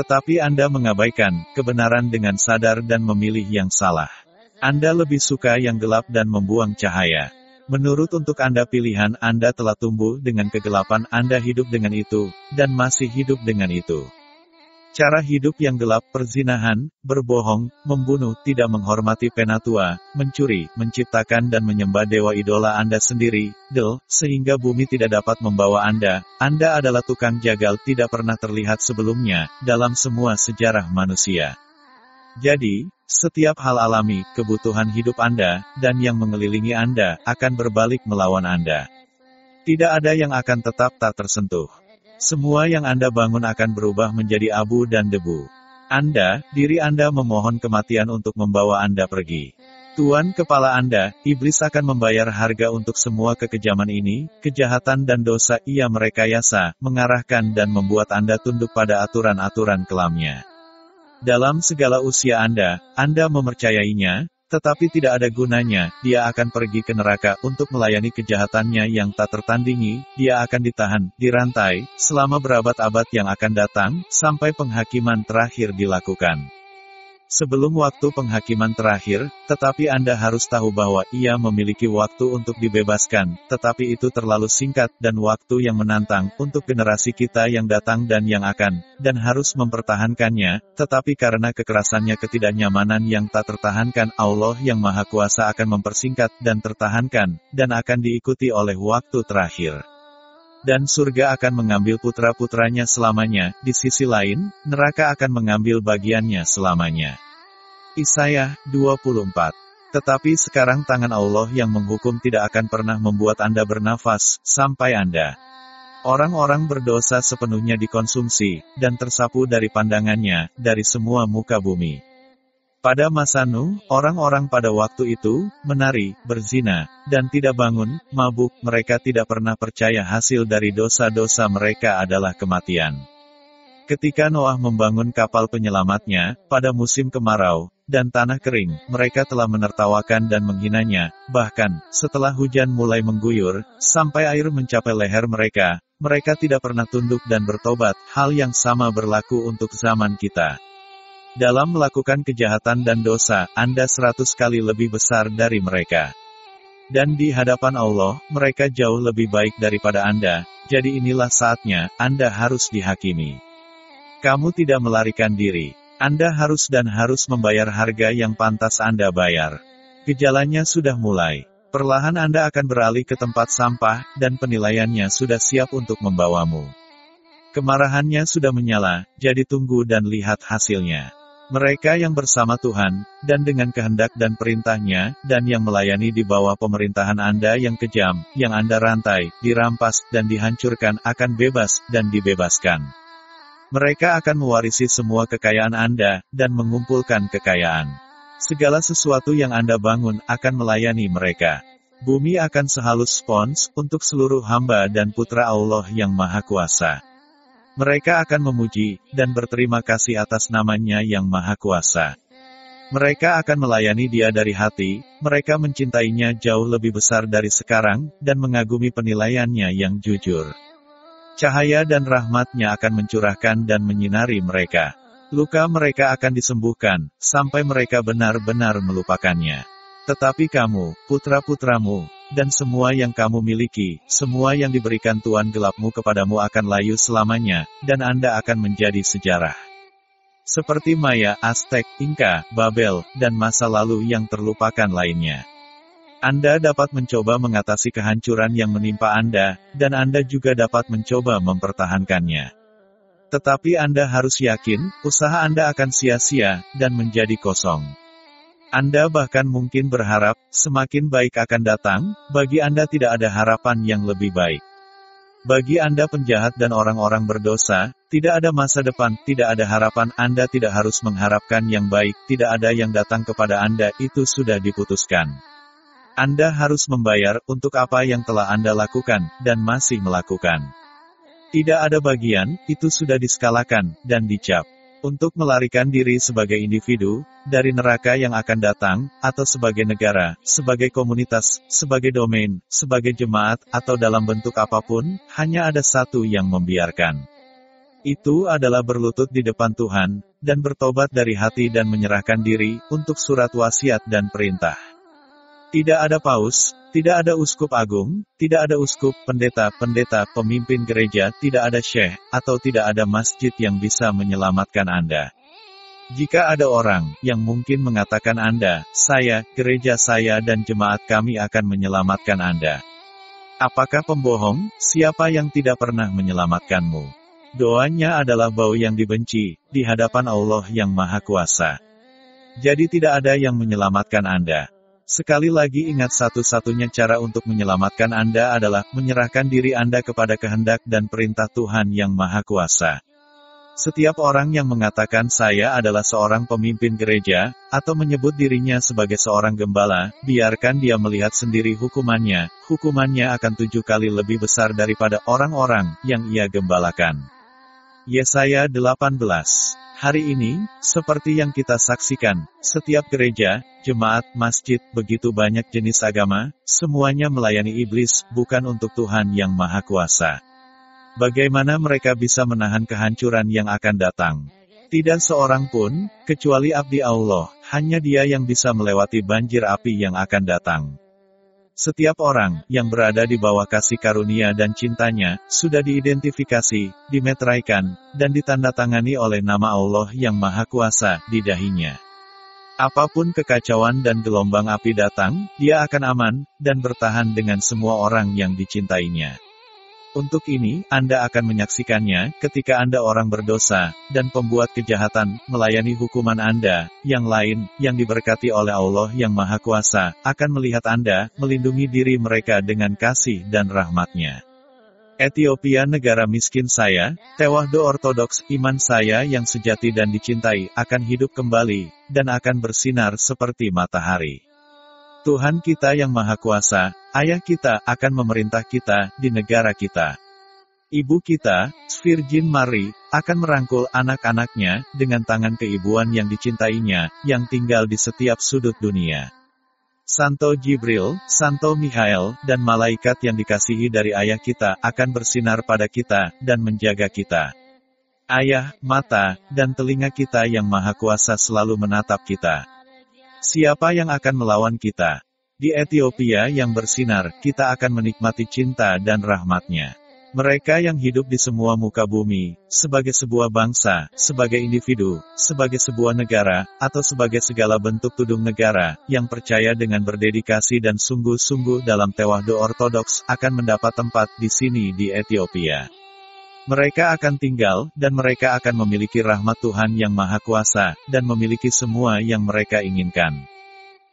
Tetapi Anda mengabaikan kebenaran dengan sadar dan memilih yang salah. Anda lebih suka yang gelap dan membuang cahaya. Menurut untuk Anda pilihan Anda telah tumbuh dengan kegelapan, Anda hidup dengan itu, dan masih hidup dengan itu. Cara hidup yang gelap, perzinahan, berbohong, membunuh, tidak menghormati penatua, mencuri, menciptakan dan menyembah dewa idola Anda sendiri, del, sehingga bumi tidak dapat membawa Anda, Anda adalah tukang jagal tidak pernah terlihat sebelumnya, dalam semua sejarah manusia. Jadi, setiap hal alami, kebutuhan hidup Anda, dan yang mengelilingi Anda, akan berbalik melawan Anda. Tidak ada yang akan tetap tak tersentuh. Semua yang Anda bangun akan berubah menjadi abu dan debu. Anda, diri Anda memohon kematian untuk membawa Anda pergi. Tuan kepala Anda, iblis akan membayar harga untuk semua kekejaman ini, kejahatan dan dosa, ia merekayasa, mengarahkan dan membuat Anda tunduk pada aturan-aturan kelamnya. Dalam segala usia Anda, Anda memercayainya, tetapi tidak ada gunanya, dia akan pergi ke neraka untuk melayani kejahatannya yang tak tertandingi, dia akan ditahan, dirantai, selama berabad-abad yang akan datang, sampai penghakiman terakhir dilakukan. Sebelum waktu penghakiman terakhir, tetapi Anda harus tahu bahwa ia memiliki waktu untuk dibebaskan, tetapi itu terlalu singkat, dan waktu yang menantang, untuk generasi kita yang datang dan yang akan, dan harus mempertahankannya, tetapi karena kekerasannya ketidaknyamanan yang tak tertahankan, Allah yang Maha Kuasa akan mempersingkat, dan tertahankan, dan akan diikuti oleh waktu terakhir. Dan surga akan mengambil putra-putranya selamanya, di sisi lain, neraka akan mengambil bagiannya selamanya. Yesaya dua puluh empat. Tetapi sekarang tangan Allah yang menghukum tidak akan pernah membuat Anda bernafas, sampai Anda. Orang-orang berdosa sepenuhnya dikonsumsi, dan tersapu dari pandangannya, dari semua muka bumi. Pada masa Nuh, orang-orang pada waktu itu, menari, berzina, dan tidak bangun, mabuk, mereka tidak pernah percaya hasil dari dosa-dosa mereka adalah kematian. Ketika Noah membangun kapal penyelamatnya, pada musim kemarau, dan tanah kering, mereka telah menertawakan dan menghinanya, bahkan, setelah hujan mulai mengguyur, sampai air mencapai leher mereka, mereka tidak pernah tunduk dan bertobat, hal yang sama berlaku untuk zaman kita. Dalam melakukan kejahatan dan dosa, Anda seratus kali lebih besar dari mereka. Dan di hadapan Allah, mereka jauh lebih baik daripada Anda, jadi inilah saatnya, Anda harus dihakimi. Kamu tidak melarikan diri. Anda harus dan harus membayar harga yang pantas Anda bayar. Gejalanya sudah mulai. Perlahan Anda akan beralih ke tempat sampah, dan penilaiannya sudah siap untuk membawamu. Kemarahannya sudah menyala, jadi tunggu dan lihat hasilnya. Mereka yang bersama Tuhan, dan dengan kehendak dan perintahnya, dan yang melayani di bawah pemerintahan Anda yang kejam, yang Anda rantai, dirampas, dan dihancurkan, akan bebas, dan dibebaskan. Mereka akan mewarisi semua kekayaan Anda, dan mengumpulkan kekayaan. Segala sesuatu yang Anda bangun, akan melayani mereka. Bumi akan sehalus spons, untuk seluruh hamba dan putra Allah yang Maha Kuasa. Mereka akan memuji, dan berterima kasih atas namanya yang Maha Kuasa. Mereka akan melayani dia dari hati, mereka mencintainya jauh lebih besar dari sekarang, dan mengagumi penilaiannya yang jujur. Cahaya dan rahmatnya akan mencurahkan dan menyinari mereka. Luka mereka akan disembuhkan, sampai mereka benar-benar melupakannya. Tetapi kamu, putra-putramu, dan semua yang kamu miliki, semua yang diberikan Tuhan gelapmu kepadamu akan layu selamanya, dan Anda akan menjadi sejarah. Seperti Maya, Aztek, Inka, Babel, dan masa lalu yang terlupakan lainnya. Anda dapat mencoba mengatasi kehancuran yang menimpa Anda, dan Anda juga dapat mencoba mempertahankannya. Tetapi Anda harus yakin, usaha Anda akan sia-sia, dan menjadi kosong. Anda bahkan mungkin berharap, semakin baik akan datang, bagi Anda tidak ada harapan yang lebih baik. Bagi Anda penjahat dan orang-orang berdosa, tidak ada masa depan, tidak ada harapan, Anda tidak harus mengharapkan yang baik, tidak ada yang datang kepada Anda, itu sudah diputuskan. Anda harus membayar, untuk apa yang telah Anda lakukan, dan masih melakukan. Tidak ada bagian, itu sudah diskalakan, dan dicap. Untuk melarikan diri sebagai individu, dari neraka yang akan datang, atau sebagai negara, sebagai komunitas, sebagai domain, sebagai jemaat, atau dalam bentuk apapun, hanya ada satu yang membiarkan. Itu adalah berlutut di depan Tuhan, dan bertobat dari hati dan menyerahkan diri, untuk surat wasiat dan perintah. Tidak ada paus, tidak ada uskup agung, tidak ada uskup, pendeta-pendeta, pemimpin gereja, tidak ada syekh, atau tidak ada masjid yang bisa menyelamatkan Anda. Jika ada orang yang mungkin mengatakan Anda, saya, gereja saya dan jemaat kami akan menyelamatkan Anda. Apakah pembohong? Siapa yang tidak pernah menyelamatkanmu? Doanya adalah bau yang dibenci, di hadapan Allah yang Maha Kuasa. Jadi tidak ada yang menyelamatkan Anda. Sekali lagi ingat, satu-satunya cara untuk menyelamatkan Anda adalah menyerahkan diri Anda kepada kehendak dan perintah Tuhan yang Maha Kuasa. Setiap orang yang mengatakan saya adalah seorang pemimpin gereja, atau menyebut dirinya sebagai seorang gembala, biarkan dia melihat sendiri hukumannya, hukumannya akan tujuh kali lebih besar daripada orang-orang yang ia gembalakan. Yesaya delapan belas. Hari ini, seperti yang kita saksikan, setiap gereja, jemaat, masjid, begitu banyak jenis agama, semuanya melayani iblis, bukan untuk Tuhan yang Maha Kuasa. Bagaimana mereka bisa menahan kehancuran yang akan datang? Tidak seorang pun, kecuali abdi Allah, hanya dia yang bisa melewati banjir api yang akan datang. Setiap orang yang berada di bawah kasih karunia dan cintanya, sudah diidentifikasi, dimeteraikan, dan ditandatangani oleh nama Allah yang Maha Kuasa, di dahinya. Apapun kekacauan dan gelombang api datang, dia akan aman, dan bertahan dengan semua orang yang dicintainya. Untuk ini, Anda akan menyaksikannya, ketika Anda orang berdosa, dan pembuat kejahatan, melayani hukuman Anda, yang lain, yang diberkati oleh Allah yang Maha Kuasa, akan melihat Anda, melindungi diri mereka dengan kasih dan rahmat-Nya. Ethiopia negara miskin saya, Tewahdo Ortodoks, iman saya yang sejati dan dicintai, akan hidup kembali, dan akan bersinar seperti matahari. Tuhan kita yang Maha Kuasa, Ayah kita, akan memerintah kita, di negara kita. Ibu kita, Virgin Mary, akan merangkul anak-anaknya, dengan tangan keibuan yang dicintainya, yang tinggal di setiap sudut dunia. Santo Jibril, Santo Mikhail, dan malaikat yang dikasihi dari Ayah kita, akan bersinar pada kita, dan menjaga kita. Ayah, mata, dan telinga kita yang Maha Kuasa selalu menatap kita. Siapa yang akan melawan kita? Di Ethiopia yang bersinar, kita akan menikmati cinta dan rahmat-Nya. Mereka yang hidup di semua muka bumi, sebagai sebuah bangsa, sebagai individu, sebagai sebuah negara, atau sebagai segala bentuk tudung negara, yang percaya dengan berdedikasi dan sungguh-sungguh dalam Tewahdo Ortodoks, akan mendapat tempat di sini di Ethiopia. Mereka akan tinggal, dan mereka akan memiliki rahmat Tuhan yang Maha Kuasa, dan memiliki semua yang mereka inginkan.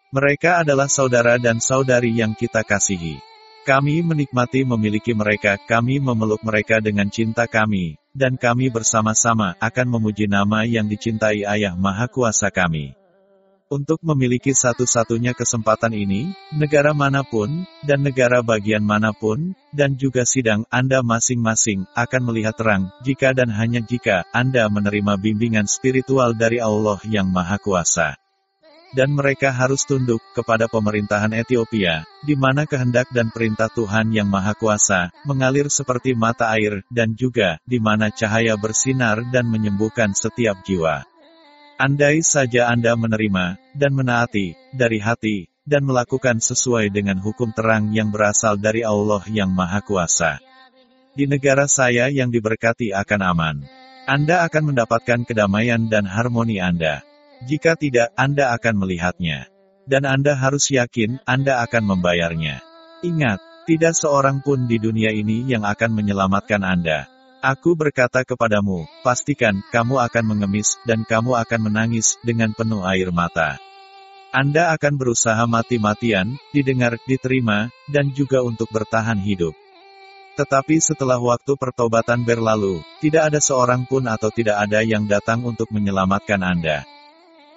Mereka adalah saudara dan saudari yang kita kasihi. Kami menikmati memiliki mereka, kami memeluk mereka dengan cinta kami, dan kami bersama-sama akan memuji nama yang dicintai Ayah Maha Kuasa kami. Untuk memiliki satu-satunya kesempatan ini, negara manapun, dan negara bagian manapun, dan juga sidang, Anda masing-masing akan melihat terang, jika dan hanya jika Anda menerima bimbingan spiritual dari Allah yang Maha Kuasa. Dan mereka harus tunduk kepada pemerintahan Ethiopia, di mana kehendak dan perintah Tuhan yang Maha Kuasa mengalir seperti mata air, dan juga di mana cahaya bersinar dan menyembuhkan setiap jiwa. Andai saja Anda menerima dan menaati dari hati dan melakukan sesuai dengan hukum terang yang berasal dari Allah yang Maha Kuasa, di negara saya yang diberkati akan aman. Anda akan mendapatkan kedamaian dan harmoni Anda. Jika tidak, Anda akan melihatnya. Dan Anda harus yakin, Anda akan membayarnya. Ingat, tidak seorang pun di dunia ini yang akan menyelamatkan Anda. Aku berkata kepadamu, pastikan, kamu akan mengemis, dan kamu akan menangis, dengan penuh air mata. Anda akan berusaha mati-matian, didengar, diterima, dan juga untuk bertahan hidup. Tetapi setelah waktu pertobatan berlalu, tidak ada seorang pun atau tidak ada yang datang untuk menyelamatkan Anda.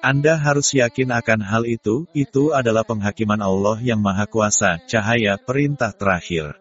Anda harus yakin akan hal itu, itu adalah penghakiman Allah yang Maha Kuasa, cahaya, perintah terakhir.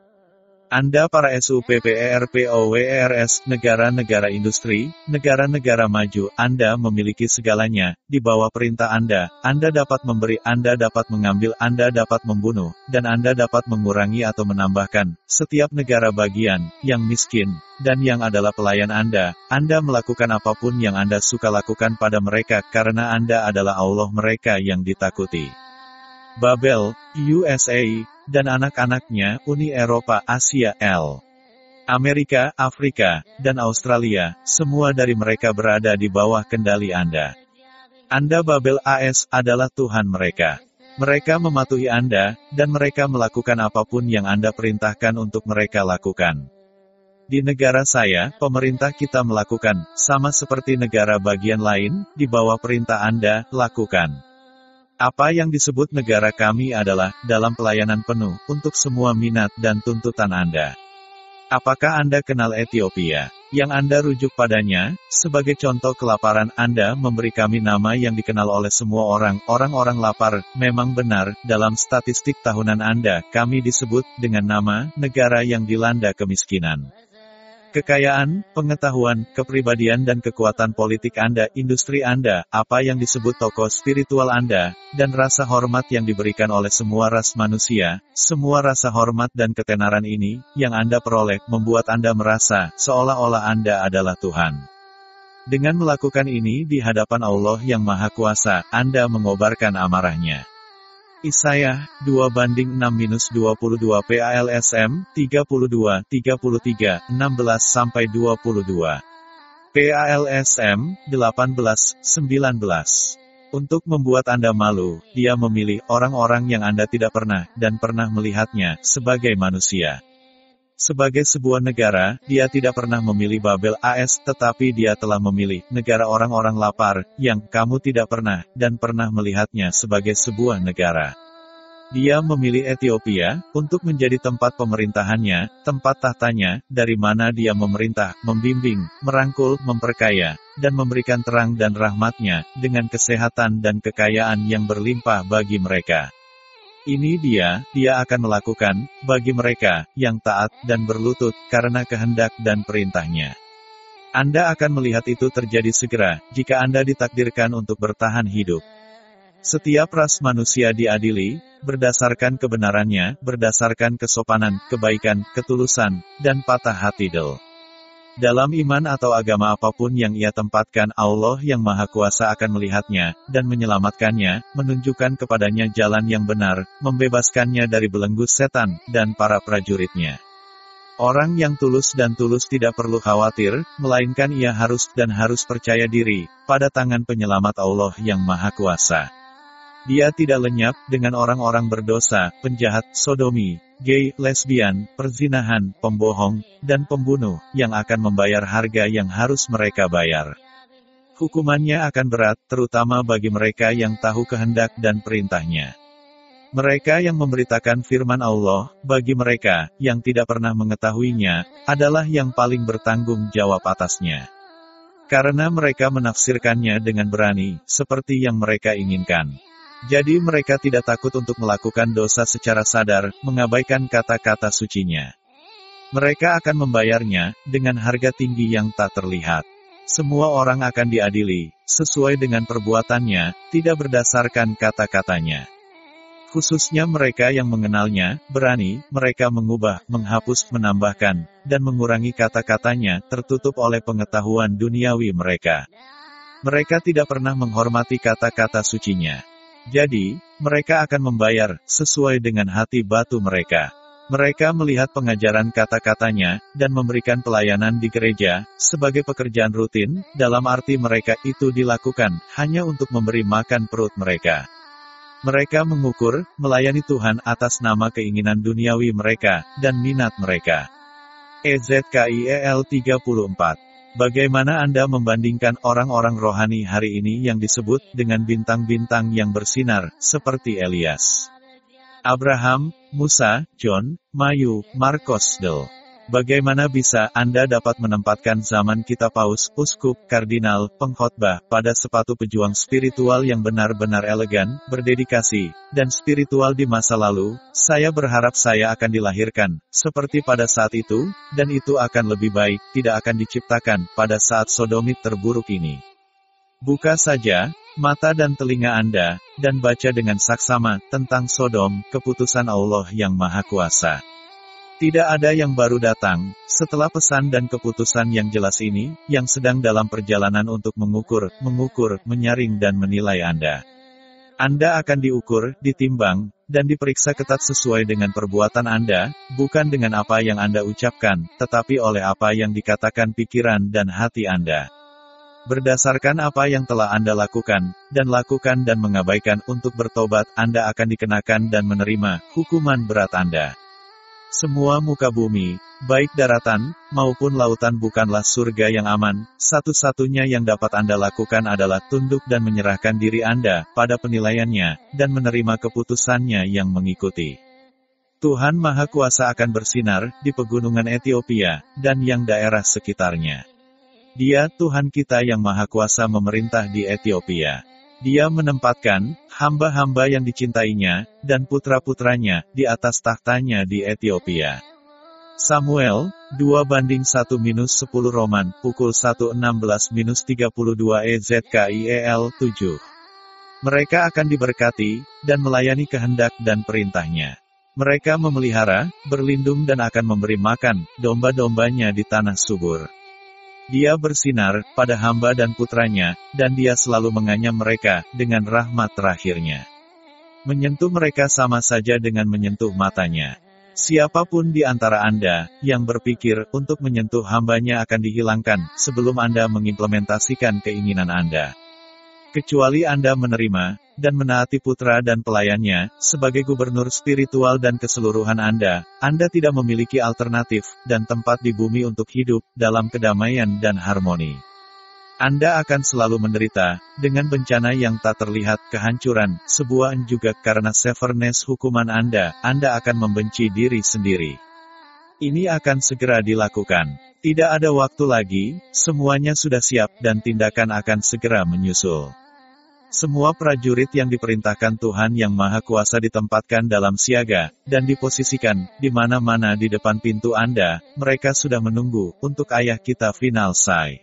Anda para SUPPERPOWERS, negara-negara industri, negara-negara maju, Anda memiliki segalanya, di bawah perintah Anda, Anda dapat memberi, Anda dapat mengambil, Anda dapat membunuh, dan Anda dapat mengurangi atau menambahkan, setiap negara bagian, yang miskin, dan yang adalah pelayan Anda, Anda melakukan apapun yang Anda suka lakukan pada mereka, karena Anda adalah Allah mereka yang ditakuti. Babel, U S A, dan anak-anaknya, Uni Eropa, Asia, L. Amerika, Afrika, dan Australia, semua dari mereka berada di bawah kendali Anda. Anda Babel A S adalah Tuhan mereka. Mereka mematuhi Anda, dan mereka melakukan apapun yang Anda perintahkan untuk mereka lakukan. Di negara saya, pemerintah kita melakukan, sama seperti negara bagian lain, di bawah perintah Anda, lakukan. Apa yang disebut negara kami adalah, dalam pelayanan penuh, untuk semua minat dan tuntutan Anda. Apakah Anda kenal Ethiopia? Yang Anda rujuk padanya, sebagai contoh kelaparan Anda memberi kami nama yang dikenal oleh semua orang, orang-orang lapar, memang benar, dalam statistik tahunan Anda, kami disebut, dengan nama, negara yang dilanda kemiskinan. Kekayaan, pengetahuan, kepribadian dan kekuatan politik Anda, industri Anda, apa yang disebut tokoh spiritual Anda, dan rasa hormat yang diberikan oleh semua ras manusia, semua rasa hormat dan ketenaran ini, yang Anda peroleh, membuat Anda merasa, seolah-olah Anda adalah Tuhan. Dengan melakukan ini di hadapan Allah yang Maha Kuasa, Anda mengobarkan amarahnya. Yesaya dua banding enam minus dua puluh dua P A L S M tiga puluh dua tiga puluh tiga enam belas sampai dua puluh dua P A L S M delapan belas sembilan belas. Untuk membuat Anda malu, Dia memilih orang-orang yang Anda tidak pernah dan pernah melihatnya sebagai manusia. Sebagai sebuah negara, Dia tidak pernah memilih Babel A S, tetapi Dia telah memilih negara orang-orang lapar, yang kamu tidak pernah, dan pernah melihatnya sebagai sebuah negara. Dia memilih Ethiopia, untuk menjadi tempat pemerintahannya, tempat tahtanya, dari mana Dia memerintah, membimbing, merangkul, memperkaya, dan memberikan terang dan rahmat-Nya, dengan kesehatan dan kekayaan yang berlimpah bagi mereka. Ini dia, dia akan melakukan, bagi mereka, yang taat, dan berlutut, karena kehendak dan perintah-Nya. Anda akan melihat itu terjadi segera, jika Anda ditakdirkan untuk bertahan hidup. Setiap ras manusia diadili, berdasarkan kebenarannya, berdasarkan kesopanan, kebaikan, ketulusan, dan patah hati del. Dalam iman atau agama apapun yang ia tempatkan, Allah yang Maha Kuasa akan melihatnya, dan menyelamatkannya, menunjukkan kepadanya jalan yang benar, membebaskannya dari belenggu setan, dan para prajuritnya. Orang yang tulus dan tulus tidak perlu khawatir, melainkan ia harus dan harus percaya diri pada tangan penyelamat Allah yang Maha Kuasa. Dia tidak lenyap dengan orang-orang berdosa, penjahat, sodomi, gay, lesbian, perzinahan, pembohong, dan pembunuh, yang akan membayar harga yang harus mereka bayar. Hukumannya akan berat, terutama bagi mereka yang tahu kehendak dan perintahnya. Mereka yang memberitakan firman Allah, bagi mereka yang tidak pernah mengetahuinya, adalah yang paling bertanggung jawab atasnya. Karena mereka menafsirkannya dengan berani, seperti yang mereka inginkan. Jadi mereka tidak takut untuk melakukan dosa secara sadar, mengabaikan kata-kata sucinya. Mereka akan membayarnya, dengan harga tinggi yang tak terlihat. Semua orang akan diadili, sesuai dengan perbuatannya, tidak berdasarkan kata-katanya. Khususnya mereka yang mengenalnya, berani, mereka mengubah, menghapus, menambahkan, dan mengurangi kata-katanya, tertutup oleh pengetahuan duniawi mereka. Mereka tidak pernah menghormati kata-kata sucinya. Jadi, mereka akan membayar, sesuai dengan hati batu mereka. Mereka melihat pengajaran kata-katanya, dan memberikan pelayanan di gereja, sebagai pekerjaan rutin, dalam arti mereka itu dilakukan, hanya untuk memberi makan perut mereka. Mereka mengukur, melayani Tuhan atas nama keinginan duniawi mereka, dan minat mereka. Ezkiel tiga puluh empat. Bagaimana Anda membandingkan orang-orang rohani hari ini yang disebut dengan bintang-bintang yang bersinar, seperti Elias, Abraham, Musa, John, Mayu, Markus Del? Bagaimana bisa Anda dapat menempatkan zaman kita paus, uskup, kardinal, pengkhotbah, pada sepatu pejuang spiritual yang benar-benar elegan, berdedikasi, dan spiritual di masa lalu? Saya berharap saya akan dilahirkan seperti pada saat itu, dan itu akan lebih baik, tidak akan diciptakan pada saat sodomit terburuk ini. Buka saja mata dan telinga Anda, dan baca dengan saksama tentang Sodom, keputusan Allah yang Maha Kuasa. Tidak ada yang baru datang setelah pesan dan keputusan yang jelas ini, yang sedang dalam perjalanan untuk mengukur, mengukur, menyaring dan menilai Anda. Anda akan diukur, ditimbang, dan diperiksa ketat sesuai dengan perbuatan Anda, bukan dengan apa yang Anda ucapkan, tetapi oleh apa yang dikatakan pikiran dan hati Anda. Berdasarkan apa yang telah Anda lakukan, dan lakukan dan mengabaikan untuk bertobat, Anda akan dikenakan dan menerima hukuman berat Anda. Semua muka bumi, baik daratan maupun lautan, bukanlah surga yang aman. Satu-satunya yang dapat Anda lakukan adalah tunduk dan menyerahkan diri Anda pada penilaiannya, dan menerima keputusannya yang mengikuti. Tuhan Maha Kuasa akan bersinar di pegunungan Ethiopia, dan yang daerah sekitarnya. Dia, Tuhan kita yang Maha Kuasa, memerintah di Ethiopia. Dia menempatkan hamba-hamba yang dicintainya, dan putra-putranya, di atas tahtanya di Ethiopia. Samuel, dua banding satu minus sepuluh Roman, pukul satu enam belas minus tiga puluh dua Ezkiel tujuh. Mereka akan diberkati, dan melayani kehendak dan perintahnya. Mereka memelihara, berlindung dan akan memberi makan domba-dombanya di tanah subur. Dia bersinar pada hamba dan putranya, dan dia selalu menganyam mereka dengan rahmat terakhirnya. Menyentuh mereka sama saja dengan menyentuh matanya. Siapapun di antara Anda yang berpikir untuk menyentuh hambanya akan dihilangkan sebelum Anda mengimplementasikan keinginan Anda. Kecuali Anda menerima dan menaati putra dan pelayannya sebagai gubernur spiritual dan keseluruhan Anda, Anda tidak memiliki alternatif dan tempat di bumi untuk hidup dalam kedamaian dan harmoni. Anda akan selalu menderita dengan bencana yang tak terlihat, kehancuran, sebuah juga karena severness hukuman Anda. Anda akan membenci diri sendiri. Ini akan segera dilakukan. Tidak ada waktu lagi, semuanya sudah siap dan tindakan akan segera menyusul. Semua prajurit yang diperintahkan Tuhan yang Maha Kuasa ditempatkan dalam siaga, dan diposisikan di mana-mana di depan pintu Anda. Mereka sudah menunggu untuk ayah kita final say.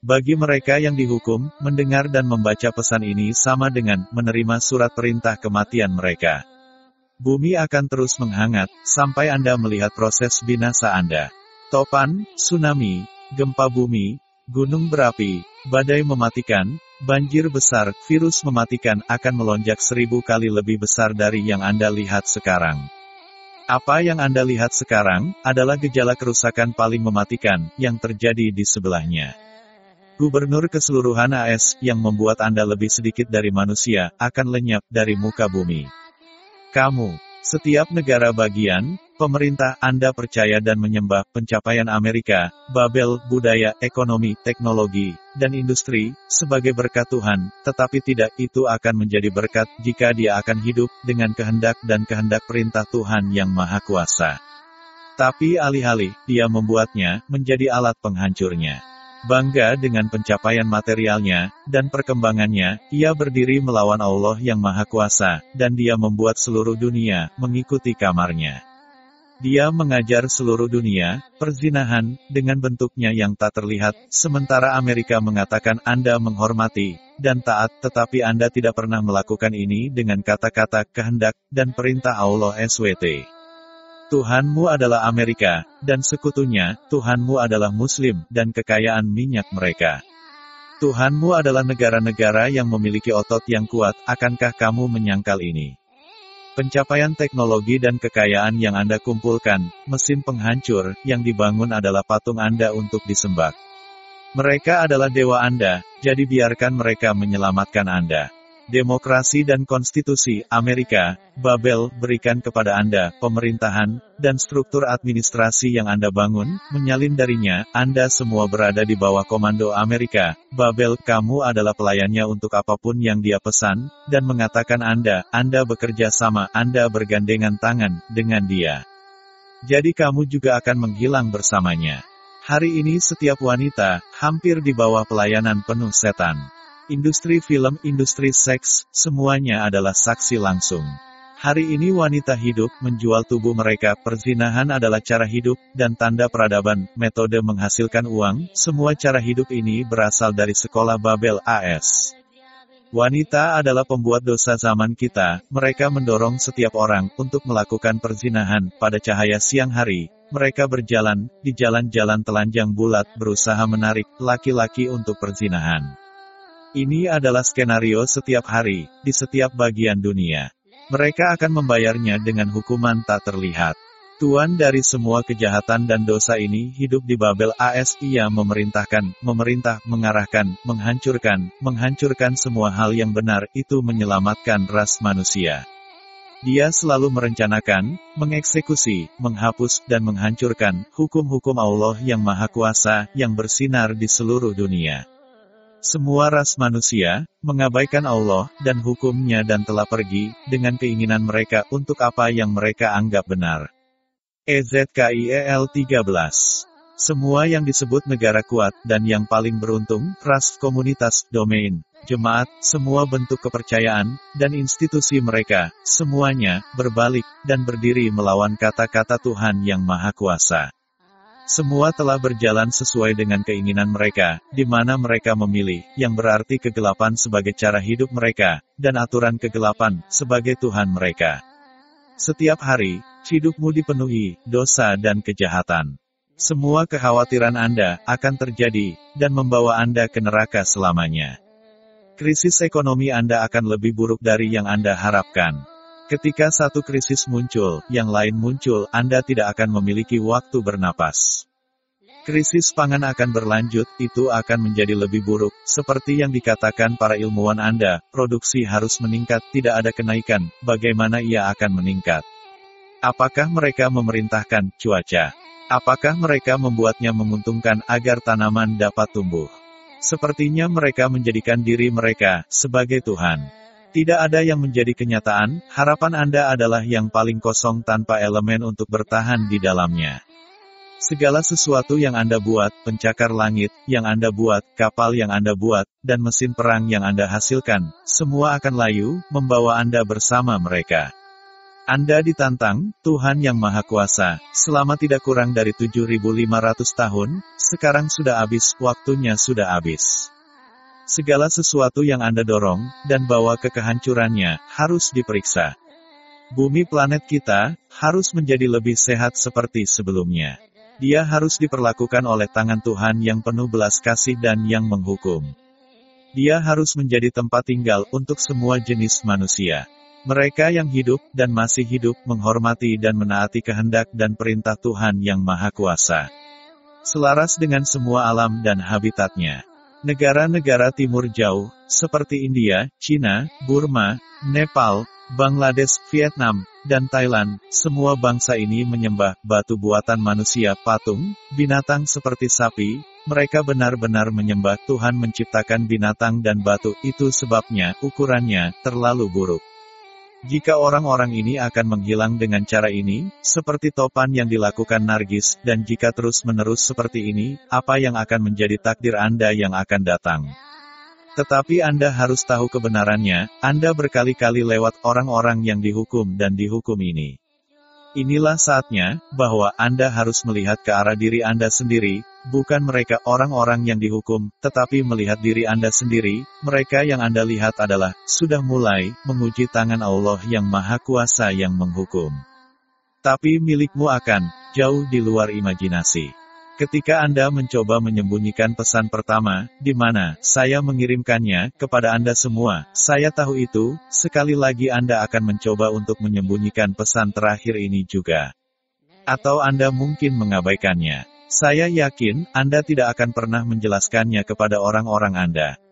Bagi mereka yang dihukum, mendengar dan membaca pesan ini sama dengan menerima surat perintah kematian mereka. Bumi akan terus menghangat, sampai Anda melihat proses binasa Anda. Topan, tsunami, gempa bumi, gunung berapi, badai mematikan, banjir besar, virus mematikan, akan melonjak seribu kali lebih besar dari yang Anda lihat sekarang. Apa yang Anda lihat sekarang, adalah gejala kerusakan paling mematikan, yang terjadi di sebelahnya. Gubernur keseluruhan A S, yang membuat Anda lebih sedikit dari manusia, akan lenyap dari muka bumi. Kamu, setiap negara bagian, pemerintah, Anda percaya dan menyembah, pencapaian Amerika, Babel, budaya, ekonomi, teknologi, dan industri, sebagai berkat Tuhan, tetapi tidak, itu akan menjadi berkat, jika dia akan hidup, dengan kehendak dan kehendak perintah Tuhan yang Maha Kuasa. Tapi alih-alih, dia membuatnya, menjadi alat penghancurnya. Bangga dengan pencapaian materialnya, dan perkembangannya, ia berdiri melawan Allah yang Maha Kuasa, dan dia membuat seluruh dunia, mengikuti kamarnya. Dia mengajar seluruh dunia, perzinahan, dengan bentuknya yang tak terlihat, sementara Amerika mengatakan Anda menghormati, dan taat, tetapi Anda tidak pernah melakukan ini dengan kata-kata, kehendak, dan perintah Allah S W T. Tuhanmu adalah Amerika, dan sekutunya, Tuhanmu adalah Muslim, dan kekayaan minyak mereka. Tuhanmu adalah negara-negara yang memiliki otot yang kuat, akankah kamu menyangkal ini? Pencapaian teknologi dan kekayaan yang Anda kumpulkan, mesin penghancur, yang dibangun adalah patung Anda untuk disembah. Mereka adalah dewa Anda, jadi biarkan mereka menyelamatkan Anda. Demokrasi dan konstitusi, Amerika, Babel, berikan kepada Anda, pemerintahan, dan struktur administrasi yang Anda bangun, menyalin darinya, Anda semua berada di bawah komando Amerika, Babel, kamu adalah pelayannya untuk apapun yang dia pesan, dan mengatakan Anda, Anda bekerja sama, Anda bergandengan tangan, dengan dia. Jadi kamu juga akan menghilang bersamanya. Hari ini setiap wanita, hampir di bawah pelayanan penuh setan. Industri film, industri seks, semuanya adalah saksi langsung. Hari ini wanita hidup, menjual tubuh mereka, perzinahan adalah cara hidup, dan tanda peradaban, metode menghasilkan uang, semua cara hidup ini berasal dari sekolah Babel A S. Wanita adalah pembuat dosa zaman kita, mereka mendorong setiap orang, untuk melakukan perzinahan, pada cahaya siang hari, mereka berjalan, di jalan-jalan telanjang bulat, berusaha menarik, laki-laki untuk perzinahan. Ini adalah skenario setiap hari, di setiap bagian dunia. Mereka akan membayarnya dengan hukuman tak terlihat. Tuan dari semua kejahatan dan dosa ini hidup di Babel A S, ia memerintahkan, memerintah, mengarahkan, menghancurkan, menghancurkan semua hal yang benar, itu menyelamatkan ras manusia. Dia selalu merencanakan, mengeksekusi, menghapus, dan menghancurkan, hukum-hukum Allah yang Maha Kuasa, yang bersinar di seluruh dunia. Semua ras manusia, mengabaikan Allah, dan hukumnya dan telah pergi, dengan keinginan mereka, untuk apa yang mereka anggap benar. Ezekiel tiga belas. Semua yang disebut negara kuat, dan yang paling beruntung, ras, komunitas, domain, jemaat, semua bentuk kepercayaan, dan institusi mereka, semuanya, berbalik, dan berdiri melawan kata-kata Tuhan yang Maha Kuasa. Semua telah berjalan sesuai dengan keinginan mereka, di mana mereka memilih, yang berarti kegelapan sebagai cara hidup mereka, dan aturan kegelapan, sebagai Tuhan mereka. Setiap hari, hidupmu dipenuhi, dosa dan kejahatan. Semua kekhawatiran Anda, akan terjadi, dan membawa Anda ke neraka selamanya. Krisis ekonomi Anda akan lebih buruk dari yang Anda harapkan. Ketika satu krisis muncul, yang lain muncul, Anda tidak akan memiliki waktu bernapas. Krisis pangan akan berlanjut, itu akan menjadi lebih buruk, seperti yang dikatakan para ilmuwan Anda, produksi harus meningkat, tidak ada kenaikan, bagaimana ia akan meningkat? Apakah mereka memerintahkan cuaca? Apakah mereka membuatnya menguntungkan agar tanaman dapat tumbuh? Sepertinya mereka menjadikan diri mereka, sebagai Tuhan. Tidak ada yang menjadi kenyataan, harapan Anda adalah yang paling kosong tanpa elemen untuk bertahan di dalamnya. Segala sesuatu yang Anda buat, pencakar langit, yang Anda buat, kapal yang Anda buat, dan mesin perang yang Anda hasilkan, semua akan layu, membawa Anda bersama mereka. Anda ditantang, Tuhan yang Maha Kuasa, selama tidak kurang dari tujuh ribu lima ratus tahun, sekarang sudah habis, waktunya sudah habis. Segala sesuatu yang Anda dorong, dan bawa ke kehancurannya, harus diperiksa. Bumi planet kita, harus menjadi lebih sehat seperti sebelumnya. Dia harus diperlakukan oleh tangan Tuhan yang penuh belas kasih dan yang menghukum. Dia harus menjadi tempat tinggal, untuk semua jenis manusia. Mereka yang hidup dan masih hidup menghormati dan menaati kehendak dan perintah Tuhan yang Maha Kuasa, selaras dengan semua alam dan habitatnya. Negara-negara timur jauh, seperti India, China, Burma, Nepal, Bangladesh, Vietnam, dan Thailand, semua bangsa ini menyembah batu buatan manusia, patung, binatang seperti sapi. Mereka benar-benar menyembah Tuhan menciptakan binatang dan batu, itu sebabnya ukurannya terlalu buruk. Jika orang-orang ini akan menghilang dengan cara ini, seperti topan yang dilakukan Nargis, dan jika terus-menerus seperti ini, apa yang akan menjadi takdir Anda yang akan datang? Tetapi Anda harus tahu kebenarannya, Anda berkali-kali lewat orang-orang yang dihukum dan dihukum ini. Inilah saatnya, bahwa Anda harus melihat ke arah diri Anda sendiri, bukan mereka orang-orang yang dihukum, tetapi melihat diri Anda sendiri. Mereka yang Anda lihat adalah, sudah mulai, menguji tangan Allah yang Maha Kuasa yang menghukum. Tapi milikmu akan, jauh di luar imajinasi. Ketika Anda mencoba menyembunyikan pesan pertama, di mana, saya mengirimkannya, kepada Anda semua, saya tahu itu, sekali lagi Anda akan mencoba untuk menyembunyikan pesan terakhir ini juga. Atau Anda mungkin mengabaikannya. Saya yakin, Anda tidak akan pernah menjelaskannya kepada orang-orang Anda.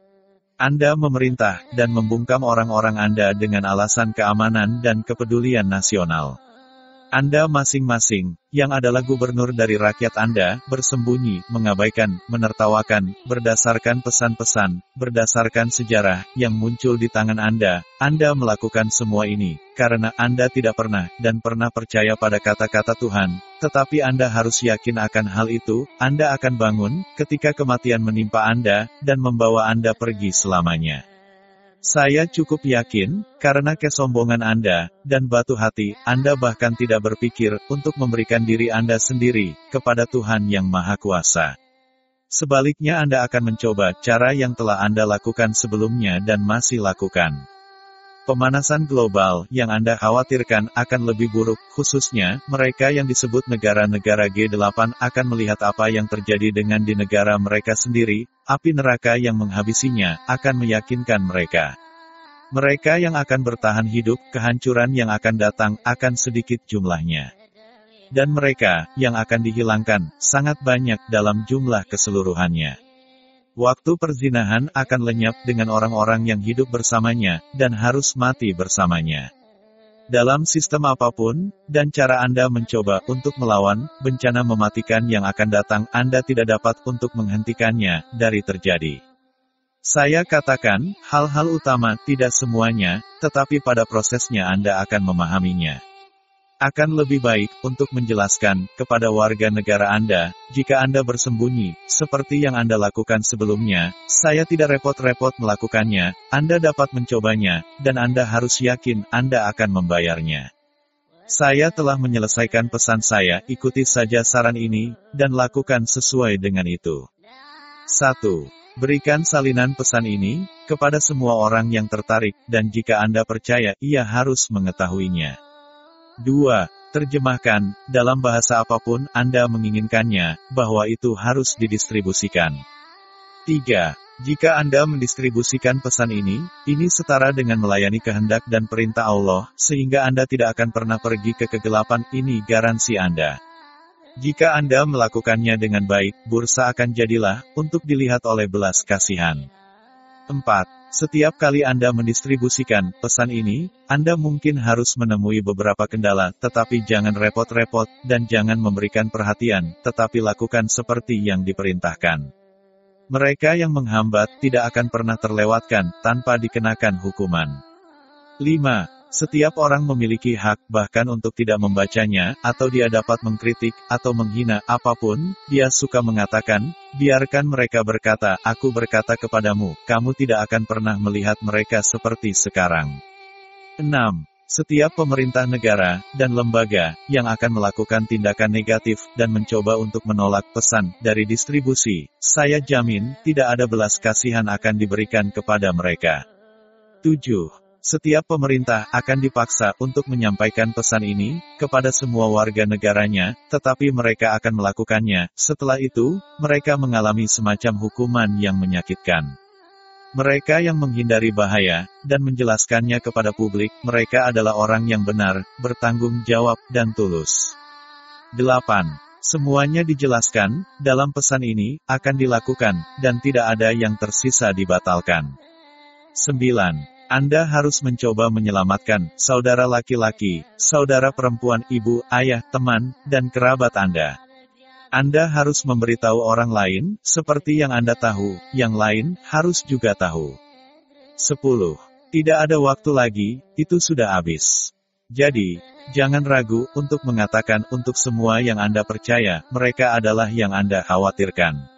Anda memerintah, dan membungkam orang-orang Anda dengan alasan keamanan dan kepedulian nasional. Anda masing-masing, yang adalah gubernur dari rakyat Anda, bersembunyi, mengabaikan, menertawakan, berdasarkan pesan-pesan, berdasarkan sejarah, yang muncul di tangan Anda. Anda melakukan semua ini, karena Anda tidak pernah, dan pernah percaya pada kata-kata Tuhan. Tetapi Anda harus yakin akan hal itu, Anda akan bangun, ketika kematian menimpa Anda, dan membawa Anda pergi selamanya. Saya cukup yakin, karena kesombongan Anda, dan batu hati, Anda bahkan tidak berpikir, untuk memberikan diri Anda sendiri, kepada Tuhan yang Maha Kuasa. Sebaliknya Anda akan mencoba, cara yang telah Anda lakukan sebelumnya dan masih lakukan. Pemanasan global yang Anda khawatirkan akan lebih buruk, khususnya, mereka yang disebut negara-negara G delapan akan melihat apa yang terjadi dengan di negara mereka sendiri, api neraka yang menghabisinya, akan meyakinkan mereka. Mereka yang akan bertahan hidup, kehancuran yang akan datang, akan sedikit jumlahnya. Dan mereka, yang akan dihilangkan, sangat banyak dalam jumlah keseluruhannya. Waktu perzinahan akan lenyap dengan orang-orang yang hidup bersamanya, dan harus mati bersamanya. Dalam sistem apapun, dan cara Anda mencoba untuk melawan, bencana mematikan yang akan datang, Anda tidak dapat untuk menghentikannya, dari terjadi. Saya katakan, hal-hal utama, tidak semuanya, tetapi pada prosesnya Anda akan memahaminya. Akan lebih baik, untuk menjelaskan, kepada warga negara Anda, jika Anda bersembunyi, seperti yang Anda lakukan sebelumnya, saya tidak repot-repot melakukannya, Anda dapat mencobanya, dan Anda harus yakin, Anda akan membayarnya. Saya telah menyelesaikan pesan saya, ikuti saja saran ini, dan lakukan sesuai dengan itu. satu. Berikan salinan pesan ini, kepada semua orang yang tertarik, dan jika Anda percaya, ia harus mengetahuinya. dua. Terjemahkan, dalam bahasa apapun, Anda menginginkannya, bahwa itu harus didistribusikan. tiga. Jika Anda mendistribusikan pesan ini, ini setara dengan melayani kehendak dan perintah Allah, sehingga Anda tidak akan pernah pergi ke kegelapan, ini garansi Anda. Jika Anda melakukannya dengan baik, bursa akan jadilah, untuk dilihat oleh belas kasihan. empat. Setiap kali Anda mendistribusikan pesan ini, Anda mungkin harus menemui beberapa kendala, tetapi jangan repot-repot, dan jangan memberikan perhatian, tetapi lakukan seperti yang diperintahkan. Mereka yang menghambat tidak akan pernah terlewatkan, tanpa dikenakan hukuman. lima. Setiap orang memiliki hak, bahkan untuk tidak membacanya, atau dia dapat mengkritik, atau menghina, apapun, dia suka mengatakan, biarkan mereka berkata, aku berkata kepadamu, kamu tidak akan pernah melihat mereka seperti sekarang. enam. Setiap pemerintah negara, dan lembaga, yang akan melakukan tindakan negatif, dan mencoba untuk menolak pesan, dari distribusi, saya jamin, tidak ada belas kasihan akan diberikan kepada mereka. tujuh. Setiap pemerintah akan dipaksa untuk menyampaikan pesan ini kepada semua warga negaranya, tetapi mereka akan melakukannya. Setelah itu, mereka mengalami semacam hukuman yang menyakitkan. Mereka yang menghindari bahaya, dan menjelaskannya kepada publik, mereka adalah orang yang benar, bertanggung jawab, dan tulus. delapan. Semuanya dijelaskan, dalam pesan ini, akan dilakukan, dan tidak ada yang tersisa dibatalkan. sembilan. Anda harus mencoba menyelamatkan saudara laki-laki, saudara perempuan, ibu, ayah, teman, dan kerabat Anda. Anda harus memberitahu orang lain, seperti yang Anda tahu, yang lain harus juga tahu. sepuluh. Tidak ada waktu lagi, itu sudah habis. Jadi, jangan ragu untuk mengatakan untuk semua yang Anda percaya, mereka adalah yang Anda khawatirkan.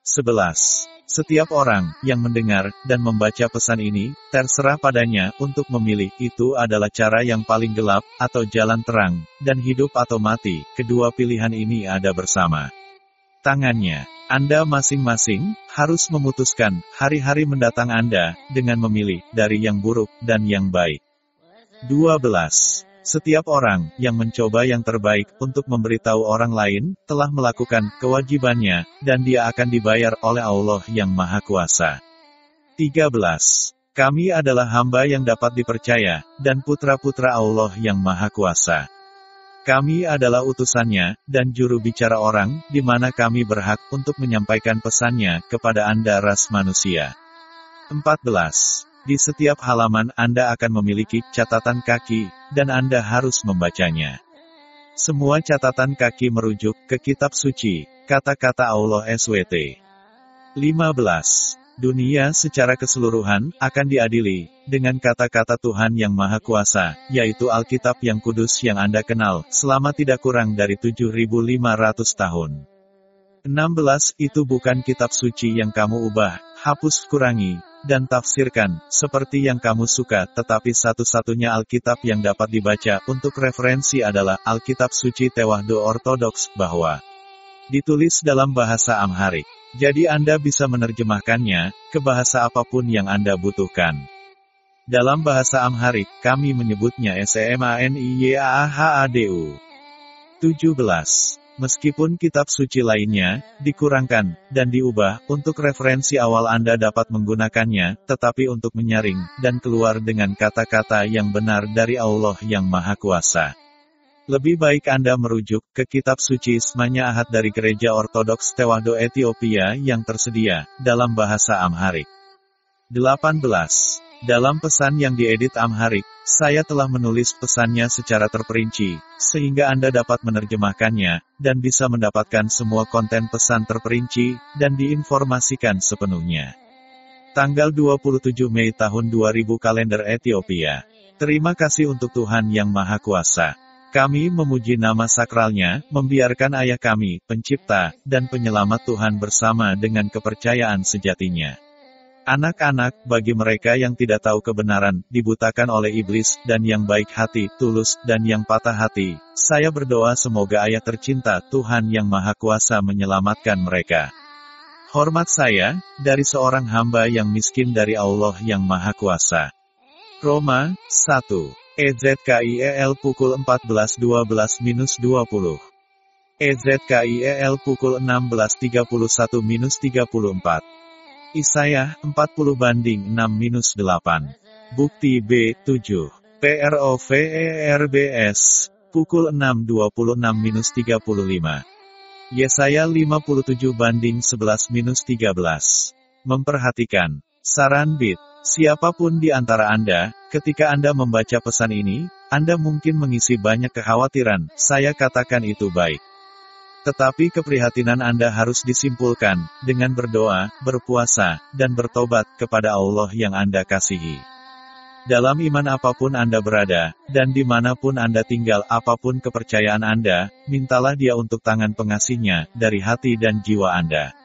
sebelas. Setiap orang yang mendengar dan membaca pesan ini, terserah padanya untuk memilih, itu adalah cara yang paling gelap, atau jalan terang, dan hidup atau mati, kedua pilihan ini ada bersama tangannya. Anda masing-masing harus memutuskan hari-hari mendatang Anda, dengan memilih dari yang buruk dan yang baik. dua belas. Setiap orang yang mencoba yang terbaik untuk memberitahu orang lain, telah melakukan kewajibannya, dan dia akan dibayar oleh Allah yang Maha Kuasa. tiga belas. Kami adalah hamba yang dapat dipercaya, dan putra-putra Allah yang Maha Kuasa. Kami adalah utusannya, dan juru bicara orang, di mana kami berhak untuk menyampaikan pesannya kepada Anda ras manusia. empat belas. Di setiap halaman Anda akan memiliki catatan kaki, dan Anda harus membacanya. Semua catatan kaki merujuk ke kitab suci, kata-kata Allah S W T. lima belas. Dunia secara keseluruhan akan diadili dengan kata-kata Tuhan yang Maha Kuasa, yaitu Alkitab yang kudus yang Anda kenal, selama tidak kurang dari tujuh ribu lima ratus tahun. enam belas. Itu bukan kitab suci yang kamu ubah, hapus, kurangi, dan tafsirkan, seperti yang kamu suka, tetapi satu-satunya Alkitab yang dapat dibaca untuk referensi adalah Alkitab Suci Tewahedo Ortodoks, bahwa ditulis dalam bahasa Amharic. Jadi Anda bisa menerjemahkannya ke bahasa apapun yang Anda butuhkan. Dalam bahasa Amharic, kami menyebutnya Semaniyaahadu. tujuh belas. Meskipun kitab suci lainnya dikurangkan dan diubah, untuk referensi awal Anda dapat menggunakannya, tetapi untuk menyaring dan keluar dengan kata-kata yang benar dari Allah yang Maha Kuasa, lebih baik Anda merujuk ke kitab suci Semaniyaahad dari Gereja Ortodoks Tewahedo Ethiopia yang tersedia dalam bahasa Amharic. delapan belas. Dalam pesan yang diedit Amharic, saya telah menulis pesannya secara terperinci, sehingga Anda dapat menerjemahkannya, dan bisa mendapatkan semua konten pesan terperinci, dan diinformasikan sepenuhnya. Tanggal dua puluh tujuh Mei tahun dua ribu kalender Ethiopia. Terima kasih untuk Tuhan yang Maha Kuasa. Kami memuji nama sakralnya, membiarkan Ayah kami, Pencipta, dan Penyelamat Tuhan bersama dengan kepercayaan sejatinya. Anak-anak, bagi mereka yang tidak tahu kebenaran, dibutakan oleh iblis, dan yang baik hati, tulus, dan yang patah hati, saya berdoa semoga Ayah tercinta, Tuhan yang Maha Kuasa menyelamatkan mereka. Hormat saya, dari seorang hamba yang miskin dari Allah yang Maha Kuasa. Roma, satu. E Z K I E L pukul empat belas dua belas sampai dua puluh. E Z K I E L pukul enam belas tiga puluh satu sampai tiga puluh empat. Yesaya empat puluh banding enam minus delapan. Bukti B tujuh. P R O V E R B S, pukul enam dua puluh enam minus tiga puluh lima. Yesaya lima puluh tujuh banding sebelas minus tiga belas. Memperhatikan. Saran bit. Siapapun di antara Anda, ketika Anda membaca pesan ini, Anda mungkin mengisi banyak kekhawatiran, saya katakan itu baik. Tetapi keprihatinan Anda harus disimpulkan, dengan berdoa, berpuasa, dan bertobat, kepada Allah yang Anda kasihi. Dalam iman apapun Anda berada, dan dimanapun Anda tinggal, apapun kepercayaan Anda, mintalah Dia untuk tangan pengasihnya, dari hati dan jiwa Anda.